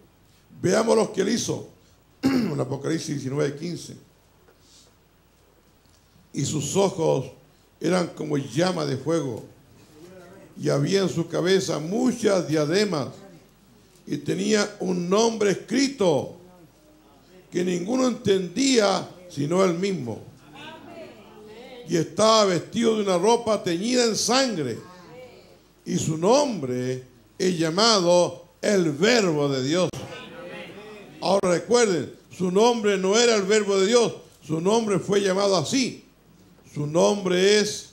Veamos lo que él hizo. En Apocalipsis diecinueve quince. Y sus ojos eran como llama de fuego, y había en su cabeza muchas diademas, y tenía un nombre escrito que ninguno entendía sino él mismo. Y estaba vestido de una ropa teñida en sangre, y su nombre es llamado el Verbo de Dios. Ahora recuerden, su nombre no era el Verbo de Dios, su nombre fue llamado así. Su nombre es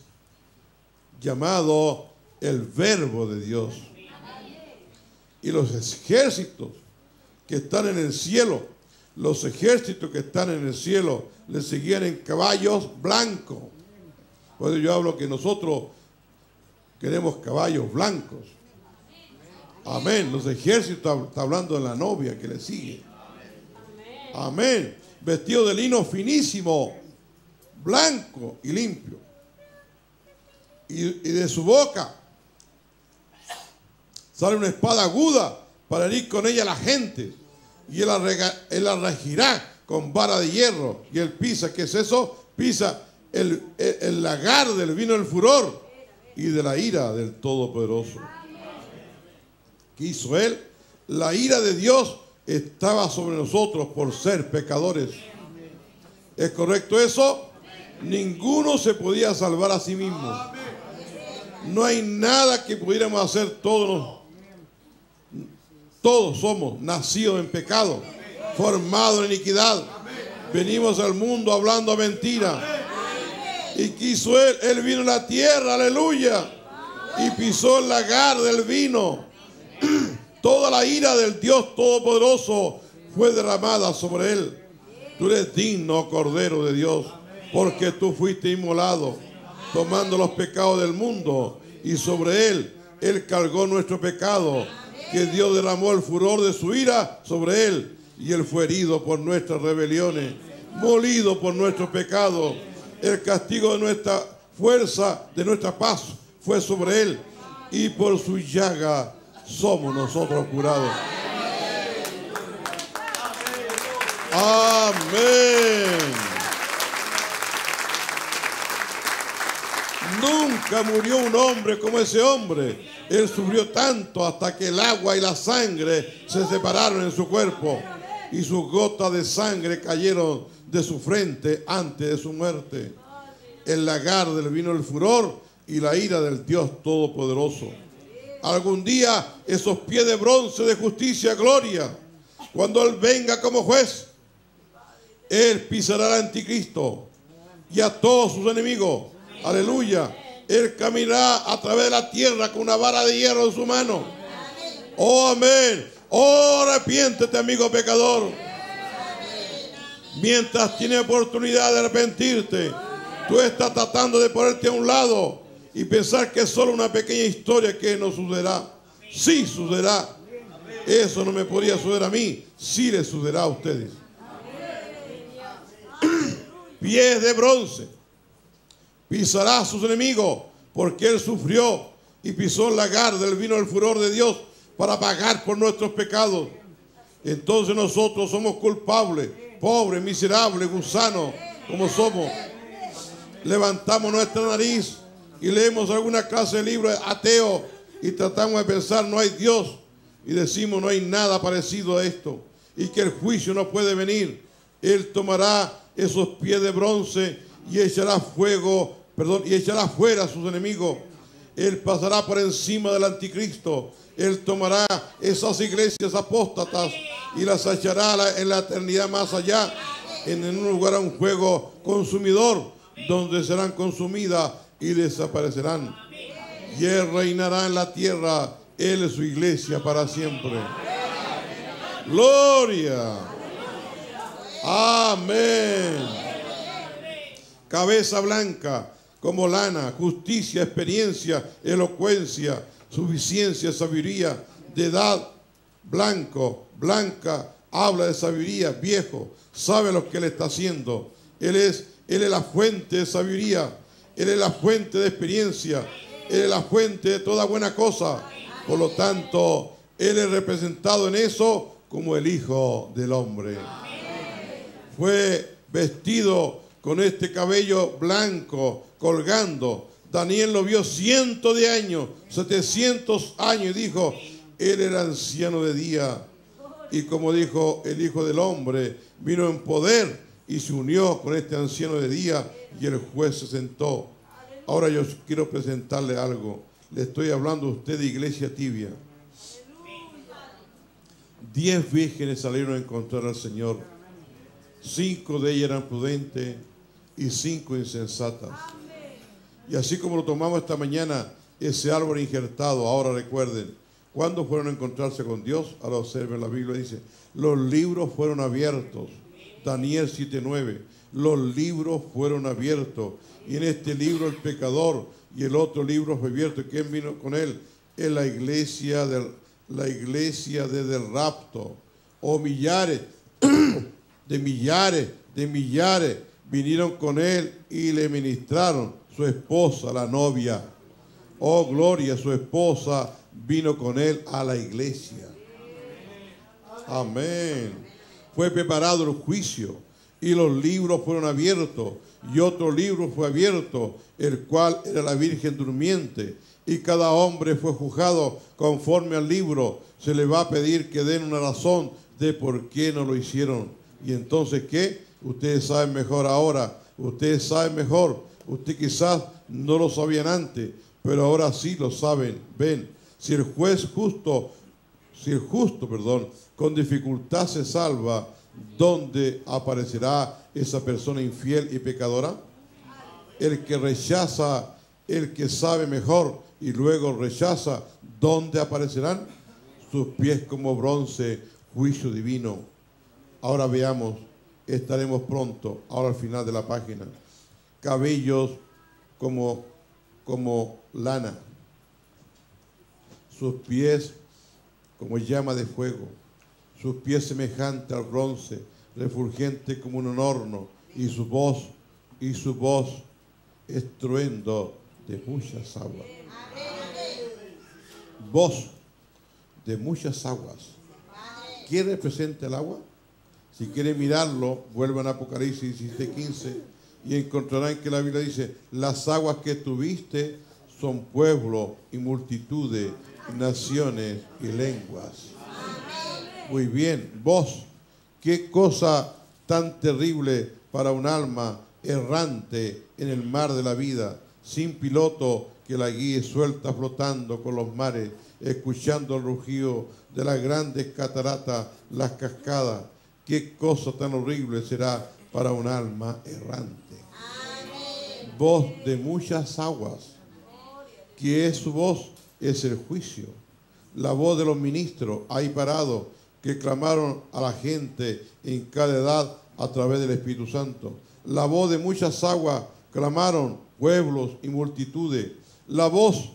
llamado el Verbo de Dios. Y los ejércitos que están en el cielo, los ejércitos que están en el cielo, le seguían en caballos blancos. Por eso yo hablo que nosotros queremos caballos blancos. Amén. Los ejércitos, está hablando de la novia que le sigue. Amén. Vestido de lino finísimo, blanco y limpio. Y, y de su boca sale una espada aguda para herir con ella a la gente. Y él la, rega, él la regirá con vara de hierro. Y él pisa, ¿qué es eso? Pisa el, el, el lagar del vino del furor y de la ira del Todopoderoso. ¿Qué hizo él? La ira de Dios estaba sobre nosotros por ser pecadores. ¿Es correcto eso? Ninguno se podía salvar a sí mismo. No hay nada que pudiéramos hacer. Todos todos somos nacidos en pecado, formados en iniquidad. Venimos al mundo hablando mentira. ¿Y qué hizo él? Él vino a la tierra, aleluya, y pisó el lagar del vino. Toda la ira del Dios Todopoderoso fue derramada sobre él. Tú eres digno, Cordero de Dios, porque tú fuiste inmolado, tomando los pecados del mundo, y sobre él, él cargó nuestro pecado, que Dios derramó el furor de su ira sobre él, y él fue herido por nuestras rebeliones, molido por nuestros pecados. El castigo de nuestra fuerza, de nuestra paz, fue sobre él, y por su llaga somos nosotros curados. Amén. Nunca murió un hombre como ese hombre. Él sufrió tanto hasta que el agua y la sangre se separaron en su cuerpo, y sus gotas de sangre cayeron de su frente antes de su muerte. El lagar del vino el furor y la ira del Dios Todopoderoso. Algún día esos pies de bronce de justicia, gloria, cuando él venga como juez, él pisará al anticristo y a todos sus enemigos. Aleluya. Él caminará a través de la tierra con una vara de hierro en su mano. Oh, amén. Oh, arrepiéntete, amigo pecador. Mientras tienes oportunidad de arrepentirte, tú estás tratando de ponerte a un lado y pensar que es solo una pequeña historia que no sucederá. Sí sucederá. Eso no me podría suceder a mí. Sí le sucederá a ustedes. Pies de bronce, pisará a sus enemigos, porque él sufrió y pisó el lagar del vino del furor de Dios para pagar por nuestros pecados. Entonces nosotros somos culpables, pobres, miserables, gusanos, como somos. Levantamos nuestra nariz y leemos alguna clase de libro ateo y tratamos de pensar no hay Dios, y decimos no hay nada parecido a esto y que el juicio no puede venir. Él tomará esos pies de bronce y echará fuego, perdón, y echará fuera a sus enemigos. Él pasará por encima del anticristo. Él tomará esas iglesias apóstatas y las echará en la eternidad más allá, en un lugar a un fuego consumidor, donde serán consumidas y desaparecerán. Y él reinará en la tierra Él es su iglesia para siempre. Gloria. Amén. Cabeza blanca como lana, justicia, experiencia, elocuencia, suficiencia, sabiduría, de edad, blanco, blanca, habla de sabiduría, viejo, sabe lo que le está haciendo. Él es, él es la fuente de sabiduría, él es la fuente de experiencia, él es la fuente de toda buena cosa. Por lo tanto, él es representado en eso como el Hijo del Hombre. Fue vestido con este cabello blanco colgando. Daniel lo vio cientos de años, setecientos años, y dijo, él era anciano de día. Y como dijo el Hijo del Hombre, vino en poder y se unió con este anciano de día y el juez se sentó. Ahora yo quiero presentarle algo. Le estoy hablando a usted de iglesia tibia. Diez vírgenes salieron a encontrar al Señor. Cinco de ellas eran prudentes y cinco insensatas. Y así como lo tomamos esta mañana, ese árbol injertado, ahora recuerden, ¿cuándo fueron a encontrarse con Dios? Ahora observen, la Biblia dice, los libros fueron abiertos. Daniel siete nueve, los libros fueron abiertos. Y en este libro el pecador y el otro libro fue abierto. ¿Y quién vino con él? Es la iglesia del, la iglesia desde el rapto. O millares, de millares, de millares, vinieron con él y le ministraron. Su esposa, la novia. Oh, gloria, su esposa vino con él a la iglesia. Amén. Fue preparado el juicio y los libros fueron abiertos, y otro libro fue abierto, el cual era la Virgen durmiente, y cada hombre fue juzgado conforme al libro. Se le va a pedir que den una razón de por qué no lo hicieron. Y entonces, ¿qué? Ustedes saben mejor ahora, ustedes saben mejor. Usted quizás no lo sabían antes, pero ahora sí lo saben. Ven, Si el juez justo, si el justo, perdón, con dificultad se salva, ¿dónde aparecerá esa persona infiel y pecadora? El que rechaza, el que sabe mejor y luego rechaza, ¿dónde aparecerán? Sus pies como bronce, juicio divino. Ahora veamos, estaremos pronto, ahora al final de la página. Cabellos como, como lana. Sus pies como llama de fuego, sus pies semejante al bronce, refulgente como un horno, y su voz, y su voz estruendo de muchas aguas. Voz de muchas aguas. ¿Qué representa el agua? Si quieren mirarlo, vuelvan a Apocalipsis diecisiete quince y encontrarán que la Biblia dice, las aguas que tuviste son pueblo y multitudes, naciones y lenguas. Muy bien, vos, qué cosa tan terrible para un alma errante en el mar de la vida, sin piloto que la guíe, suelta flotando con los mares, escuchando el rugido de las grandes cataratas, las cascadas. Qué cosa tan horrible será para un alma errante. Voz de muchas aguas, que es su voz, es el juicio, la voz de los ministros ahí parados que clamaron a la gente en cada edad a través del Espíritu Santo. La voz de muchas aguas clamaron pueblos y multitudes. La voz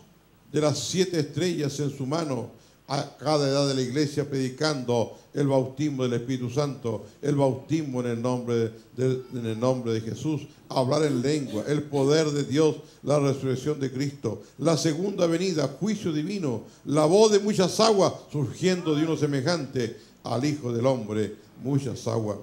de las siete estrellas en su mano a cada edad de la iglesia predicando el bautismo del Espíritu Santo, el bautismo en el nombre de, en el nombre de Jesús, hablar en lengua, el poder de Dios, la resurrección de Cristo, la segunda venida, juicio divino, la voz de muchas aguas surgiendo de uno semejante al Hijo del Hombre, muchas aguas.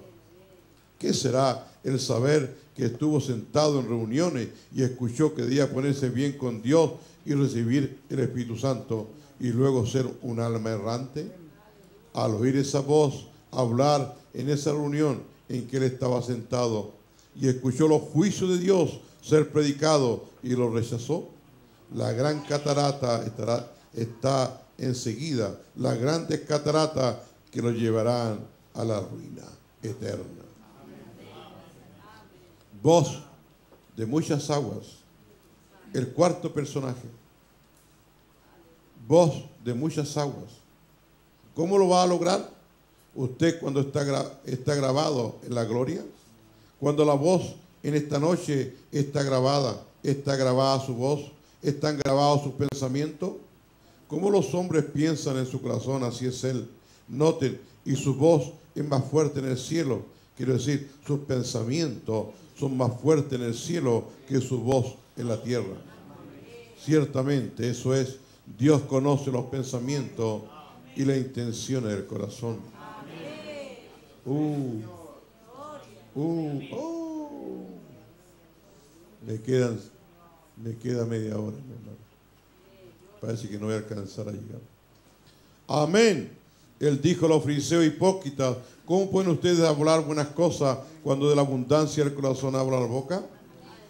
¿Qué será el saber que estuvo sentado en reuniones y escuchó que debía ponerse bien con Dios y recibir el Espíritu Santo y luego ser un alma errante? Al oír esa voz, hablar en esa reunión en que él estaba sentado y escuchó los juicios de Dios ser predicado y lo rechazó. La gran catarata estará, está enseguida, las grandes cataratas que lo llevarán a la ruina eterna. Voz de muchas aguas. El cuarto personaje. voz de muchas aguas. ¿Cómo lo va a lograr? Usted cuando está, gra está grabado en la gloria, cuando la voz en esta noche está grabada, está grabada su voz, están grabados sus pensamientos. Como los hombres piensan en su corazón, así es él. Noten, y su voz es más fuerte en el cielo. Quiero decir, sus pensamientos son más fuertes en el cielo que su voz en la tierra. Ciertamente, eso es, Dios conoce los pensamientos y las intenciones del corazón. Uh, uh, oh. Me quedan, me queda media hora, mi hermano. Parece que no voy a alcanzar a llegar. Amén. Él dijo a los fariseos hipócritas: ¿cómo pueden ustedes hablar buenas cosas cuando de la abundancia del corazón habla la boca?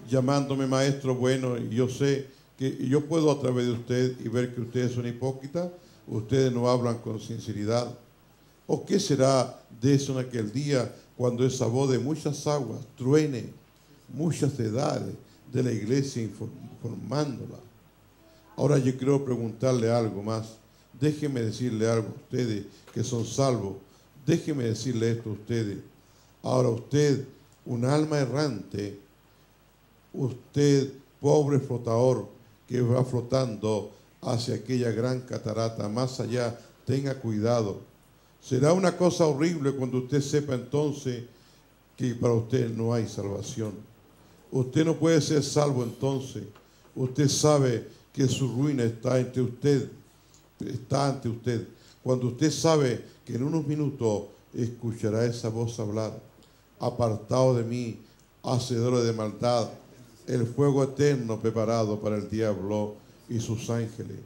Llamándome maestro bueno, y yo sé que yo puedo a través de usted y ver que ustedes son hipócritas. Ustedes no hablan con sinceridad. ¿O qué será de eso en aquel día cuando esa voz de muchas aguas truene, muchas edades de la iglesia informándola? Ahora yo quiero preguntarle algo más. Déjenme decirle algo a ustedes que son salvos. Déjenme decirle esto a ustedes. Ahora usted, un alma errante, usted, pobre flotador que va flotando hacia aquella gran catarata, más allá, tenga cuidado. Será una cosa horrible cuando usted sepa entonces que para usted no hay salvación. Usted no puede ser salvo entonces. Usted sabe que su ruina está ante usted, está ante usted. Cuando usted sabe que en unos minutos escuchará esa voz hablar: apartado de mí, hacedores de maldad, el fuego eterno preparado para el diablo y sus ángeles.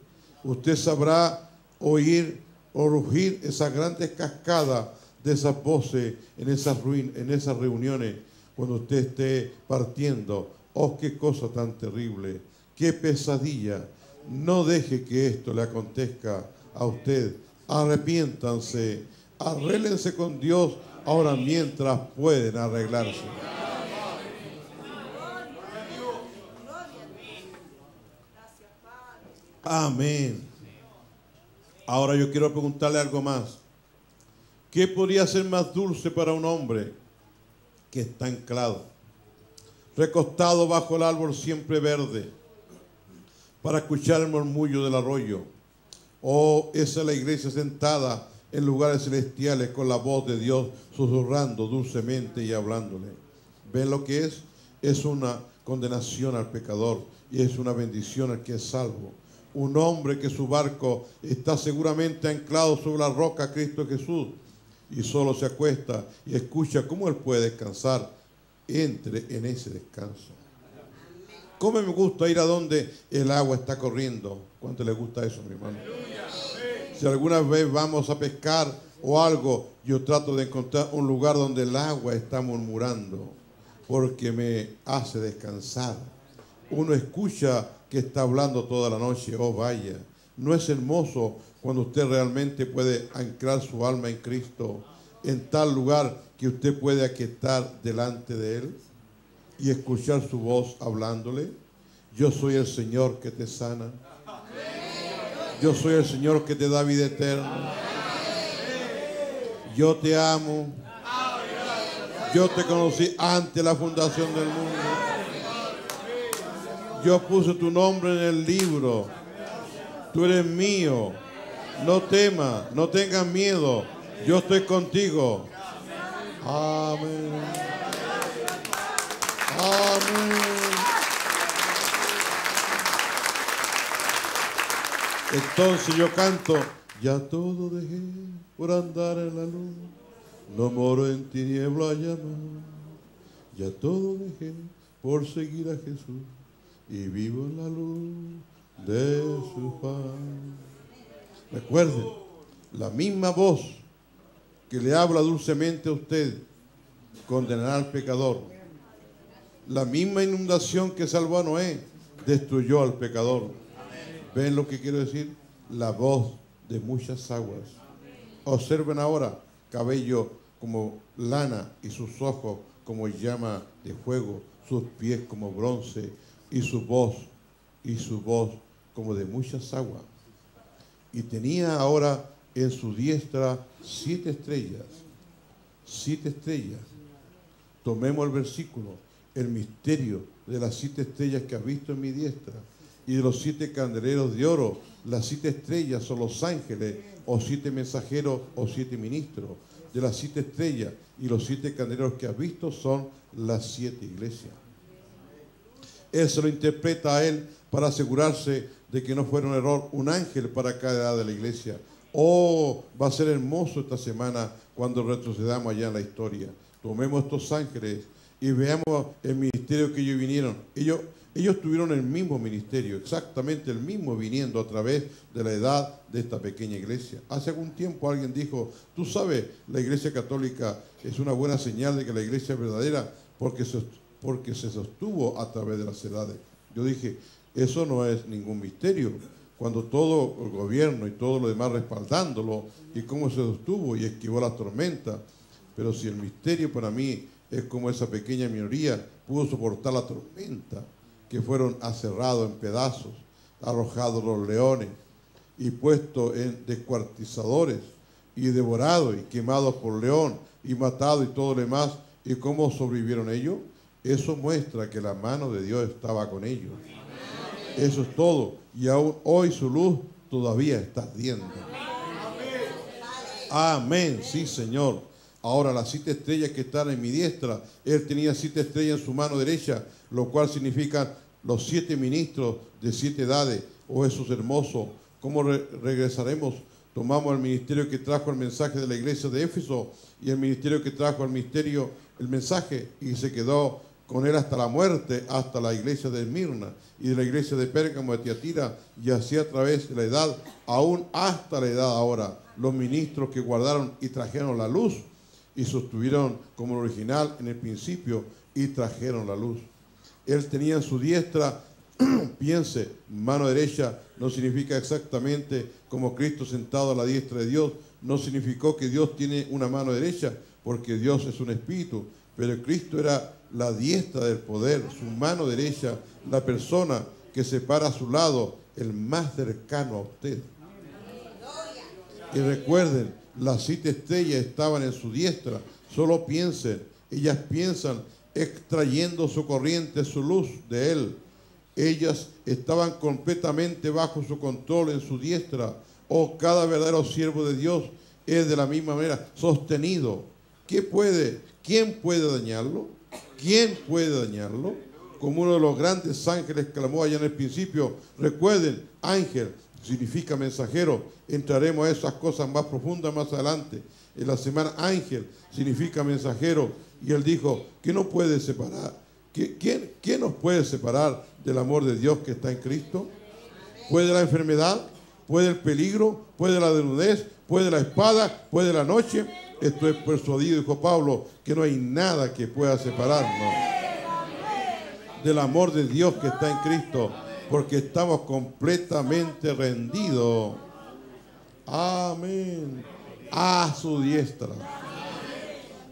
Usted sabrá oír o rugir esas grandes cascadas de esas voces en esas, ruin en esas reuniones cuando usted esté partiendo. ¡Oh, qué cosa tan terrible! ¡Qué pesadilla! No deje que esto le acontezca a usted. Arrepiéntanse, arréglense con Dios ahora mientras pueden arreglarse. Amén. Ahora yo quiero preguntarle algo más. ¿Qué podría ser más dulce para un hombre que está anclado, recostado bajo el árbol siempre verde, para escuchar el murmullo del arroyo? Oh, esa es la iglesia sentada en lugares celestiales con la voz de Dios susurrando dulcemente y hablándole. ¿Ven lo que es? Es una condenación al pecador y es una bendición al que es salvo. Un hombre que su barco está seguramente anclado sobre la roca Cristo Jesús y solo se acuesta y escucha cómo él puede descansar. Entre en ese descanso. ¿Cómo me gusta ir a donde el agua está corriendo? ¿Cuánto le gusta eso, mi hermano? Si alguna vez vamos a pescar o algo, yo trato de encontrar un lugar donde el agua está murmurando, porque me hace descansar. Uno escucha que está hablando toda la noche. Oh, vaya, ¿no es hermoso cuando usted realmente puede anclar su alma en Cristo, en tal lugar que usted puede aquietar delante de Él y escuchar su voz hablándole? Yo soy el Señor que te sana. Yo soy el Señor que te da vida eterna. Yo te amo. Yo te conocí antes de la fundación del mundo. Yo puse tu nombre en el libro. Tú eres mío. No temas, no tengas miedo. Yo estoy contigo. Amén. Amén. Entonces yo canto: ya todo dejé por andar en la luz, no moro en tiniebla ya más. Ya todo dejé por seguir a Jesús y vivo en la luz de su paz. Recuerden, la misma voz que le habla dulcemente a usted condenará al pecador. La misma inundación que salvó a Noé destruyó al pecador. Amén. ¿Ven lo que quiero decir? La voz de muchas aguas. Observen ahora, cabello como lana y sus ojos como llama de fuego, sus pies como bronce y su voz, y su voz como de muchas aguas. y tenía ahora en su diestra siete estrellas, siete estrellas. Tomemos el versículo, el misterio de las siete estrellas que has visto en mi diestra y de los siete candeleros de oro. Las siete estrellas son los ángeles o siete mensajeros o siete ministros. De las siete estrellas y los siete candeleros que has visto son las siete iglesias. Él se lo interpreta a él para asegurarse de que no fuera un error, un ángel para cada edad de la iglesia. Oh, va a ser hermoso esta semana cuando retrocedamos allá en la historia. Tomemos estos ángeles y veamos el ministerio que ellos vinieron. Ellos, ellos tuvieron el mismo ministerio, exactamente el mismo, viniendo a través de la edad de esta pequeña iglesia. Hace algún tiempo alguien dijo, tú sabes, la iglesia católica es una buena señal de que la iglesia es verdadera porque se, porque se sostuvo a través de las edades. Yo dije, eso no es ningún misterio. Cuando todo el gobierno y todo lo demás respaldándolo, y cómo se sostuvo y esquivó las tormentas. Pero si el misterio para mí es como esa pequeña minoría pudo soportar la tormenta, que fueron aserrados en pedazos, arrojados los leones y puestos en descuartizadores y devorados y quemados por león y matados y todo lo demás, y cómo sobrevivieron ellos, eso muestra que la mano de Dios estaba con ellos. Eso es todo. Y aún hoy su luz todavía está ardiendo. Amén, sí Señor. Ahora las siete estrellas que están en mi diestra, él tenía siete estrellas en su mano derecha, lo cual significa los siete ministros de siete edades. Oh, eso es hermoso. ¿Cómo re regresaremos? Tomamos el ministerio que trajo el mensaje de la iglesia de Éfeso y el ministerio que trajo el misterio, el mensaje, y se quedó con él hasta la muerte, hasta la iglesia de Esmirna y de la iglesia de Pérgamo, de Tiatira, y así a través de la edad, aún hasta la edad ahora, los ministros que guardaron y trajeron la luz y sostuvieron como el original en el principio y trajeron la luz. Él tenía en su diestra, piense, mano derecha, no significa exactamente como Cristo sentado a la diestra de Dios, no significó que Dios tiene una mano derecha, porque Dios es un espíritu, pero Cristo era la diestra del poder, su mano derecha, la persona que se para a su lado, el más cercano a usted. Y recuerden, las siete estrellas estaban en su diestra, solo piensen, ellas piensan extrayendo su corriente, su luz de él. Ellas estaban completamente bajo su control en su diestra. Oh, cada verdadero siervo de Dios es de la misma manera sostenido. ¿Qué puede? ¿Quién puede dañarlo? ¿Quién puede dañarlo? Como uno de los grandes ángeles clamó allá en el principio. Recuerden, ángel significa mensajero. Entraremos a esas cosas más profundas más adelante. En la semana, ángel significa mensajero. Y él dijo, ¿qué nos puede separar? ¿Qué, quién, ¿Quién nos puede separar del amor de Dios que está en Cristo? ¿Puede la enfermedad? ¿Puede el peligro? ¿Puede la desnudez? ¿Puede la espada? ¿Puede la noche? Estoy persuadido, dijo Pablo, que no hay nada que pueda separarnos del amor de Dios que está en Cristo, porque estamos completamente rendidos, amén, a su diestra.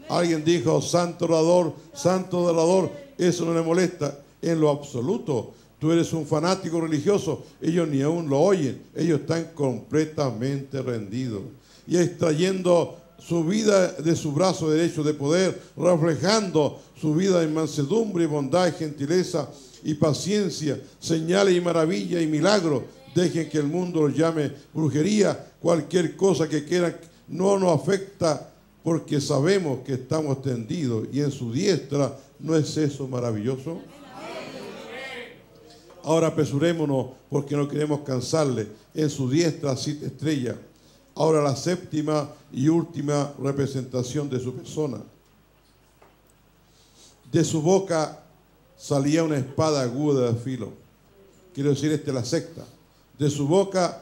Alguien dijo, santo orador, santo orador, eso no le molesta en lo absoluto. Tú eres un fanático religioso, ellos ni aún lo oyen, ellos están completamente rendidos y extrayendo su vida de su brazo derecho de poder, reflejando su vida en mansedumbre, bondad, gentileza y paciencia, señales y maravillas y milagros. Dejen que el mundo los llame brujería, cualquier cosa que quieran, no nos afecta porque sabemos que estamos tendidos y en su diestra. ¿No es eso maravilloso? Ahora apresurémonos porque no queremos cansarle. En su diestra siete estrellas. Ahora la séptima y última representación de su persona. De su boca salía una espada aguda de filo. Quiero decir, esta es la sexta. De su boca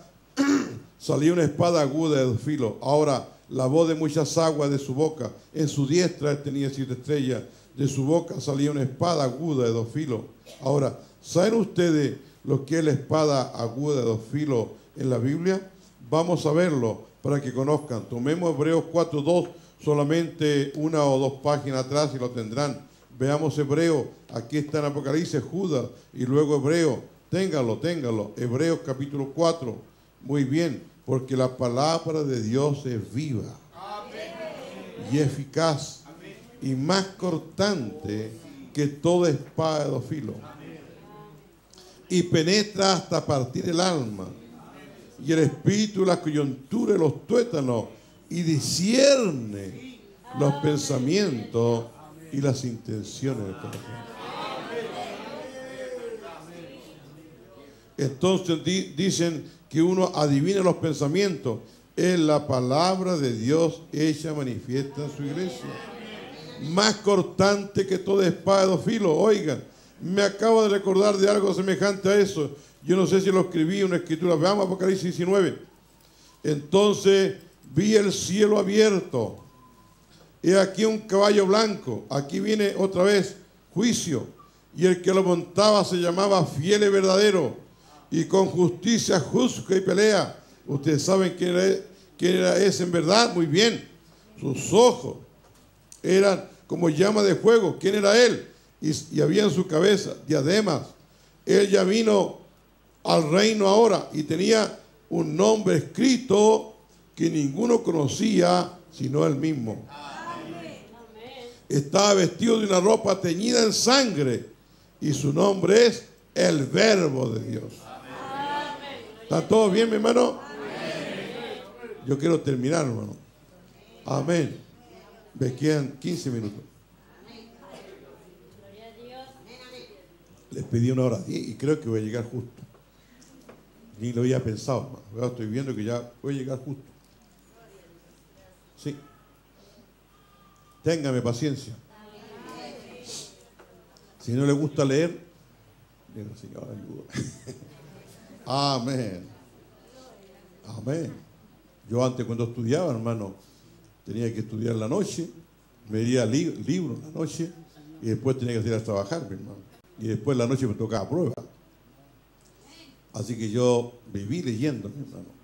salía una espada aguda de filo. Ahora, la voz de muchas aguas de su boca. En su diestra él tenía siete estrellas. De su boca salía una espada aguda de dos filos. Ahora, ¿saben ustedes lo que es la espada aguda de dos filos en la Biblia? Vamos a verlo para que conozcan. Tomemos Hebreos cuatro dos, solamente una o dos páginas atrás y lo tendrán. Veamos Hebreos, aquí está en Apocalipsis, Judas y luego Hebreos. Ténganlo, ténganlo. Hebreos capítulo cuatro, muy bien. porque la palabra de Dios es viva y eficaz y más cortante que toda espada de dos filos, y penetra hasta partir el alma y el espíritu, la coyuntura y los tuétanos, y discierne los pensamientos y las intenciones del corazón. Entonces di, dicen que uno adivina los pensamientos. Es la palabra de Dios hecha manifiesta en su iglesia, más cortante que toda espada de dos filos. Oigan, me acabo de recordar de algo semejante a eso. Yo no sé si lo escribí en una escritura. Veamos Apocalipsis diecinueve. Entonces vi el cielo abierto, y aquí un caballo blanco. Aquí viene otra vez juicio, y el que lo montaba se llamaba Fiel y Verdadero, y con justicia juzga y pelea. Ustedes saben quién era, quién era ese en verdad, muy bien. Sus ojos eran como llama de fuego. ¿Quién era él? Y, y había en su cabeza diademas. Él ya vino al reino ahora, y tenía un nombre escrito que ninguno conocía sino él mismo. Amén. Estaba vestido de una ropa teñida en sangre, y su nombre es el Verbo de Dios. Amén. ¿Está todo bien, mi hermano? Amén. Yo quiero terminar, hermano. Amén. Me quedan quince minutos. Les pedí una hora y creo que voy a llegar justo. Ni lo había pensado, hermano. Ahora estoy viendo que ya voy a llegar justo. Sí. Téngame paciencia. Si no le gusta leer, digo, Señor, ayuda. Amén. Amén. Yo antes, cuando estudiaba, hermano, tenía que estudiar la noche, me leía li libros la noche, y después tenía que ir a trabajar, mi hermano. Y después la noche me tocaba prueba. Así que yo viví leyendo, mi hermano.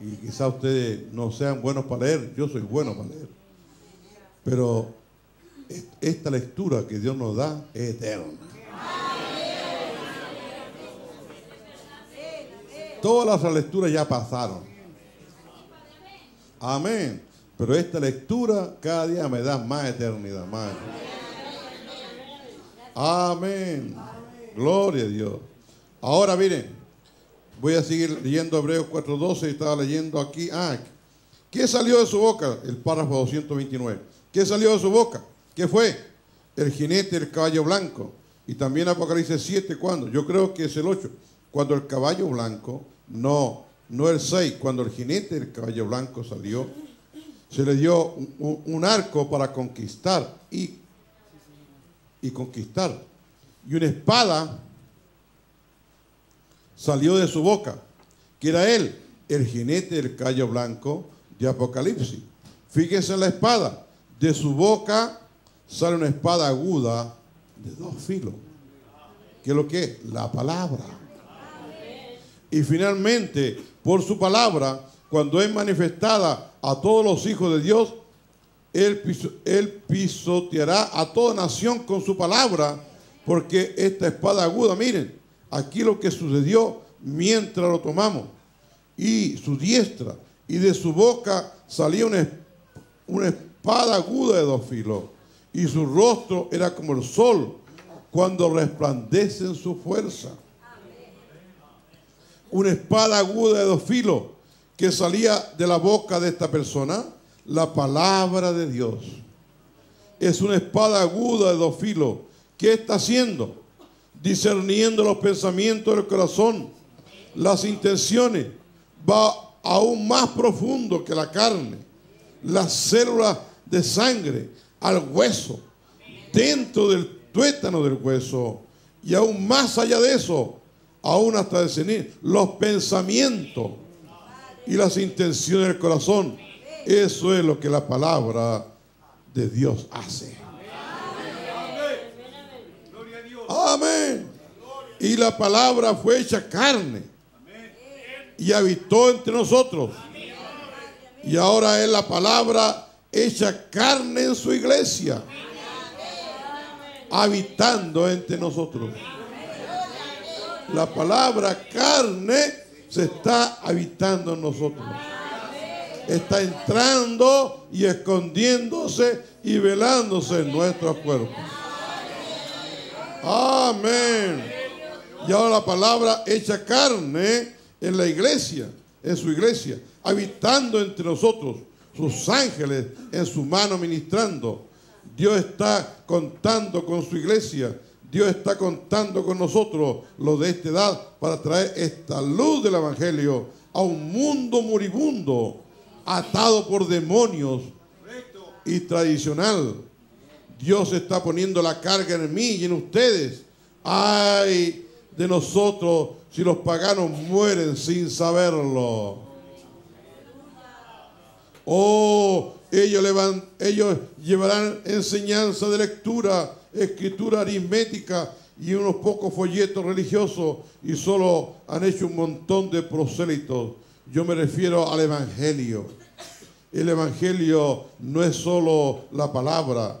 Y quizá ustedes no sean buenos para leer. Yo soy bueno para leer. Pero esta lectura que Dios nos da es eterna. Todas las lecturas ya pasaron. Amén. Pero esta lectura cada día me da más eternidad, más eternidad. Amén. Gloria a Dios. Ahora miren, voy a seguir leyendo Hebreos cuatro doce. Estaba leyendo aquí. Ah, ¿qué salió de su boca? El párrafo doscientos veintinueve. ¿Qué salió de su boca? ¿Qué fue? El jinete, el caballo blanco. Y también Apocalipsis siete, ¿cuándo? Yo creo que es el ocho. Cuando el caballo blanco, no, no el seis. Cuando el jinete, el caballo blanco salió, se le dio un, un, un arco para conquistar y y conquistar, y una espada salió de su boca, que era él, el jinete del caballo blanco de Apocalipsis. Fíjense en la espada, de su boca sale una espada aguda de dos filos, que es lo que es la palabra. Y finalmente, por su palabra, cuando es manifestada a todos los hijos de Dios, Él, piso, él pisoteará a toda nación con su palabra, porque esta espada aguda, miren, aquí lo que sucedió mientras lo tomamos, y su diestra, y de su boca salía una, una espada aguda de dos filos, y su rostro era como el sol cuando resplandece en su fuerza. Una espada aguda de dos filos que salía de la boca de esta persona. La palabra de Dios es una espada aguda de dos filos. ¿Qué está haciendo? Discerniendo los pensamientos del corazón, las intenciones. Va aún más profundo que la carne, las células de sangre, al hueso, dentro del tuétano del hueso, y aún más allá de eso, aún hasta discernir los pensamientos y las intenciones del corazón. Eso es lo que la palabra de Dios hace. Amén. Y la palabra fue hecha carne y habitó entre nosotros. Y ahora es la palabra hecha carne en su iglesia, habitando entre nosotros. La palabra carne se está habitando en nosotros. Está entrando y escondiéndose y velándose en nuestros cuerpos. Amén. Y ahora la palabra hecha carne en la iglesia, en su iglesia, habitando entre nosotros, sus ángeles en su mano ministrando. Dios está contando con su iglesia. Dios está contando con nosotros, los de esta edad, para traer esta luz del evangelio a un mundo moribundo, atado por demonios y tradicional. Dios está poniendo la carga en mí y en ustedes. ¡Ay de nosotros si los paganos mueren sin saberlo! ¡Oh! Ellos, levan, ellos llevarán enseñanza de lectura, escritura aritmética y unos pocos folletos religiosos, y solo han hecho un montón de prosélitos. Yo me refiero al evangelio. El evangelio no es solo la palabra.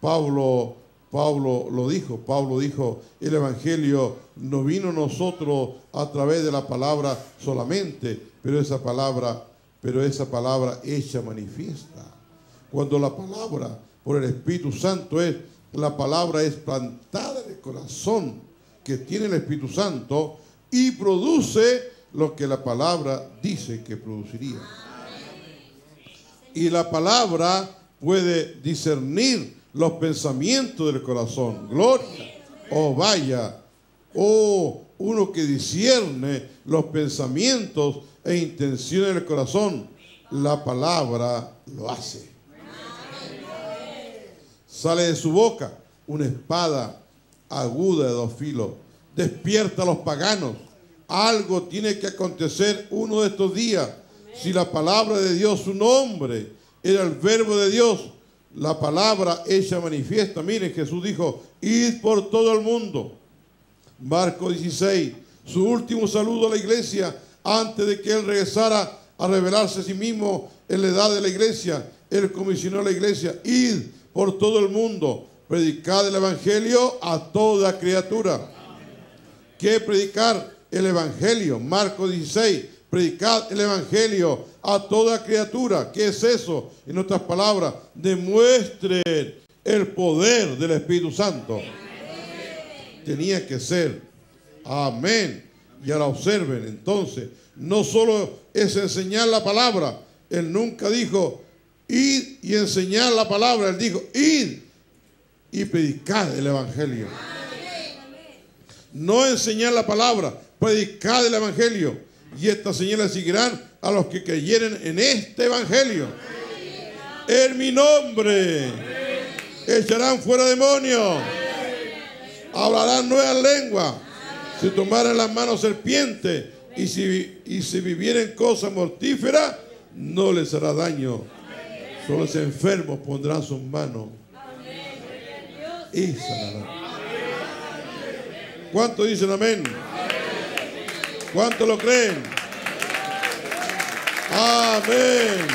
Pablo, Pablo lo dijo, Pablo dijo, el evangelio no vino a nosotros a través de la palabra solamente, pero esa palabra, pero esa palabra hecha manifiesta. Cuando la palabra por el Espíritu Santo es, la palabra es plantada en el corazón que tiene el Espíritu Santo y produce lo que la palabra dice que produciría. Y la palabra puede discernir los pensamientos del corazón. Gloria. Oh, vaya. Oh, uno que discierne los pensamientos e intenciones del corazón. La palabra lo hace. Sale de su boca una espada aguda de dos filos. Despierta a los paganos. Algo tiene que acontecer uno de estos días. Si la palabra de Dios, su nombre, era el verbo de Dios, la palabra hecha manifiesta. Miren, Jesús dijo, id por todo el mundo. Marcos dieciséis, su último saludo a la iglesia antes de que Él regresara a revelarse a sí mismo en la edad de la iglesia. Él comisionó a la iglesia, id por todo el mundo, predicad el evangelio a toda criatura. ¿Qué predicar? El evangelio. Marcos dieciséis, predicad el evangelio a toda criatura. ¿Qué es eso? En otras palabras, demuestren el poder del Espíritu Santo. Tenía que ser. Amén. Y ahora observen, entonces, no solo es enseñar la palabra. Él nunca dijo, id y enseñar la palabra. Él dijo, id y predicad el evangelio. No enseñar la palabra, predicad el evangelio. Y estas señales seguirán a los que creyeren en este evangelio. En mi nombre echarán fuera demonios, hablarán nuevas lenguas, si tomaran las manos serpientes y si, y si vivieren cosas mortíferas, no les hará daño. Solo los enfermos pondrán sus manos y sanarán. ¿Cuántos dicen amén? ¿Cuántos lo creen? Amén.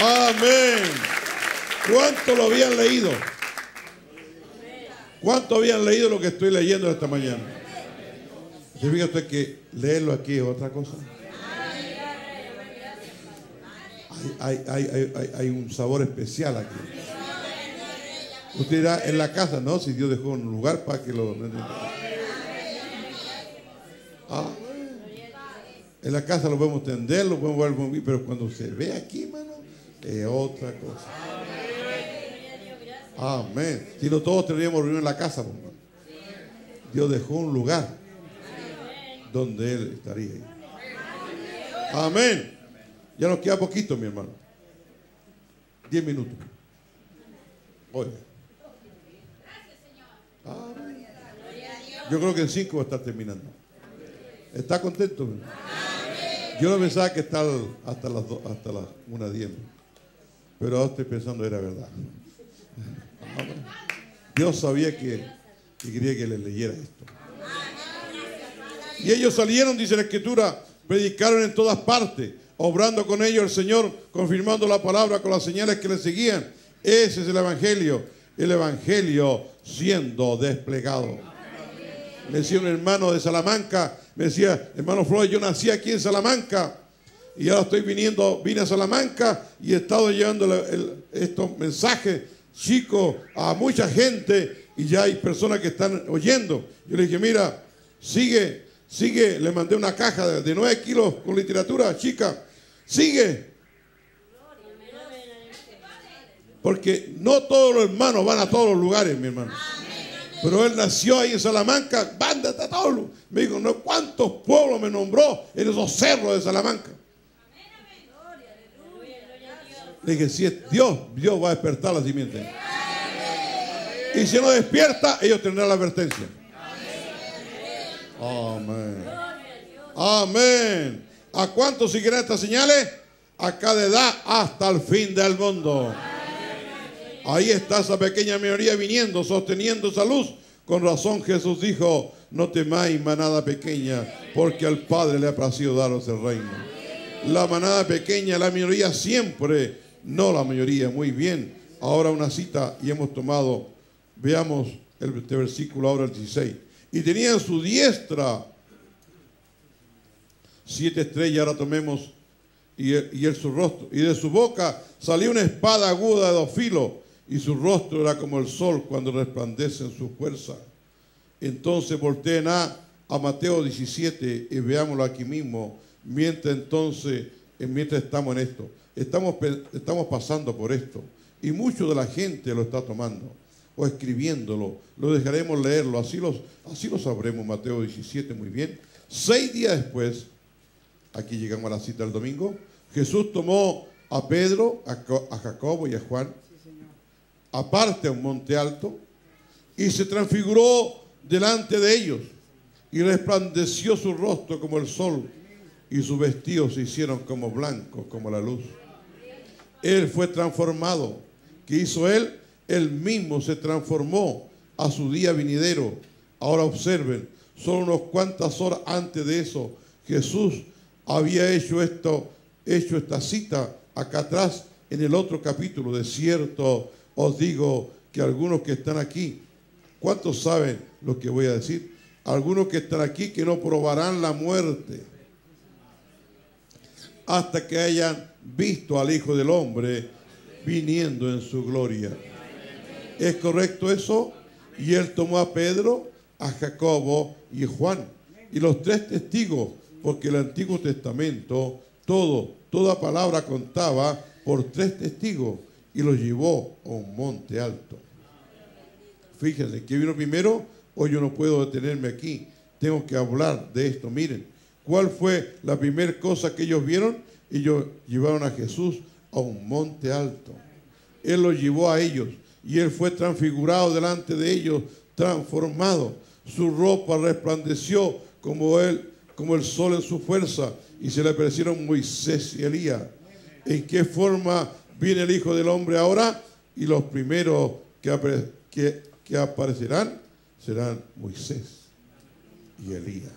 Amén. ¿Cuántos lo habían leído? ¿Cuántos habían leído lo que estoy leyendo esta mañana? ¿Se fija usted que leerlo aquí es otra cosa? Hay, hay, hay, hay, hay un sabor especial aquí. Usted irá en la casa, ¿no? Si Dios dejó un lugar para que lo... Ah, en la casa lo podemos tender, lo podemos ver muy bien, pero cuando se ve aquí, hermano, es otra cosa. Amén. Si no, todos tendríamos reunión en la casa, hermano. Dios dejó un lugar donde Él estaría. Amén. Ya nos queda poquito, mi hermano. Diez minutos. Oye. Amén. Yo creo que en cinco va a estar terminando. ¿Está contento? Amén. Yo no pensaba que estar hasta las dos, hasta las una diez, pero ahora estoy pensando era verdad. Amén. Dios sabía que y quería que les leyera esto. Y ellos salieron, dice la Escritura, predicaron en todas partes, obrando con ellos el Señor, confirmando la palabra con las señales que le seguían. Ese es el evangelio, el evangelio siendo desplegado. Me decía un hermano de Salamanca, me decía, hermano Flores, yo nací aquí en Salamanca y ahora estoy viniendo, vine a Salamanca y he estado llevando el, el, estos mensajes chicos a mucha gente y ya hay personas que están oyendo. Yo le dije, mira, sigue, sigue, le mandé una caja de, de nueve kilos con literatura, chica, sigue. Porque no todos los hermanos van a todos los lugares, mi hermano. Pero él nació ahí en Salamanca, banda de todo. Me dijo, no, ¿cuántos pueblos me nombró en esos cerros de Salamanca? Le dije, si es Dios, Dios va a despertar la simiente. Y si no despierta, ellos tendrán la advertencia. Amén. Amén. ¿A cuántos seguirán estas señales? A cada edad hasta el fin del mundo. Ahí está esa pequeña minoría viniendo, sosteniendo esa luz. Con razón Jesús dijo, no temáis manada pequeña, porque al Padre le ha placido daros el reino. La manada pequeña, la minoría siempre, no la mayoría. Muy bien, ahora una cita y hemos tomado, veamos el, este versículo ahora el dieciséis. Y tenía en su diestra siete estrellas, ahora tomemos, y, el, y el su rostro. Y de su boca salió una espada aguda de dos filos, y su rostro era como el sol cuando resplandece en su fuerza. Entonces volteen a, a Mateo diecisiete y veámoslo aquí mismo. Mientras entonces, mientras estamos en esto, estamos, estamos pasando por esto. Y mucho de la gente lo está tomando o escribiéndolo. Lo dejaremos leerlo, así, los, así lo sabremos, Mateo diecisiete, muy bien. Seis días después, aquí llegamos a la cita del domingo, Jesús tomó a Pedro, a, a Jacobo y a Juan, aparte a un monte alto, y se transfiguró delante de ellos, y resplandeció su rostro como el sol, y sus vestidos se hicieron como blancos, como la luz. Él fue transformado. ¿Qué hizo él? Él mismo se transformó a su día venidero. Ahora observen, solo unas cuantas horas antes de eso, Jesús había hecho esto, hecho esta cita acá atrás en el otro capítulo. De cierto os digo que algunos que están aquí, ¿cuántos saben lo que voy a decir? Algunos que están aquí que no probarán la muerte hasta que hayan visto al Hijo del Hombre viniendo en su gloria. ¿Es correcto eso? Y él tomó a Pedro, a Jacobo y a Juan, y los tres testigos, porque el Antiguo Testamento, todo, toda palabra contaba por tres testigos, y los llevó a un monte alto. Fíjense, ¿qué vino primero? Hoy yo no puedo detenerme aquí, tengo que hablar de esto. Miren, ¿cuál fue la primera cosa que ellos vieron? Ellos llevaron a Jesús a un monte alto. Él los llevó a ellos y él fue transfigurado delante de ellos, transformado. Su ropa resplandeció como él, como el sol en su fuerza, y se le aparecieron Moisés y Elías. ¿En qué forma viene el Hijo del Hombre ahora? Y los primeros que, apare que, que aparecerán serán Moisés y Elías.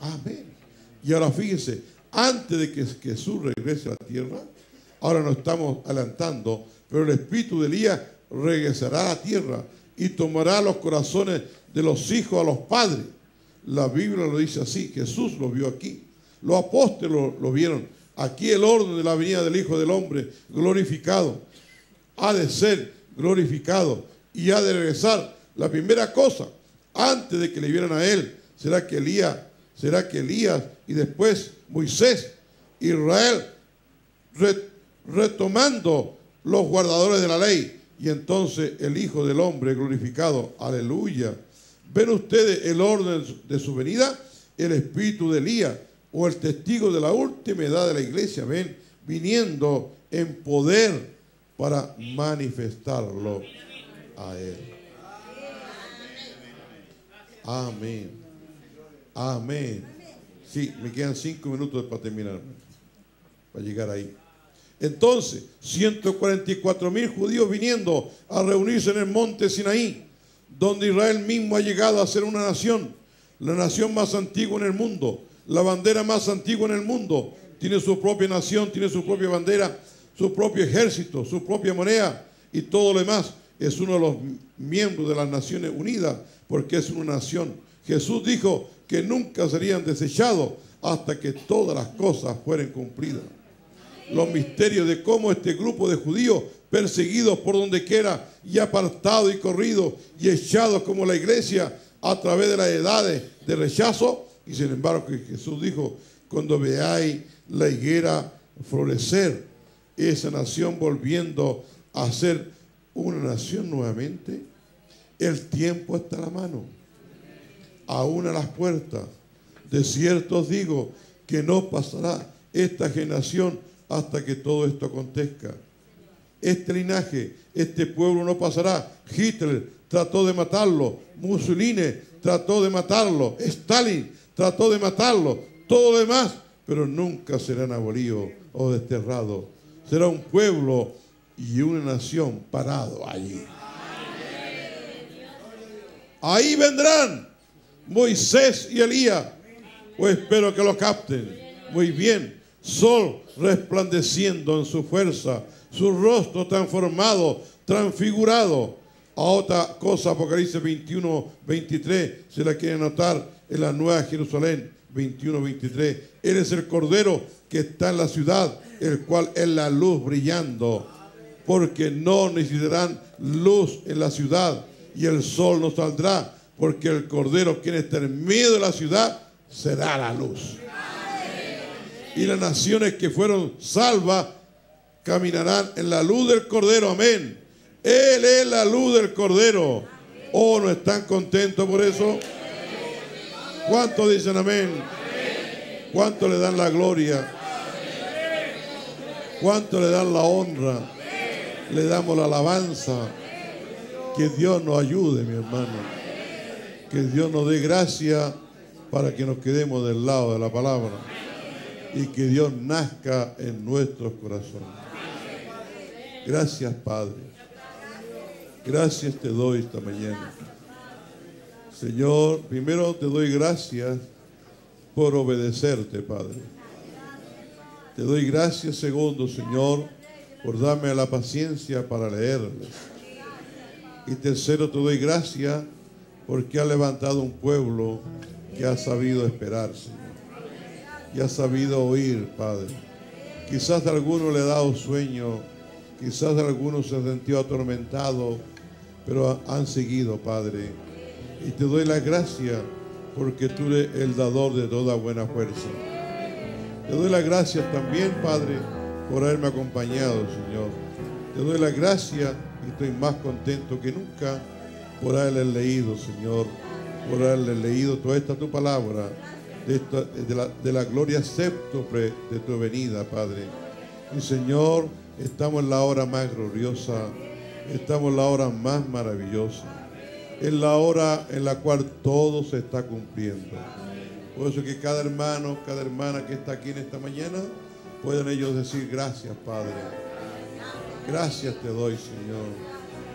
Amén. Y ahora fíjense, antes de que Jesús regrese a la tierra, ahora nos estamos adelantando, pero el espíritu de Elías regresará a la tierra y tomará los corazones de los hijos a los padres. La Biblia lo dice así, Jesús lo vio aquí, los apóstoles lo, lo vieron. Aquí el orden de la venida del Hijo del Hombre glorificado, ha de ser glorificado y ha de regresar. La primera cosa, antes de que le vieran a él, será que Elías, será que Elías y después Moisés, Israel, re, retomando los guardadores de la ley, y entonces el Hijo del Hombre glorificado. Aleluya. ¿Ven ustedes el orden de su venida? El espíritu de Elías, o el testigo de la última edad de la iglesia, ven, viniendo en poder para manifestarlo a él. Amén. Amén. Sí, me quedan cinco minutos para terminar, para llegar ahí. Entonces, ciento cuarenta y cuatro mil judíos viniendo a reunirse en el monte Sinaí, donde Israel mismo ha llegado a ser una nación, la nación más antigua en el mundo, la bandera más antigua en el mundo. Tiene su propia nación, tiene su propia bandera, su propio ejército, su propia moneda y todo lo demás. es uno de los miembros de las Naciones Unidas porque es una nación. Jesús dijo que nunca serían desechados hasta que todas las cosas fueran cumplidas. Los misterios de cómo este grupo de judíos perseguidos por donde quiera y apartados y corridos y echados como la iglesia a través de las edades de rechazo, y sin embargo que Jesús dijo, cuando veáis la higuera florecer, esa nación volviendo a ser una nación nuevamente, el tiempo está a la mano, aún a las puertas. De cierto os digo que no pasará esta generación hasta que todo esto acontezca. Este linaje, este pueblo no pasará. Hitler trató de matarlo, Mussolini trató de matarlo, Stalin trató de matarlo, todo lo demás, pero nunca serán abolidos o desterrados. Será un pueblo y una nación parado allí. Ahí vendrán Moisés y Elías, o espero que lo capten muy bien. Sol resplandeciendo en su fuerza, su rostro transformado, transfigurado. A otra cosa, Apocalipsis veintiuno, veintitrés, se la quiere anotar en la Nueva Jerusalén, veintiuno, veintitrés. Él es el Cordero que está en la ciudad, el cual es la luz brillando, porque no necesitarán luz en la ciudad y el sol no saldrá, porque el Cordero, quien está en medio de la ciudad, será la luz. Y las naciones que fueron salvas caminarán en la luz del Cordero. Amén. Él es la luz del Cordero. ¿Oh, no están contentos por eso? ¿Cuántos dicen amén? ¿Cuántos le dan la gloria? ¿Cuántos le dan la honra? Le damos la alabanza. Que Dios nos ayude, mi hermano. Que Dios nos dé gracia para que nos quedemos del lado de la palabra. Y que Dios nazca en nuestros corazones. Gracias, Padre. Gracias te doy esta mañana. Señor, primero te doy gracias por obedecerte, Padre. Te doy gracias, segundo, Señor, por darme la paciencia para leerles. Y tercero, te doy gracias porque ha levantado un pueblo que ha sabido esperar, Señor. Y ha sabido oír, Padre. Quizás a alguno le ha dado sueño, quizás a alguno se sintió atormentado, pero han seguido, Padre. Y te doy las gracias porque tú eres el dador de toda buena fuerza. Te doy las gracias también, Padre, por haberme acompañado, Señor. Te doy las gracias y estoy más contento que nunca por haberle leído, Señor, por haberle leído toda esta tu palabra. De, esta, de, la, de la gloria séptuple de tu venida, Padre. Y Señor, estamos en la hora más gloriosa, estamos en la hora más maravillosa, en la hora en la cual todo se está cumpliendo. Por eso que cada hermano, cada hermana que está aquí en esta mañana, puedan ellos decir gracias, Padre. Gracias te doy, Señor.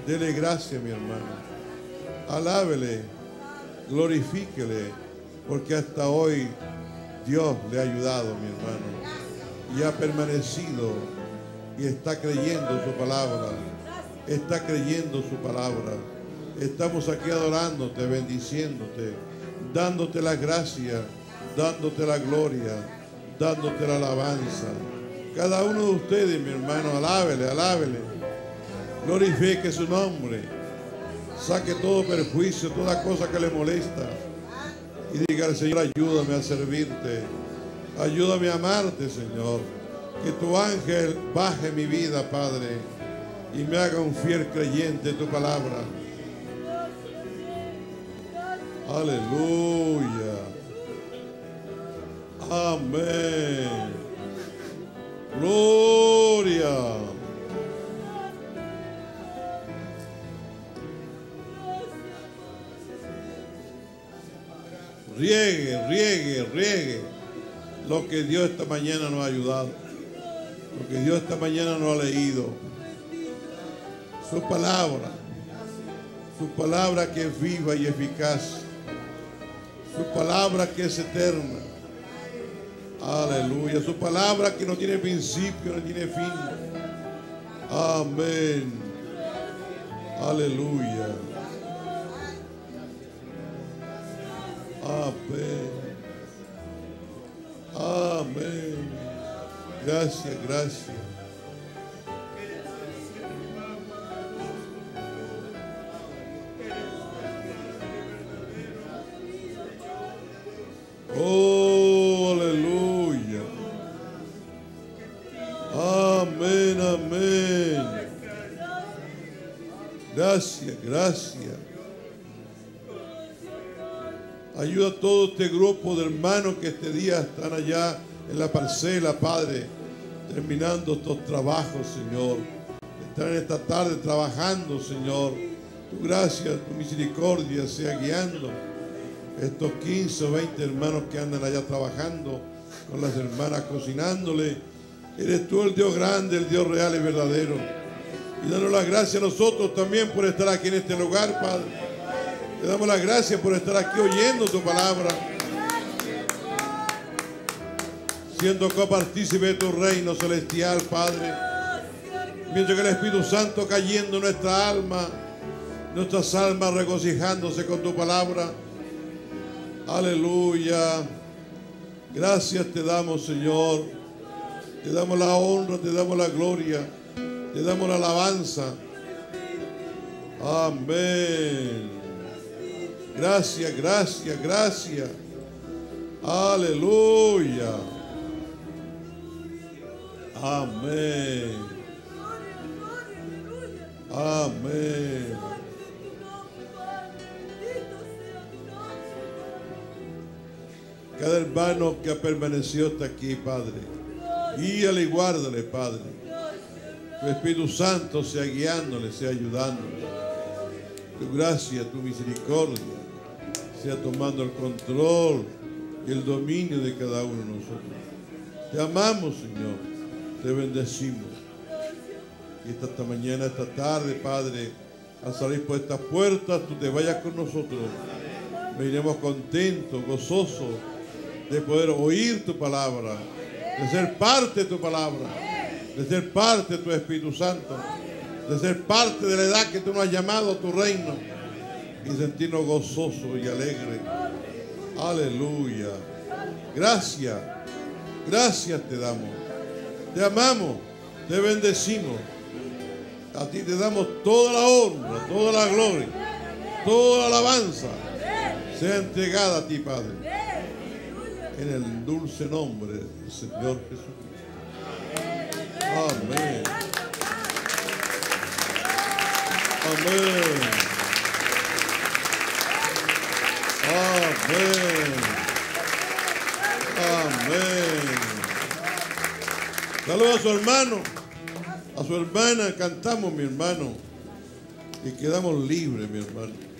Dele gracias, mi hermano. Alábele, glorifíquele, porque hasta hoy Dios le ha ayudado, mi hermano, y ha permanecido y está creyendo su palabra, está creyendo su palabra. Estamos aquí adorándote, bendiciéndote, dándote la gracia, dándote la gloria, dándote la alabanza. Cada uno de ustedes, mi hermano, alábele, alábele, glorifique su nombre, saque todo perjuicio, toda cosa que le molesta. Y diga, Señor, ayúdame a servirte, ayúdame a amarte, Señor. Que tu ángel baje mi vida, Padre, y me haga un fiel creyente de tu palabra. Aleluya. Amén. Gloria. Riegue, riegue, riegue lo que Dios esta mañana nos ha ayudado, lo que Dios esta mañana nos ha leído, su palabra, su palabra que es viva y eficaz, su palabra que es eterna. Aleluya, su palabra que no tiene principio, no tiene fin. Amén. Aleluya. Amén. Amén. Gracias, gracias. Oh, aleluya. Amén, amén. Gracias, gracias. Ayuda a todo este grupo de hermanos que este día están allá en la parcela, Padre, terminando estos trabajos, Señor. Están esta tarde trabajando, Señor. Tu gracia, tu misericordia sea guiando estos quince o veinte hermanos que andan allá trabajando, con las hermanas cocinándole. Eres tú el Dios grande, el Dios real y verdadero. Y danos las gracias a nosotros también por estar aquí en este lugar, Padre. Te damos las gracias por estar aquí oyendo tu palabra, siendo copartícipe de tu reino celestial, Padre. Mientras que el Espíritu Santo cayendo en nuestra alma, nuestras almas regocijándose con tu palabra. Aleluya. Gracias te damos, Señor. Te damos la honra, te damos la gloria, te damos la alabanza. Amén. Gracias, gracias, gracias. Aleluya. Amén. Amén. Cada hermano que ha permanecido hasta aquí, Padre, guíale y guárdale, Padre. Tu Espíritu Santo sea guiándole, sea ayudándole. Tu gracia, tu misericordia, sea tomando el control y el dominio de cada uno de nosotros. Te amamos, Señor. Te bendecimos. Y esta, esta mañana, esta tarde, Padre, al salir por estas puertas, tú te vayas con nosotros. Veniremos contentos, gozosos de poder oír tu palabra, de ser parte de tu palabra, de ser parte de tu Espíritu Santo, de ser parte de la edad que tú nos has llamado a tu reino y sentirnos gozosos y alegres. Aleluya. Gracias, gracias te damos, te amamos, te bendecimos. A ti te damos toda la honra, toda la gloria, toda la alabanza sea entregada a ti, Padre, en el dulce nombre del Señor Jesús. Amén. Amén. Amén. Amén. Saludos a su hermano, a su hermana. Cantamos, mi hermano, y quedamos libres, mi hermano.